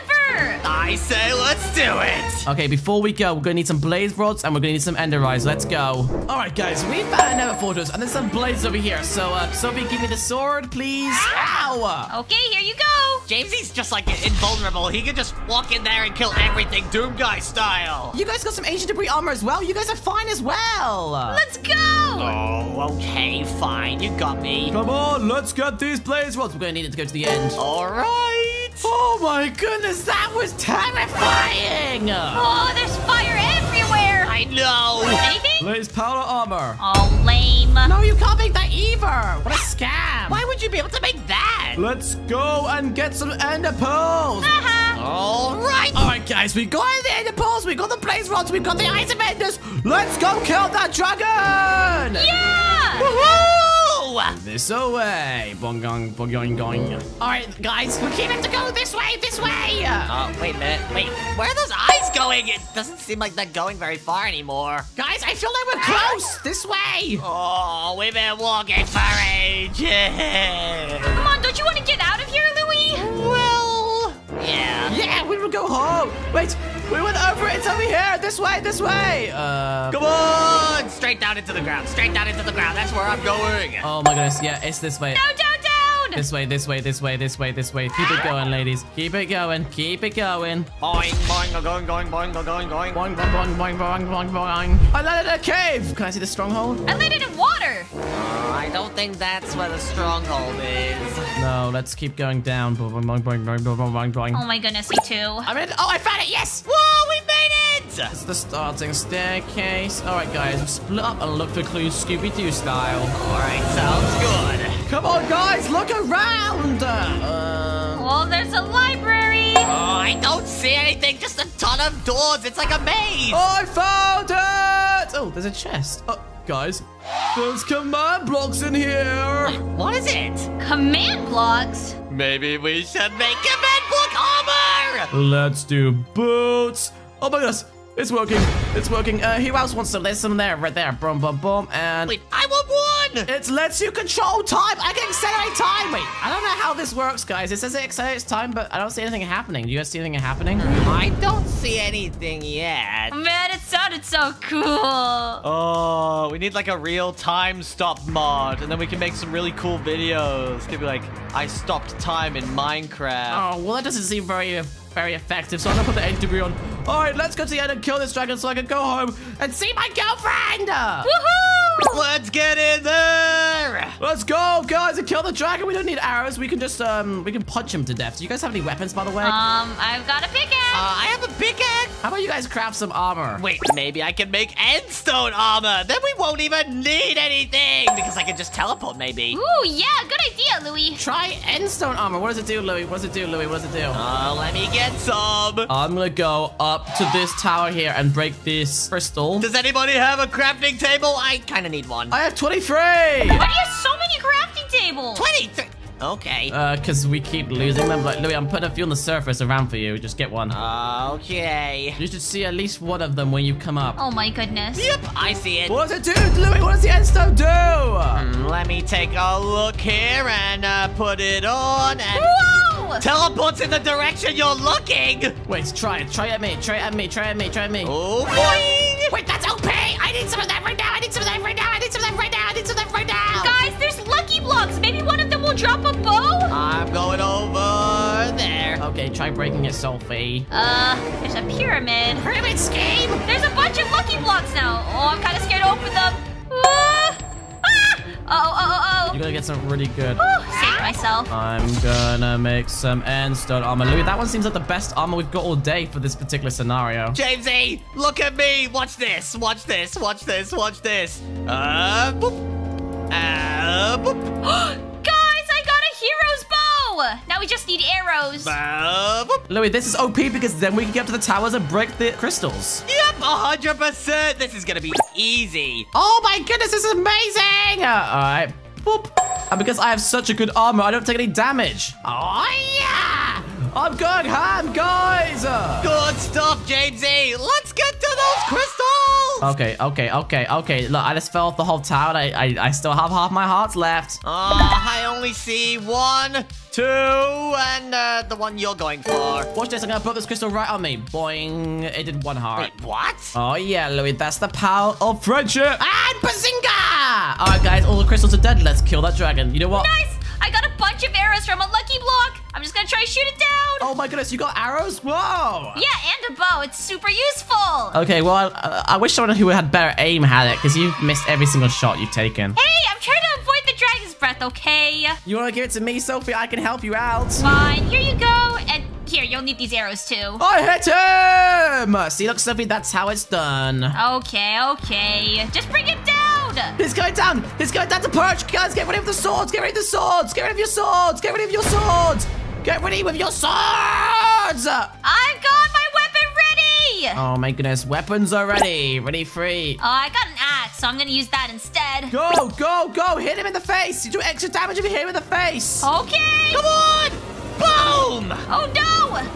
I say let's do it. Okay, before we go, we're going to need some blaze rods and we're going to need some ender eyes. Let's go. All right, guys, we found another fortress and there's some blazes over here. So, Sophie, give me the sword, please. Ow! Okay, here you go. Jamesy's just like invulnerable. He can just walk in there and kill everything Doom Guy style. You guys got some ancient debris armor as well. You guys are fine as well. Let's go. Oh, okay, fine. You got me. Come on, let's get these blaze rods. We're going to need it to go to the end. All right. Oh my goodness, that was terrifying! Oh, there's fire everywhere! I know! Anything? Blaze powder armor. Oh, lame. No, you can't make that either! What a scam! Why would you be able to make that? Let's go and get some ender pearls! Alright! Alright, guys, we got the ender pearls, we got the blaze rods, we got the eyes of enders! Let's go kill that dragon! Yeah! Woohoo! This away. Bong, gong, bong, gong, gong. All right, guys, we keep have to go this way, this way. Oh, wait a minute. Wait, where are those eyes going? It doesn't seem like they're going very far anymore. Guys, I feel like we're close. This way. Oh, we've been walking for ages. Come on, don't you want to get out of here, Louie? Well, yeah. Yeah, we will go home. Wait. We went over it. It's over here. This way, this way. Come on. Straight down into the ground. Straight down into the ground. That's where I'm going. Oh, my goodness. Yeah, it's this way. No, down, down. This way, this way, this way, this way, this way. Keep it going, ladies. Keep it going. Keep it going. Boing, boing, going, going, boing, going, going. Boing, boing, boing, boing, boing, boing, boing. I landed in a cave. Can I see the stronghold? I landed in water. I don't think that's where the stronghold is. No, let's keep going down. Oh my goodness, me too. I mean, oh, I found it, yes! Whoa, we made it! It's the starting staircase. All right, guys, we'll split up and look for clues Scooby-Doo style. All right, sounds good. Come on, guys, look around! Well, there's a library. Oh, I don't see anything, just a ton of doors. It's like a maze. Oh, I found it! Oh, there's a chest. Oh, guys. There's command blocks in here. What is it? Command blocks? Maybe we should make command block armor. Let's do boots. Oh my goodness, it's working. It's working. Who else wants to listen there? Right there. Boom, boom, boom. And wait, I want one. It lets you control time. I can accelerate time. Wait, I don't know how this works, guys. It says it accelerates time, but I don't see anything happening. Do you guys see anything happening? I don't see anything yet. Man, it sounded so cool. Oh, we need like a real time stop mod, and then we can make some really cool videos. Could be like, I stopped time in Minecraft. Oh, well, that doesn't seem very effective, so I'm gonna put the end degree on. All right, let's go to the end and kill this dragon so I can go home and see my girlfriend. Woohoo! Let's get in there. Let's go, guys, and kill the dragon. We don't need arrows. We can just, we can punch him to death. Do you guys have any weapons, by the way? I've got a pickaxe. I have a pickaxe. How about you guys craft some armor? Wait, maybe I can make endstone armor. Then we won't even need anything because I can just teleport, maybe. Ooh, yeah, good idea, Louie. Try endstone armor. What does it do, Louie? What does it do, Louie? What does it do? Oh, let me get some. I'm gonna go up to this tower here and break this crystal. Does anybody have a crafting table? I kind of need one. I have 23. Why do you have so many crafting tables? 23. Okay. Because we keep losing them. But Louie, I'm putting a few on the surface around for you. Just get one. Okay. You should see at least one of them when you come up. Oh my goodness. Yep, I see it. What does it do, Louie? What does the endstone do? Let me take a look here and put it on. And whoa! Teleports in the direction you're looking. Wait, try it. Try at me. Try at me. Try at me. Try at me. Oh boy! Wait, that's OP. I need some of that right now. I need some of that right now. I need some of that right now. I need some of that right now. Guys, there's lucky blocks. Maybe one of them will drop a bow? I'm going over there. Okay, try breaking it, Sophie. There's a pyramid. Pyramid scheme? There's a bunch of lucky blocks now. Oh, I'm kind of scared to open them. You're gonna get something really good. Ooh, saved myself. I'm gonna make some endstone armor. Louie, that one seems like the best armor we've got all day for this particular scenario. Jamesy, look at me. Watch this. Watch this. Watch this. Watch this. Boop. Boop. Now we just need arrows. Louie, this is OP because then we can get up to the towers and break the crystals. Yep, 100%. This is going to be easy. Oh my goodness, this is amazing. All right. Boop. And because I have such a good armor, I don't take any damage. Oh, yeah. I'm going ham, guys. Good stuff, Jamesy. Let's get to those crystals. Okay, okay, okay, okay. Look, I just fell off the whole tower. I still have half my hearts left. I only see one. Two, and the one you're going for. Watch this, I'm gonna put this crystal right on me. Boing, it did one heart. Wait, what? Oh yeah, Louie, that's the power of friendship. And bazinga! All right, guys, all the crystals are dead. Let's kill that dragon. You know what? Nice, I got a bunch of arrows from a lucky block. I'm just gonna try to shoot it down. Oh my goodness, you got arrows? Whoa. Yeah, and a bow, it's super useful. Okay, well, I wish someone who had better aim had it, because you've missed every single shot you've taken. Hey, I'm trying to avoid the dragon's breath, okay? You wanna give it to me, Sophie? I can help you out. Fine, here you go, and Here, you'll need these arrows too. I hit him! See, look, Sophie, that's how it's done. Okay, okay. Just bring him down! He's going down! He's going down to perch! Guys, get rid of the swords! Get rid of the swords! Get rid of your swords! Get rid of your swords! Get ready with your swords! I've got my weapon ready! Oh my goodness, weapons are ready! Ready, free! Oh, I got an axe, so I'm gonna use that instead. Go, go, go! Hit him in the face! You do extra damage if you hit him in the face! Okay! Come on! Boom! Oh no!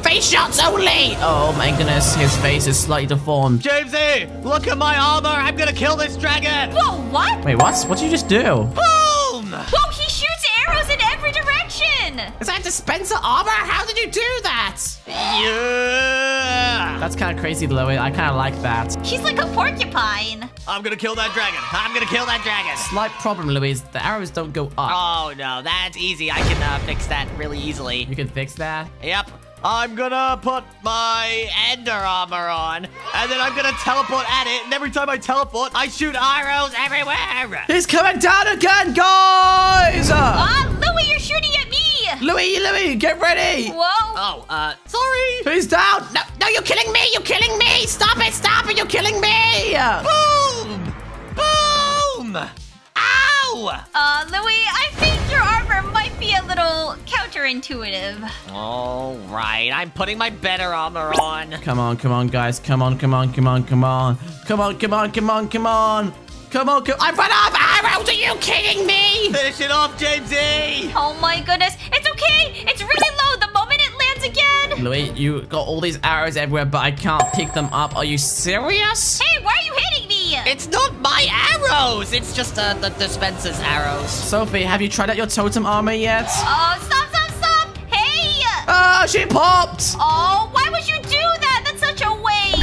Face shots only! Oh my goodness, his face is slightly deformed. Jamesy, look at my armor! I'm gonna kill this dragon! Whoa, what? Wait, what? What did you just do? Boom! Whoa, he shoots arrows in every direction! Is that dispenser armor? How did you do that? Yeah! That's kind of crazy, Louie. I kind of like that. He's like a porcupine. I'm gonna kill that dragon. I'm gonna kill that dragon. Slight problem, Louise. The arrows don't go up. Oh, no. That's easy. I can fix that really easily. You can fix that? Yep. I'm gonna put my ender armor on, and then I'm gonna teleport at it, and every time I teleport, I shoot arrows everywhere. He's coming down again, guys! Oh, Louie, you're shooting at me! Louie, get ready! Whoa! Oh, sorry! He's down! No, no, you're killing me! You're killing me! Stop it! You're killing me! Boom! Boom! Ow! Louie, I think your armor might be a little counterintuitive. All right, I'm putting my better armor on. Come on, come on, guys. Come on. Come on. Come on. I run off arrows. Are you kidding me? Finish it off, Jamesy. Oh, my goodness. It's okay. It's really low. The moment it lands again. Louie, you got all these arrows everywhere, but I can't pick them up. Are you serious? Hey, why are you hitting me? It's not my arrows. It's just the dispenser's arrows. Sophie, have you tried out your totem armor yet? Oh, stop. Hey. Oh, she popped. Oh, why would you do that? That's such a waste.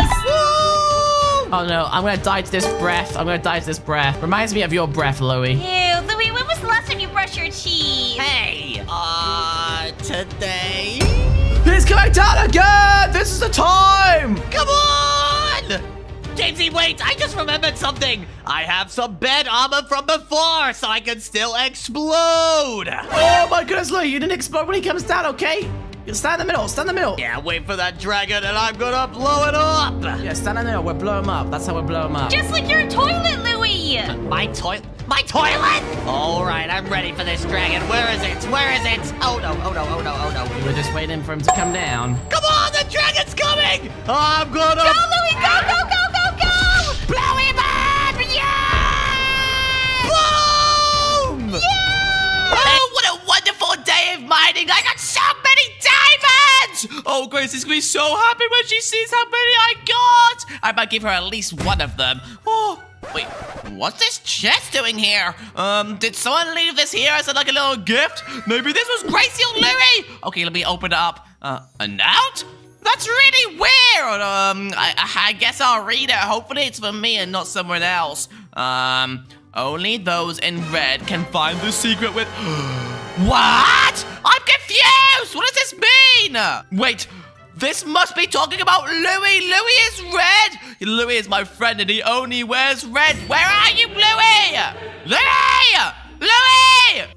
Oh no, I'm gonna die to this breath. Reminds me of your breath, Louie. Ew, Louie, when was the last time you brushed your teeth? Hey, today? He's coming down again! This is the time! Come on! Jamesy, wait, I just remembered something. I have some bed armor from before, so I can still explode. Oh my goodness, Louie, you didn't explode when he comes down, okay? Stand in the middle, Yeah, wait for that dragon and I'm gonna blow it up. Yeah, stand in the middle, we'll blow him up. That's how we'll blow him up. Just like your toilet, Louie. My toilet? All right, I'm ready for this dragon. Where is it? Oh no. We're just waiting for him to come down. Come on, the dragon's coming. I'm gonna... Go, Louie, go. Blow him up, yeah! Boom! Yeah! Oh, what a wonderful day of mining. I got so many diamonds! Oh, Grace is going to be so happy when she sees how many I got! I might give her at least one of them. Oh, wait, what's this chest doing here? Did someone leave this here as like a little gift? Maybe this was Gracie or Louie? Okay, let me open it up. An out? That's really weird! I guess I'll read it. Hopefully it's for me and not someone else. Only those in red can find the secret with... What? I'm confused! What does this mean? Wait, this must be talking about Louie. Louie is red. Louie is my friend and he only wears red. Where are you, Louie? Louie!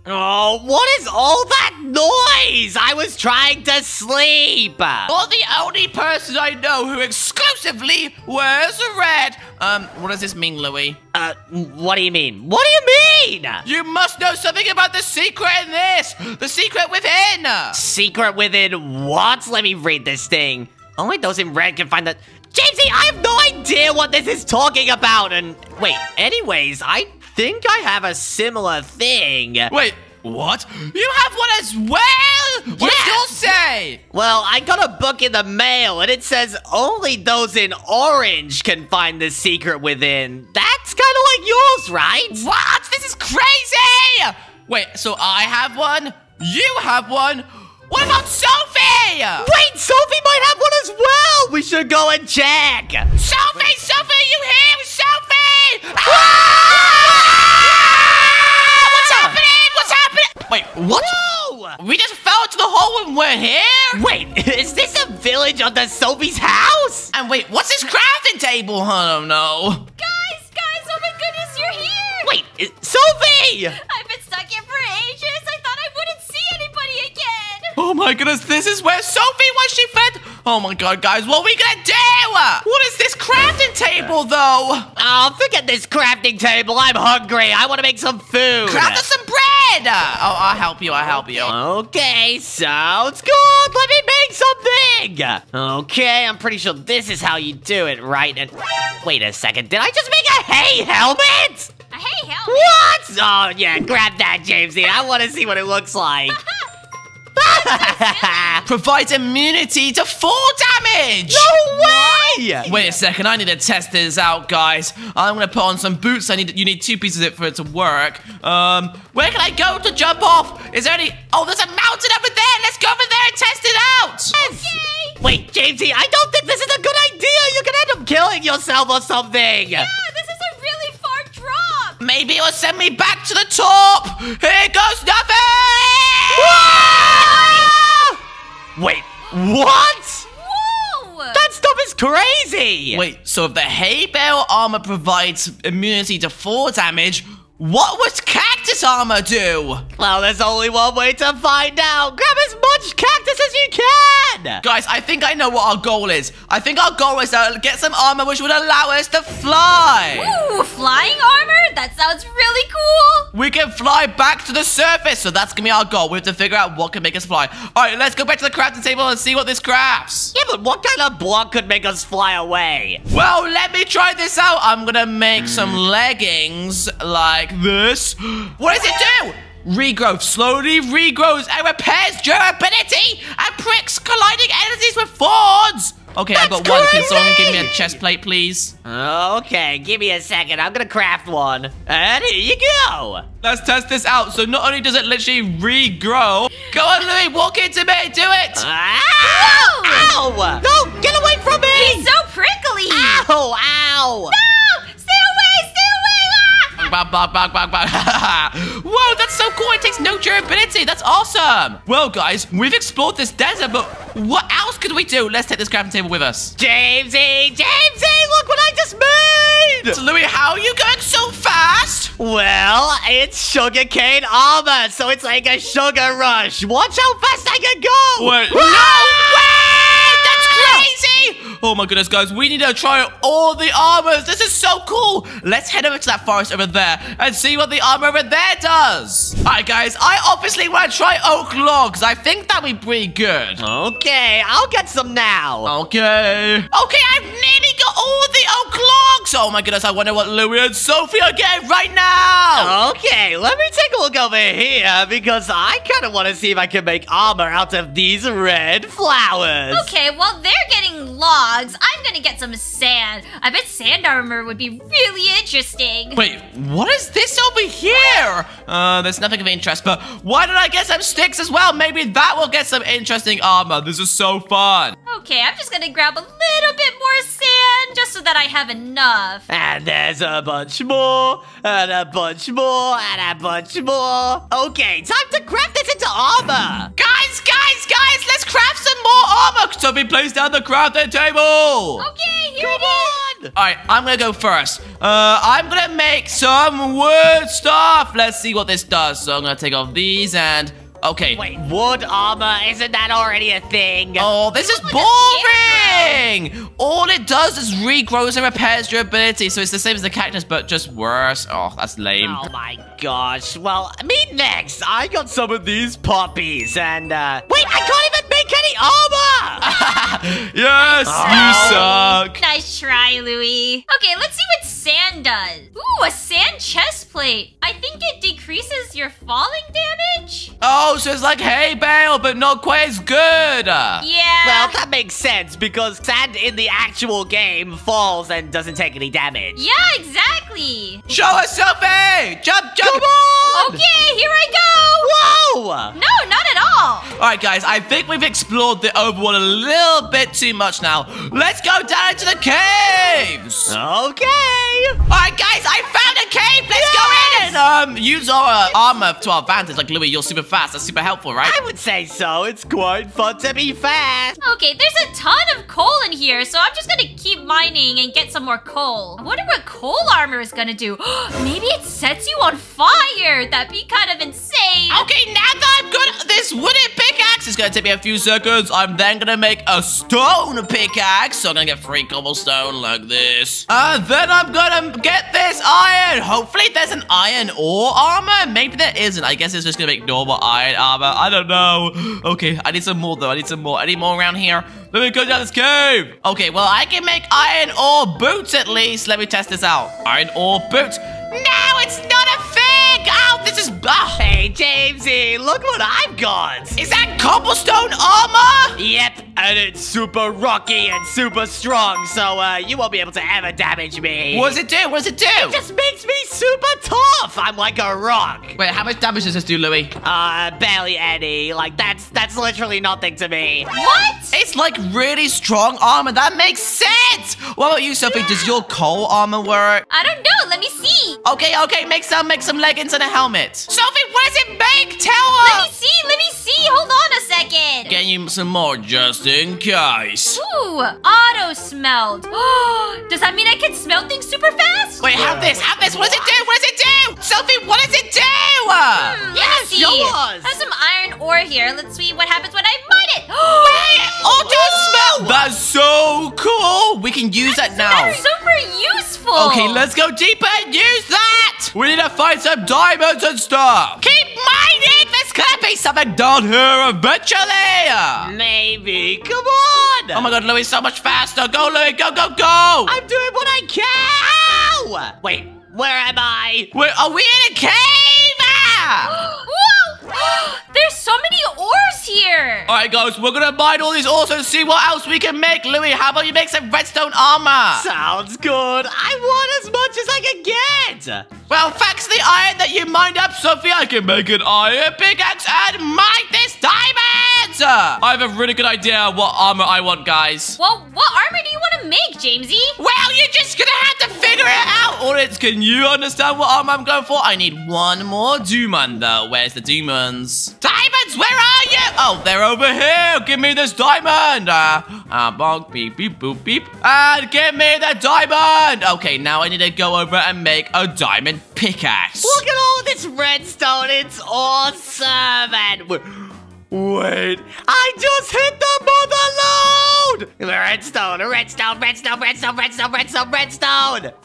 Oh, what is all that noise? I was trying to sleep. You're the only person I know who exclusively wears red. What does this mean, Louie? What do you mean? What do you mean? You must know something about the secret in this. The secret within. Secret within what? Let me read this thing. Only those in red can find that. Jamesy, I have no idea what this is talking about. And wait, anyways, I think I have a similar thing. Wait, what? You have one as well? What does yours say? Well, I got a book in the mail, and it says only those in orange can find the secret within. That's kind of like yours, right? What? This is crazy! Wait, so I have one? You have one? What about Sophie? Wait, Sophie might have one as well. We should go and check. Sophie, wait. Sophie, are you here? Sophie! Ah! What's happening? Wait, what? Whoa! We just fell into the hole when we're here? Wait, is this a village under Sophie's house? And wait, what's this crafting table? I don't know. Guys, oh my goodness, you're here. Wait, Sophie! I've been stuck here for ages. I thought I wouldn't see anybody again. Oh my goodness, this is where Sophie was. She fed. Oh my god, guys, what are we gonna do? What is this crafting table, though? Oh, forget this crafting table. I'm hungry. I want to make some food. Craft us some bread. Oh, I'll help you. Okay, sounds good. Let me make something. Okay, I'm pretty sure this is how you do it, right? And wait a second, did I just make a hay helmet? Hey, help me. What? Oh, yeah, grab that, Jamesy. I want to see what it looks like. Provides immunity to fall damage. No way! What? Wait a second. I need to test this out, guys. I'm going to put on some boots. You need two pieces of it for it to work. Where can I go to jump off? Is there any... Oh, there's a mountain over there. Let's go over there and test it out. Yes. Okay. Wait, Jamesy, I don't think this is a good idea. You're going to end up killing yourself or something. Yeah. Maybe it'll send me back to the top! Here goes nothing! Wait, what? Whoa! That stuff is crazy! Wait, so if the hay bale armor provides immunity to fall damage, what would cactus armor do? Well, there's only one way to find out. Grab as much cactus as you can! Guys, I think I know what our goal is. I think our goal is to get some armor which would allow us to fly. Ooh, flying armor? That sounds really cool. We can fly back to the surface, so that's gonna be our goal. We have to figure out what can make us fly. All right, let's go back to the crafting table and see what this crafts. Yeah, but what kind of block could make us fly away? Well, let me try this out. I'm gonna make some leggings like this. What does it do? Regrowth slowly regrows and repairs durability and pricks colliding energies with thorns. Okay, I've got one. Can someone give me a chest plate, please? Okay, give me a second. I'm gonna craft one. And here you go. Let's test this out. So not only does it literally regrow. Go on, Louie, walk into me. Do it. Ow! Ow! No, get away from me. He's so prickly. Ow! Ow! No! Bog, bog, bog, bog, bog. Whoa, that's so cool. It takes no durability. That's awesome. Well, guys, we've explored this desert, but what else could we do? Let's take this crafting table with us. Jamesy, look what I just made. So, Louie, how are you going so fast? Well, it's sugarcane armor, so it's like a sugar rush. Watch how fast I can go. Wait, no way. Crazy! Oh my goodness, guys, we need to try all the armors. This is so cool. Let's head over to that forest over there and see what the armor over there does. All right, guys, I obviously want to try oak logs. I think that'd be pretty good. Okay, I'll get some now. Okay. Okay, I've nearly got all the oak logs. Oh my goodness, I wonder what Louie and Sophie are getting right now. Okay, let me take a look over here because I kind of want to see if I can make armor out of these red flowers. Okay, well, they're getting logs. I'm gonna get some sand. I bet sand armor would be really interesting. Wait, what is this over here? There's nothing of interest, but why don't I get some sticks as well? Maybe that will get some interesting armor. This is so fun. Okay, I'm just gonna grab a little bit more sand just so that I have enough. And there's a bunch more, and a bunch more, and a bunch more. Okay, time to craft this into armor. Guys, let's craft some more armor. Sophie, place down the crafting table. Okay, here it is. All right, I'm gonna go first. I'm gonna make some wood stuff. Let's see what this does. So I'm gonna take off these and... Okay. Wait, wood armor, isn't that already a thing? Oh, this is boring! All it does is regrows and repairs durability, so it's the same as the cactus, but just worse. Oh, that's lame. Oh my gosh. Well, me next. I got some of these poppies, and, wait, I can't even make any armor! Yes, you suck. Nice try, Louie. Okay, let's see what sand does. Ooh, a sand chest plate. I think it decreases your falling damage. Oh, so it's like hay bale, but not quite as good. Yeah. Well, that makes sense because sand in the actual game falls and doesn't take any damage. Yeah, exactly. Show us, Sophie! Jump! Come on! Okay, here I go! Whoa! No, not at all. All right, guys, I think we've explored the overworld a little bit too much now. Let's go down into the caves. Okay. All right, guys, I found a cave. Let's go in and use our armor to our advantage. Like, Louie, you're super fast. That's super helpful, right? I would say so. It's quite fun to be fast. Okay, there's a ton of coal in here, so I'm just gonna keep mining and get some more coal. I wonder what coal armor is gonna do. Maybe it sets you on fire. That'd be kind of insane. Okay, now that I've got this wooden pickaxe, it's gonna take me a few seconds. I'm then gonna make a stone pickaxe, so I'm gonna get free cobblestone like this. And then I'm gonna get this iron. Hopefully there's an iron ore armor. Maybe there isn't. I guess it's just gonna make normal iron armor. I don't know. Okay, I need some more though. I need some more. Any more around here? Let me go down this cave. Okay, well, I can make iron ore boots at least. Let me test this out. Iron ore boots. No, it's not a thing. Oh, this is... Oh. Hey, Jamesy, look what I've got. Is that cobblestone armor? Yep, and it's super rocky and super strong, so you won't be able to ever damage me. What does it do? What does it do? It just makes me super tough. I'm like a rock. Wait, how much damage does this do, Louie? Barely any. Like, that's literally nothing to me. What? It's like really strong armor. That makes sense. What about you, Sophie? Yeah. Does your coal armor work? I don't know. Let me see. Okay. Make some leggings and a helmet. Sophie, what does it make? Tell us. Let me see. Hold on a second. Get you some more just in case. Ooh, auto smelled. Does that mean I can smell things super fast? Wait, have this. What does it do? Sophie, what does it do? Yes, yours. I have some iron ore here. Let's see what happens when I mine it. Wait, auto smell. That's so cool. We can use that now. That's super useful. Okay, let's go deeper and use that. We need to find some diamonds and stuff. Keep mining. There's gonna be something down here eventually. Maybe. Come on. Oh my God, Louie, so much faster. Go, Louie. Go. I'm doing what I can. Ow! Wait. Where am I? Are we in a cave? Ah! Whoa! There's so many ores here. All right, guys, we're gonna mine all these ores and see what else we can make. Louie, how about you make some redstone armor? Sounds good. I want as much as I can get. Well, thanks to the iron that you mined up, Sophie, I can make an iron pickaxe and mine this diamond. I have a really good idea what armor I want, guys. Well, what armor do you want to make, Jamesy? Well, you're just gonna have to figure it out. Audience, can you understand what armor I'm going for? I need one more diamond, though. Where's the diamonds? Diamonds, where are you? Oh, they're over here. Give me this diamond. Bonk, beep, beep, boop, beep. And give me the diamond. Okay, now I need to go over and make a diamond pickaxe. Look at all this redstone. It's awesome. And... Wait, I just hit the mother load! Redstone!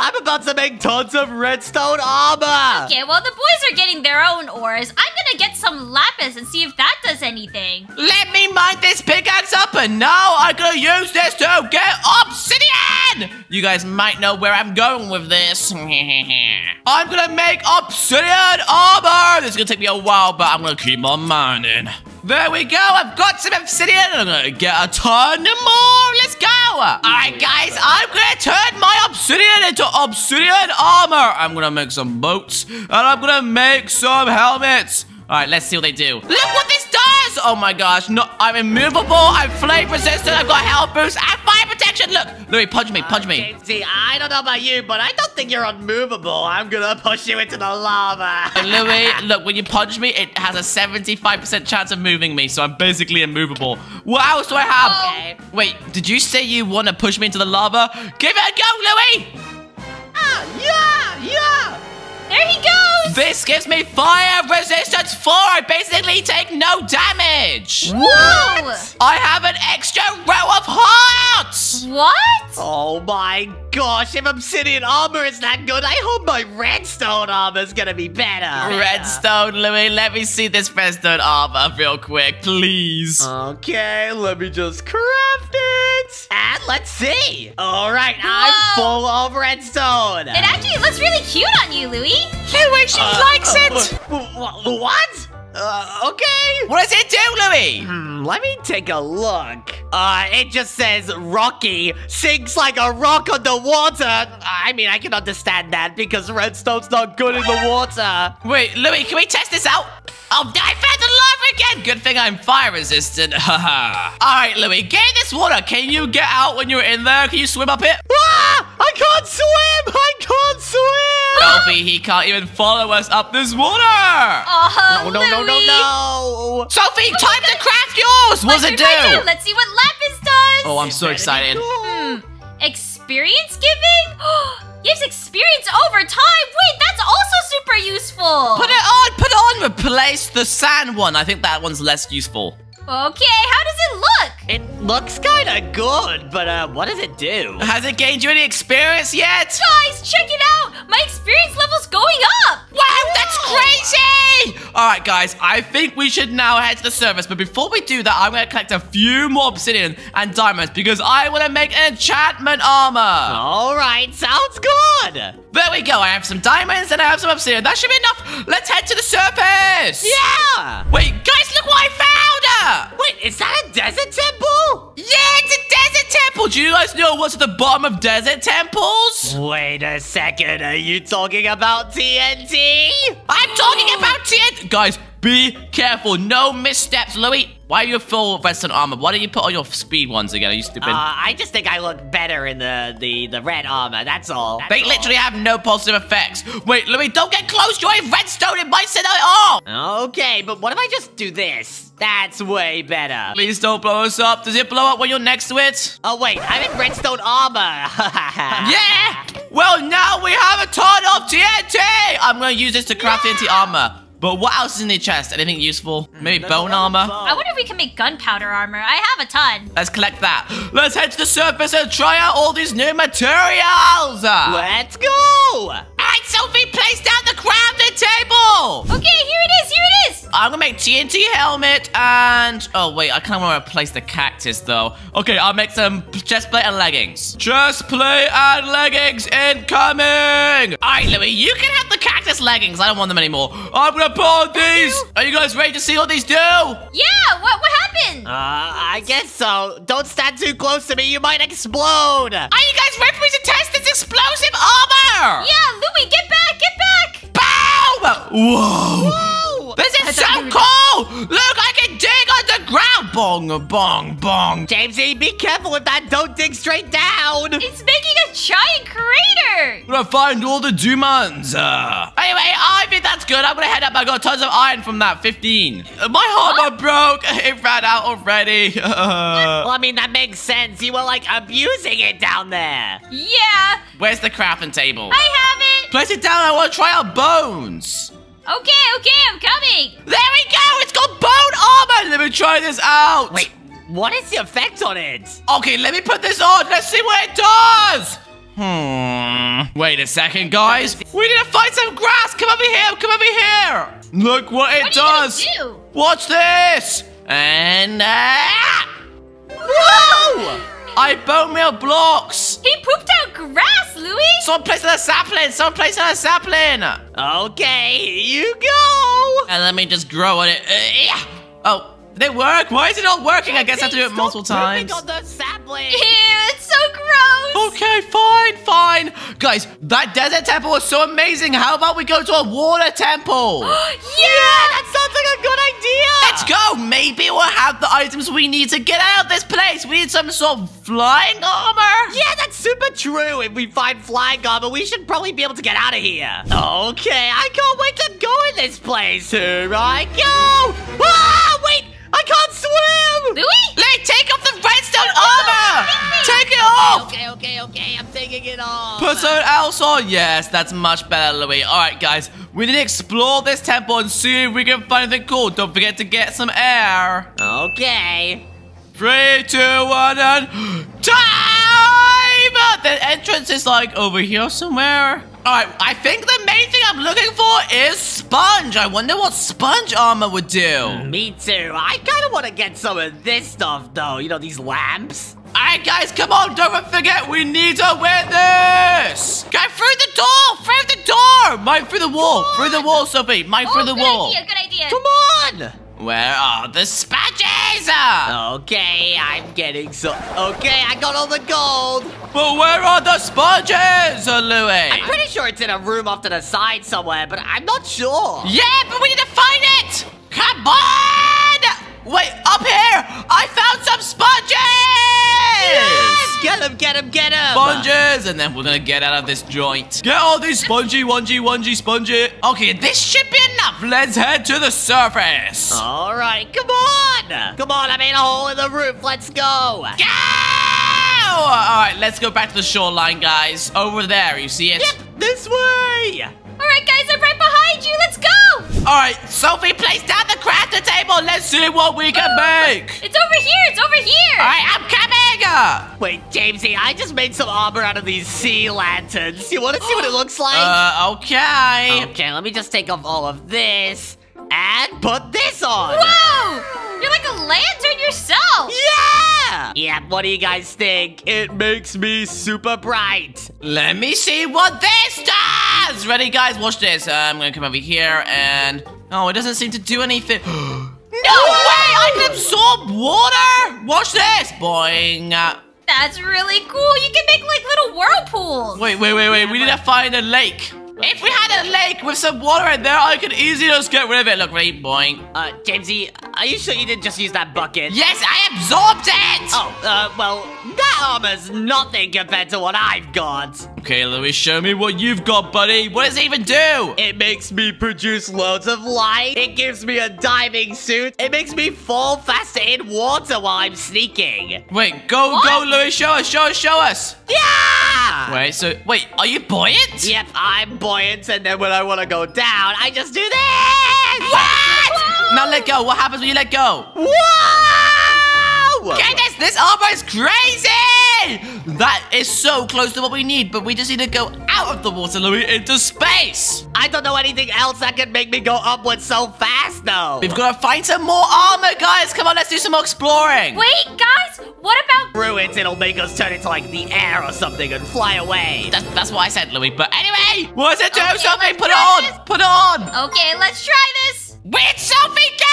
I'm about to make tons of redstone armor! Okay, well the boys are getting their own ores. I'm gonna get some lapis and see if that does anything. Let me mine this pickaxe up and now I'm gonna use this to get obsidian! You guys might know where I'm going with this. I'm gonna make obsidian armor! This is gonna take me a while, but I'm gonna keep on mining. There we go, I've got some obsidian and I'm gonna get a ton more, let's go! Alright guys, I'm gonna turn my obsidian into obsidian armor. I'm gonna make some boats and I'm gonna make some helmets. Alright, let's see what they do. Look what this does! Oh my gosh, no, I'm immovable, I'm flame resistant, I've got health boost, and fire protection! Look, Louie, punch me. See, I don't know about you, but I don't think you're unmovable. I'm gonna push you into the lava. Louie, look, when you punch me, it has a 75% chance of moving me, so I'm basically immovable. What else do I have? Okay. Wait, did you say you want to push me into the lava? Give it a go, Louie! Yeah! There he goes! This gives me fire resistance 4! I basically take no damage! What? I have an extra row of hearts! What? Oh my gosh, if obsidian armor is that good, I hope my redstone armor is gonna be better. Redstone, Louie, let me see this redstone armor real quick, please. Okay, let me just craft it. And let's see. All right, whoa. I'm full of redstone. It actually looks really cute on you, Louie. Louie, she likes it! What? Okay. What does it do, Louie? Let me take a look. It just says Rocky sinks like a rock underwater. I mean, I can understand that because redstone's not good in the water. Wait, Louie, can we test this out? Oh, I found the lava again! Good thing I'm fire resistant. Haha. Alright, Louie, get in this water. Can you get out when you're in there? Can you swim up it? Ah! I can't swim! Sophie, he can't even follow us up this water! Oh, no. Sophie, time to craft yours! What's it do? Let's see what lapis does! Oh, I'm so excited. Experience giving? Gives experience over time. Wait, that's also super useful. Put it on. Replace the sand one. I think that one's less useful. Okay, how does it look? It looks kind of good, but what does it do? Has it gained you any experience yet? Guys, check it out! My experience level's going up! Wow, that's crazy! Alright guys, I think we should now head to the surface, but before we do that, I'm going to collect a few more obsidian and diamonds because I want to make an enchantment armor! Alright, sounds good! There we go, I have some diamonds and I have some obsidian. That should be enough! Let's head to the surface! Yeah! Wait, guys, look what I found! Wait, is that a desert temple? Yeah, it's a desert temple! Do you guys know what's at the bottom of desert temples? Wait a second, are you talking about TNT? I'm talking about TNT! Guys, be careful, no missteps, Louie. Why are you full vest and armor? Why don't you put on your speed ones again? Are you stupid? I just think I look better in the red armor, that's all. They literally have no positive effects. Wait, Louie, don't get close to a redstone, it might set out all. Okay, but what if I just do this? That's way better. Please don't blow us up. Does it blow up when you're next to it? Oh, wait, I'm in redstone armor. Yeah! Well, now we have a ton of TNT! I'm gonna use this to craft TNT armor. But what else is in the chest? Anything useful? Maybe bone armor? I wonder if we can make gunpowder armor. I have a ton. Let's collect that. Let's head to the surface and try out all these new materials. Let's go. All right, Sophie, place down the crafting table. Okay, here it is. Here it is. I'm going to make TNT helmet and... Oh, wait. I kind of want to replace the cactus, though. Okay, I'll make some chest plate and leggings. Chest plate and leggings incoming. All right, Louie, you can have the cactus leggings. I don't want them anymore. I'm going to put on these! Are you guys ready to see what these do? Yeah, what happened? I guess so. Don't stand too close to me, you might explode! Are you guys ready for me to test this explosive armor? Yeah, Louie, get back, get back! Boom! Whoa! Whoa! This is so cool! Look, I can dig underground! Bong, bong, bong! Jamesy, be careful with that! Don't dig straight down! It's making a giant crater! I'm gonna find all the diamonds! Anyway, I think that's good. I'm gonna head up. I got tons of iron from that. 15. My armor broke. It ran out already. Well, I mean, that makes sense. You were, like, abusing it down there. Yeah. Where's the crafting table? I have it. Place it down. I want to try out bones. Okay, okay. I'm coming. There we go. It's got bone armor. Let me try this out. Wait, what is the effect on it? Okay, let me put this on. Let's see what it does. Wait a second, guys. We need to find some grass. Come over here. Come over here. Look what it does. Watch this. And... Whoa! I bone meal blocks. He pooped out grass, Louie. Someone place another sapling. Someone place another sapling. Okay, you go. And let me just grow on it. Oh. Did it work? Why is it not working? I guess I have to do it multiple times. On the sapling. Ew, it's so gross. Okay, fine. Guys, that desert temple was so amazing. How about we go to a water temple? Yeah, that sounds like a good idea. Let's go. Maybe we'll have the items we need to get out of this place. We need some sort of flying armor. Yeah, that's super true. If we find flying armor, we should probably be able to get out of here. Okay, I can't wait to go in this place. Here I go. Ah, wait. I can't swim! Louie? Louie, take off the redstone armor! Take it off! Okay, I'm taking it off. Put something else on. Yes, that's much better, Louie. All right, guys, we need to explore this temple and see if we can find anything cool. Don't forget to get some air. Okay. 3, 2, 1, and dive! The entrance is, like, over here somewhere. All right, I think the main thing I'm looking for is sponge. I wonder what sponge armor would do. Me too. I kind of want to get some of this stuff, though. You know, these lamps. All right, guys, come on. Don't forget, we need to win this. Go through the door. Through the door. Mine through the wall. Through the wall, Sophie. Mine through the wall. Good idea. Come on. Where are the sponges? Okay, I'm getting some. Okay, I got all the gold. But where are the sponges, Louie? I'm pretty sure it's in a room off to the side somewhere, but I'm not sure. Yeah, but we need to find it. Come on! Wait, up here! I found some sponges! Yes! Get them! Sponges! And then we're gonna get out of this joint. Get all these spongy. Okay, this should be enough. Let's head to the surface. All right, come on! Come on, I made a hole in the roof. Let's go! Yeah! All right, let's go back to the shoreline, guys. Over there, you see it? Yep, this way! Alright, guys, I'm right behind you. Let's go! Alright, Sophie, place down the crafting table. Let's see what we can make. It's over here. It's over here. Alright, I'm coming. Wait, Jamesy, I just made some armor out of these sea lanterns. You want to see what it looks like? Okay. Okay, let me just take off all of this and put this on. Whoa! You're like a lantern yourself. Yeah! Yeah, what do you guys think? It makes me super bright. Let me see what this does. Ready, guys? Watch this. I'm gonna come over here and... Oh, it doesn't seem to do anything. No way! I can absorb water! Watch this! Boing. That's really cool. You can make, like, little whirlpools. Wait. We need to find a lake. If we had a lake with some water in there, I could easily just get rid of it. Look, ready? Boing. Jamesy, are you sure you didn't just use that bucket? Yes, I absorbed it! Oh, well, that armor's nothing compared to what I've got. Okay, Louie, show me what you've got, buddy. What does it even do? It makes me produce loads of light. It gives me a diving suit. It makes me fall faster in water while I'm sneaking. Wait, go, Louie, show us. Yeah! Wait, are you buoyant? Yep, I'm buoyant, and then when I want to go down, I just do this! What? Whoa! Now let go. What happens when you let go? Whoa! Goodness, this armor is crazy! That is so close to what we need, but we just need to go out of the water, Louie, into space! I don't know anything else that could make me go upwards so fast, though. We've got to find some more armor, guys. Come on, let's do some more exploring. Wait, guys, what about... Ruins, it'll make us turn into, like, the air or something and fly away. That's what I said, Louie, but anyway! What does it do, Sophie? Put it on! Okay, let's try this! Where'd Sophie go?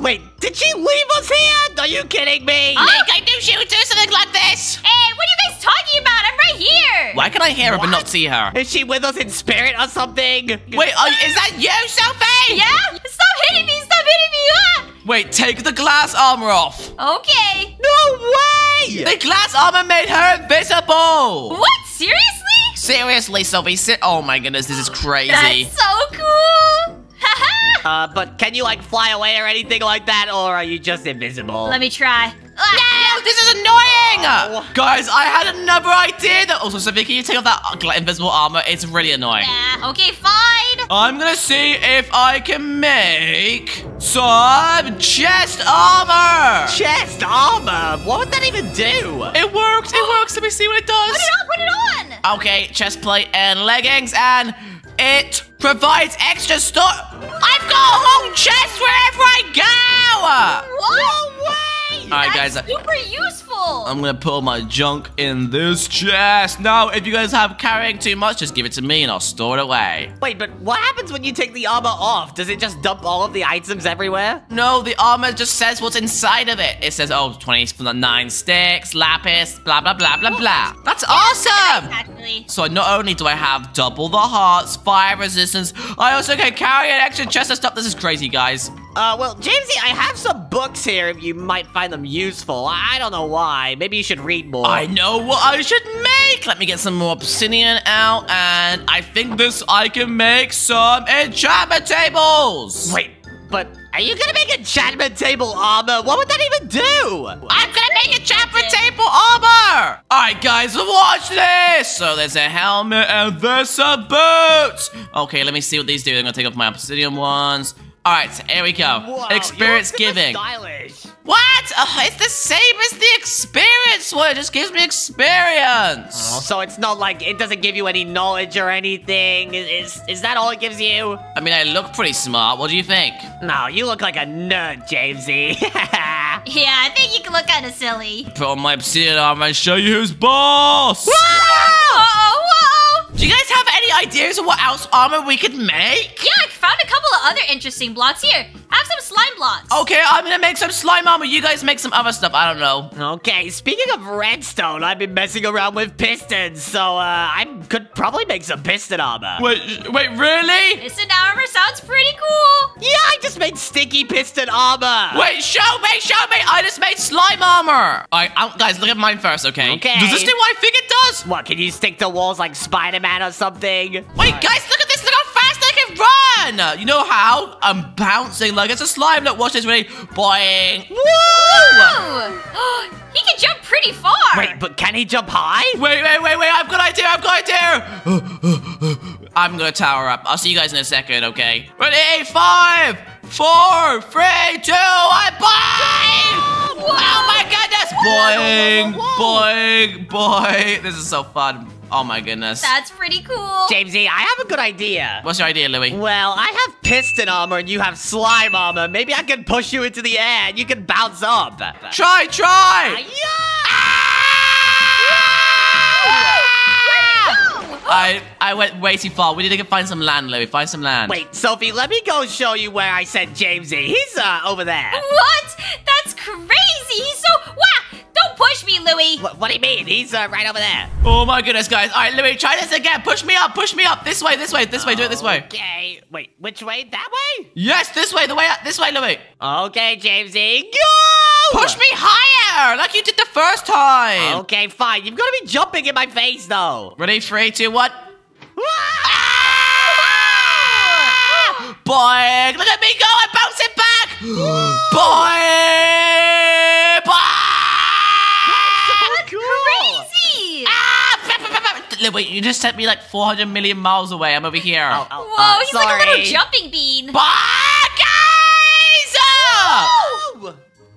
Wait, did she leave us here? Are you kidding me? Oh. Nick, I knew she would do something like this. Hey, what are you guys talking about? I'm right here. Why can I hear her but not see her? Is she with us in spirit or something? Wait, is that you, Sophie? Yeah? Stop hitting me. Ah! Wait, take the glass armor off. Okay. No way! The glass armor made her invisible. What? Seriously, Sophie. Oh my goodness, this is crazy. That's so cool. But can you, like, fly away or anything like that, or are you just invisible? Let me try. No, this is annoying! Guys, I had another idea that... Also, Sophie, can you take off that invisible armor? It's really annoying. Yeah, okay, fine. I'm gonna see if I can make some chest armor. Chest armor? What would that even do? It works. Let me see what it does. Put it on. Okay, chest plate and leggings, and it provides extra stuff. I've got a whole chest wherever I go! What? No way! Alright, guys. Super useful! I'm gonna put all my junk in this chest. Now, if you guys have carrying too much, just give it to me and I'll store it away. Wait, but what happens when you take the armor off? Does it just dump all of the items everywhere? No, the armor just says what's inside of it. It says, 29 sticks, lapis, blah, blah, blah, blah, blah. That's awesome! Exactly. So not only do I have double the hearts, fire resistance, I also can carry an extra chest of stuff. This is crazy, guys. Well, Jamesy, I have some books here if you might find them useful. I don't know why. Maybe you should read more. I know what I should make. Let me get some more obsidian out, and I think I can make some enchantment tables. Wait, but are you gonna make enchantment table armor? What would that even do? I'm gonna make enchantment table armor! Alright, guys, watch this! So there's a helmet and there's a boot! Okay, let me see what these do. I'm gonna take off my obsidian ones. Alright, so here we go. Whoa, experience giving. Stylish. What? It's the same as the experience one. It just gives me experience. Oh, so it's not like it doesn't give you any knowledge or anything. Is that all it gives you? I mean, I look pretty smart. What do you think? No, you look like a nerd, Jamesy. Yeah, I think you can look kind of silly. Put on my obsidian armor and show you who's boss. Whoa! Whoa! Do you guys have any ideas of what else armor we could make? Yeah, I found a couple of other interesting blocks here. Have some slime blocks. Okay, I'm gonna make some slime armor. You guys make some other stuff. I don't know. Okay, speaking of redstone, I've been messing around with pistons, so I could probably make some piston armor. Wait, really? Piston armor sounds pretty cool. Yeah, I just made sticky piston armor. Wait, show me. I just made slime armor. All right, guys, look at mine first, okay? Okay. Does this do what I think it does? What, can you stick to walls like Spider-Man or something? Wait, guys, look at this. Look how fast I can run. You know how? I'm bouncing like it's a slime. Look, watch this, ready? Boing. Whoa! He can jump pretty far. Wait, but can he jump high? Wait. I've got an idea. I'm gonna tower up. I'll see you guys in a second, okay? Ready? 5, 4, 3, 2, I'm blind! Whoa. Oh my goodness! Boing, boing, boing. This is so fun. Oh my goodness. That's pretty cool. Jamesy, I have a good idea. What's your idea, Louie? Well, I have piston armor and you have slime armor. Maybe I can push you into the air and you can bounce up. Try. I went way too far. We need to find some land, Louie. Find some land. Wait, Sophie, let me go show you where I sent Jamesy. He's over there. What? That's crazy. He's so... Wow. Don't push me, Louie. What do you mean? He's right over there. Oh, my goodness, guys. All right, Louie, try this again. Push me up. This way. Do it this way. Okay. Wait, which way? That way? Yes, this way. This way, Louie. Okay, Jamesy. Go! Push me higher, like you did the first time. Okay, fine. You've got to be jumping in my face, though. Ready? 3, 2, 1. Ah! Boing. Look at me go. I bounce it back. Boing. Crazy! Ah! Wait, you just sent me like 400 million miles away. I'm over here. Whoa, he's sorry. Like a little jumping bean. Bye, guys! Oh!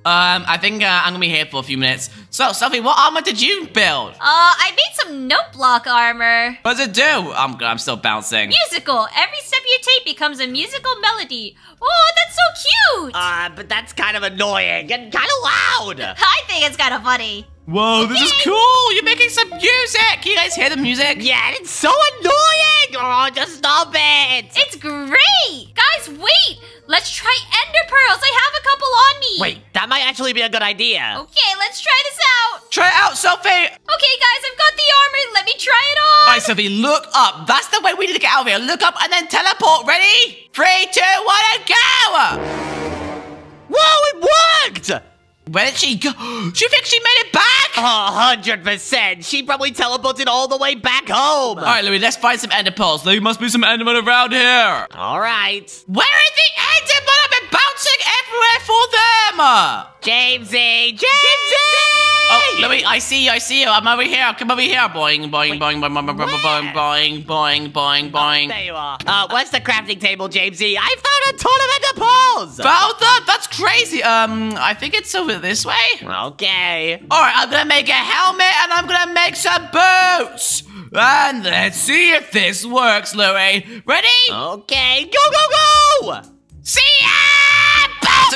I think I'm gonna be here for a few minutes. So, Sophie, what armor did you build? I made some note block armor. What does it do? I'm still bouncing. Musical. Every step you take becomes a musical melody. Oh, that's so cute. But that's kind of annoying and kind of loud. I think it's kind of funny. Whoa, this is cool! You're making some music! Can you guys hear the music? Yeah, and it's so annoying! Oh, just stop it! It's great! Guys, wait! Let's try ender pearls! I have a couple on me! Wait, that might actually be a good idea. Okay, let's try this out! Try it out, Sophie! Okay, guys, I've got the armor! Let me try it on! Alright, Sophie, look up! That's the way we need to get out of here! Look up and then teleport! Ready? 3, 2, 1, and go! Whoa, it worked! Where did she go? She thinks she made it back? Oh, 100%. She probably teleported all the way back home. All right, Louie, let's find some ender pearls. There must be some endermen around here. All right. Where are the endermen? I've been bouncing everywhere for them. Jamesy! Oh, Louie, I see you. I'm over here. Come over here. Boing, boing, boing, boing, boing, boing, boing, boing, boing, boing. There you are. Where's the crafting table, Jamesy? I found a ton of ender pearls. Found them? That's crazy. I think it's over this way. Okay. All right, I'm gonna make a helmet and I'm gonna make some boots. And let's see if this works, Louie. Ready? Okay. Go. See ya!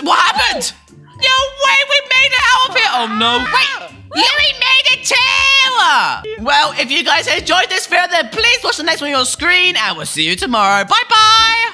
What happened? No way, we made it out of here! Oh no, wait! Louie made it too! Well, if you guys enjoyed this video, then please watch the next one on your screen, and we'll see you tomorrow. Bye-bye!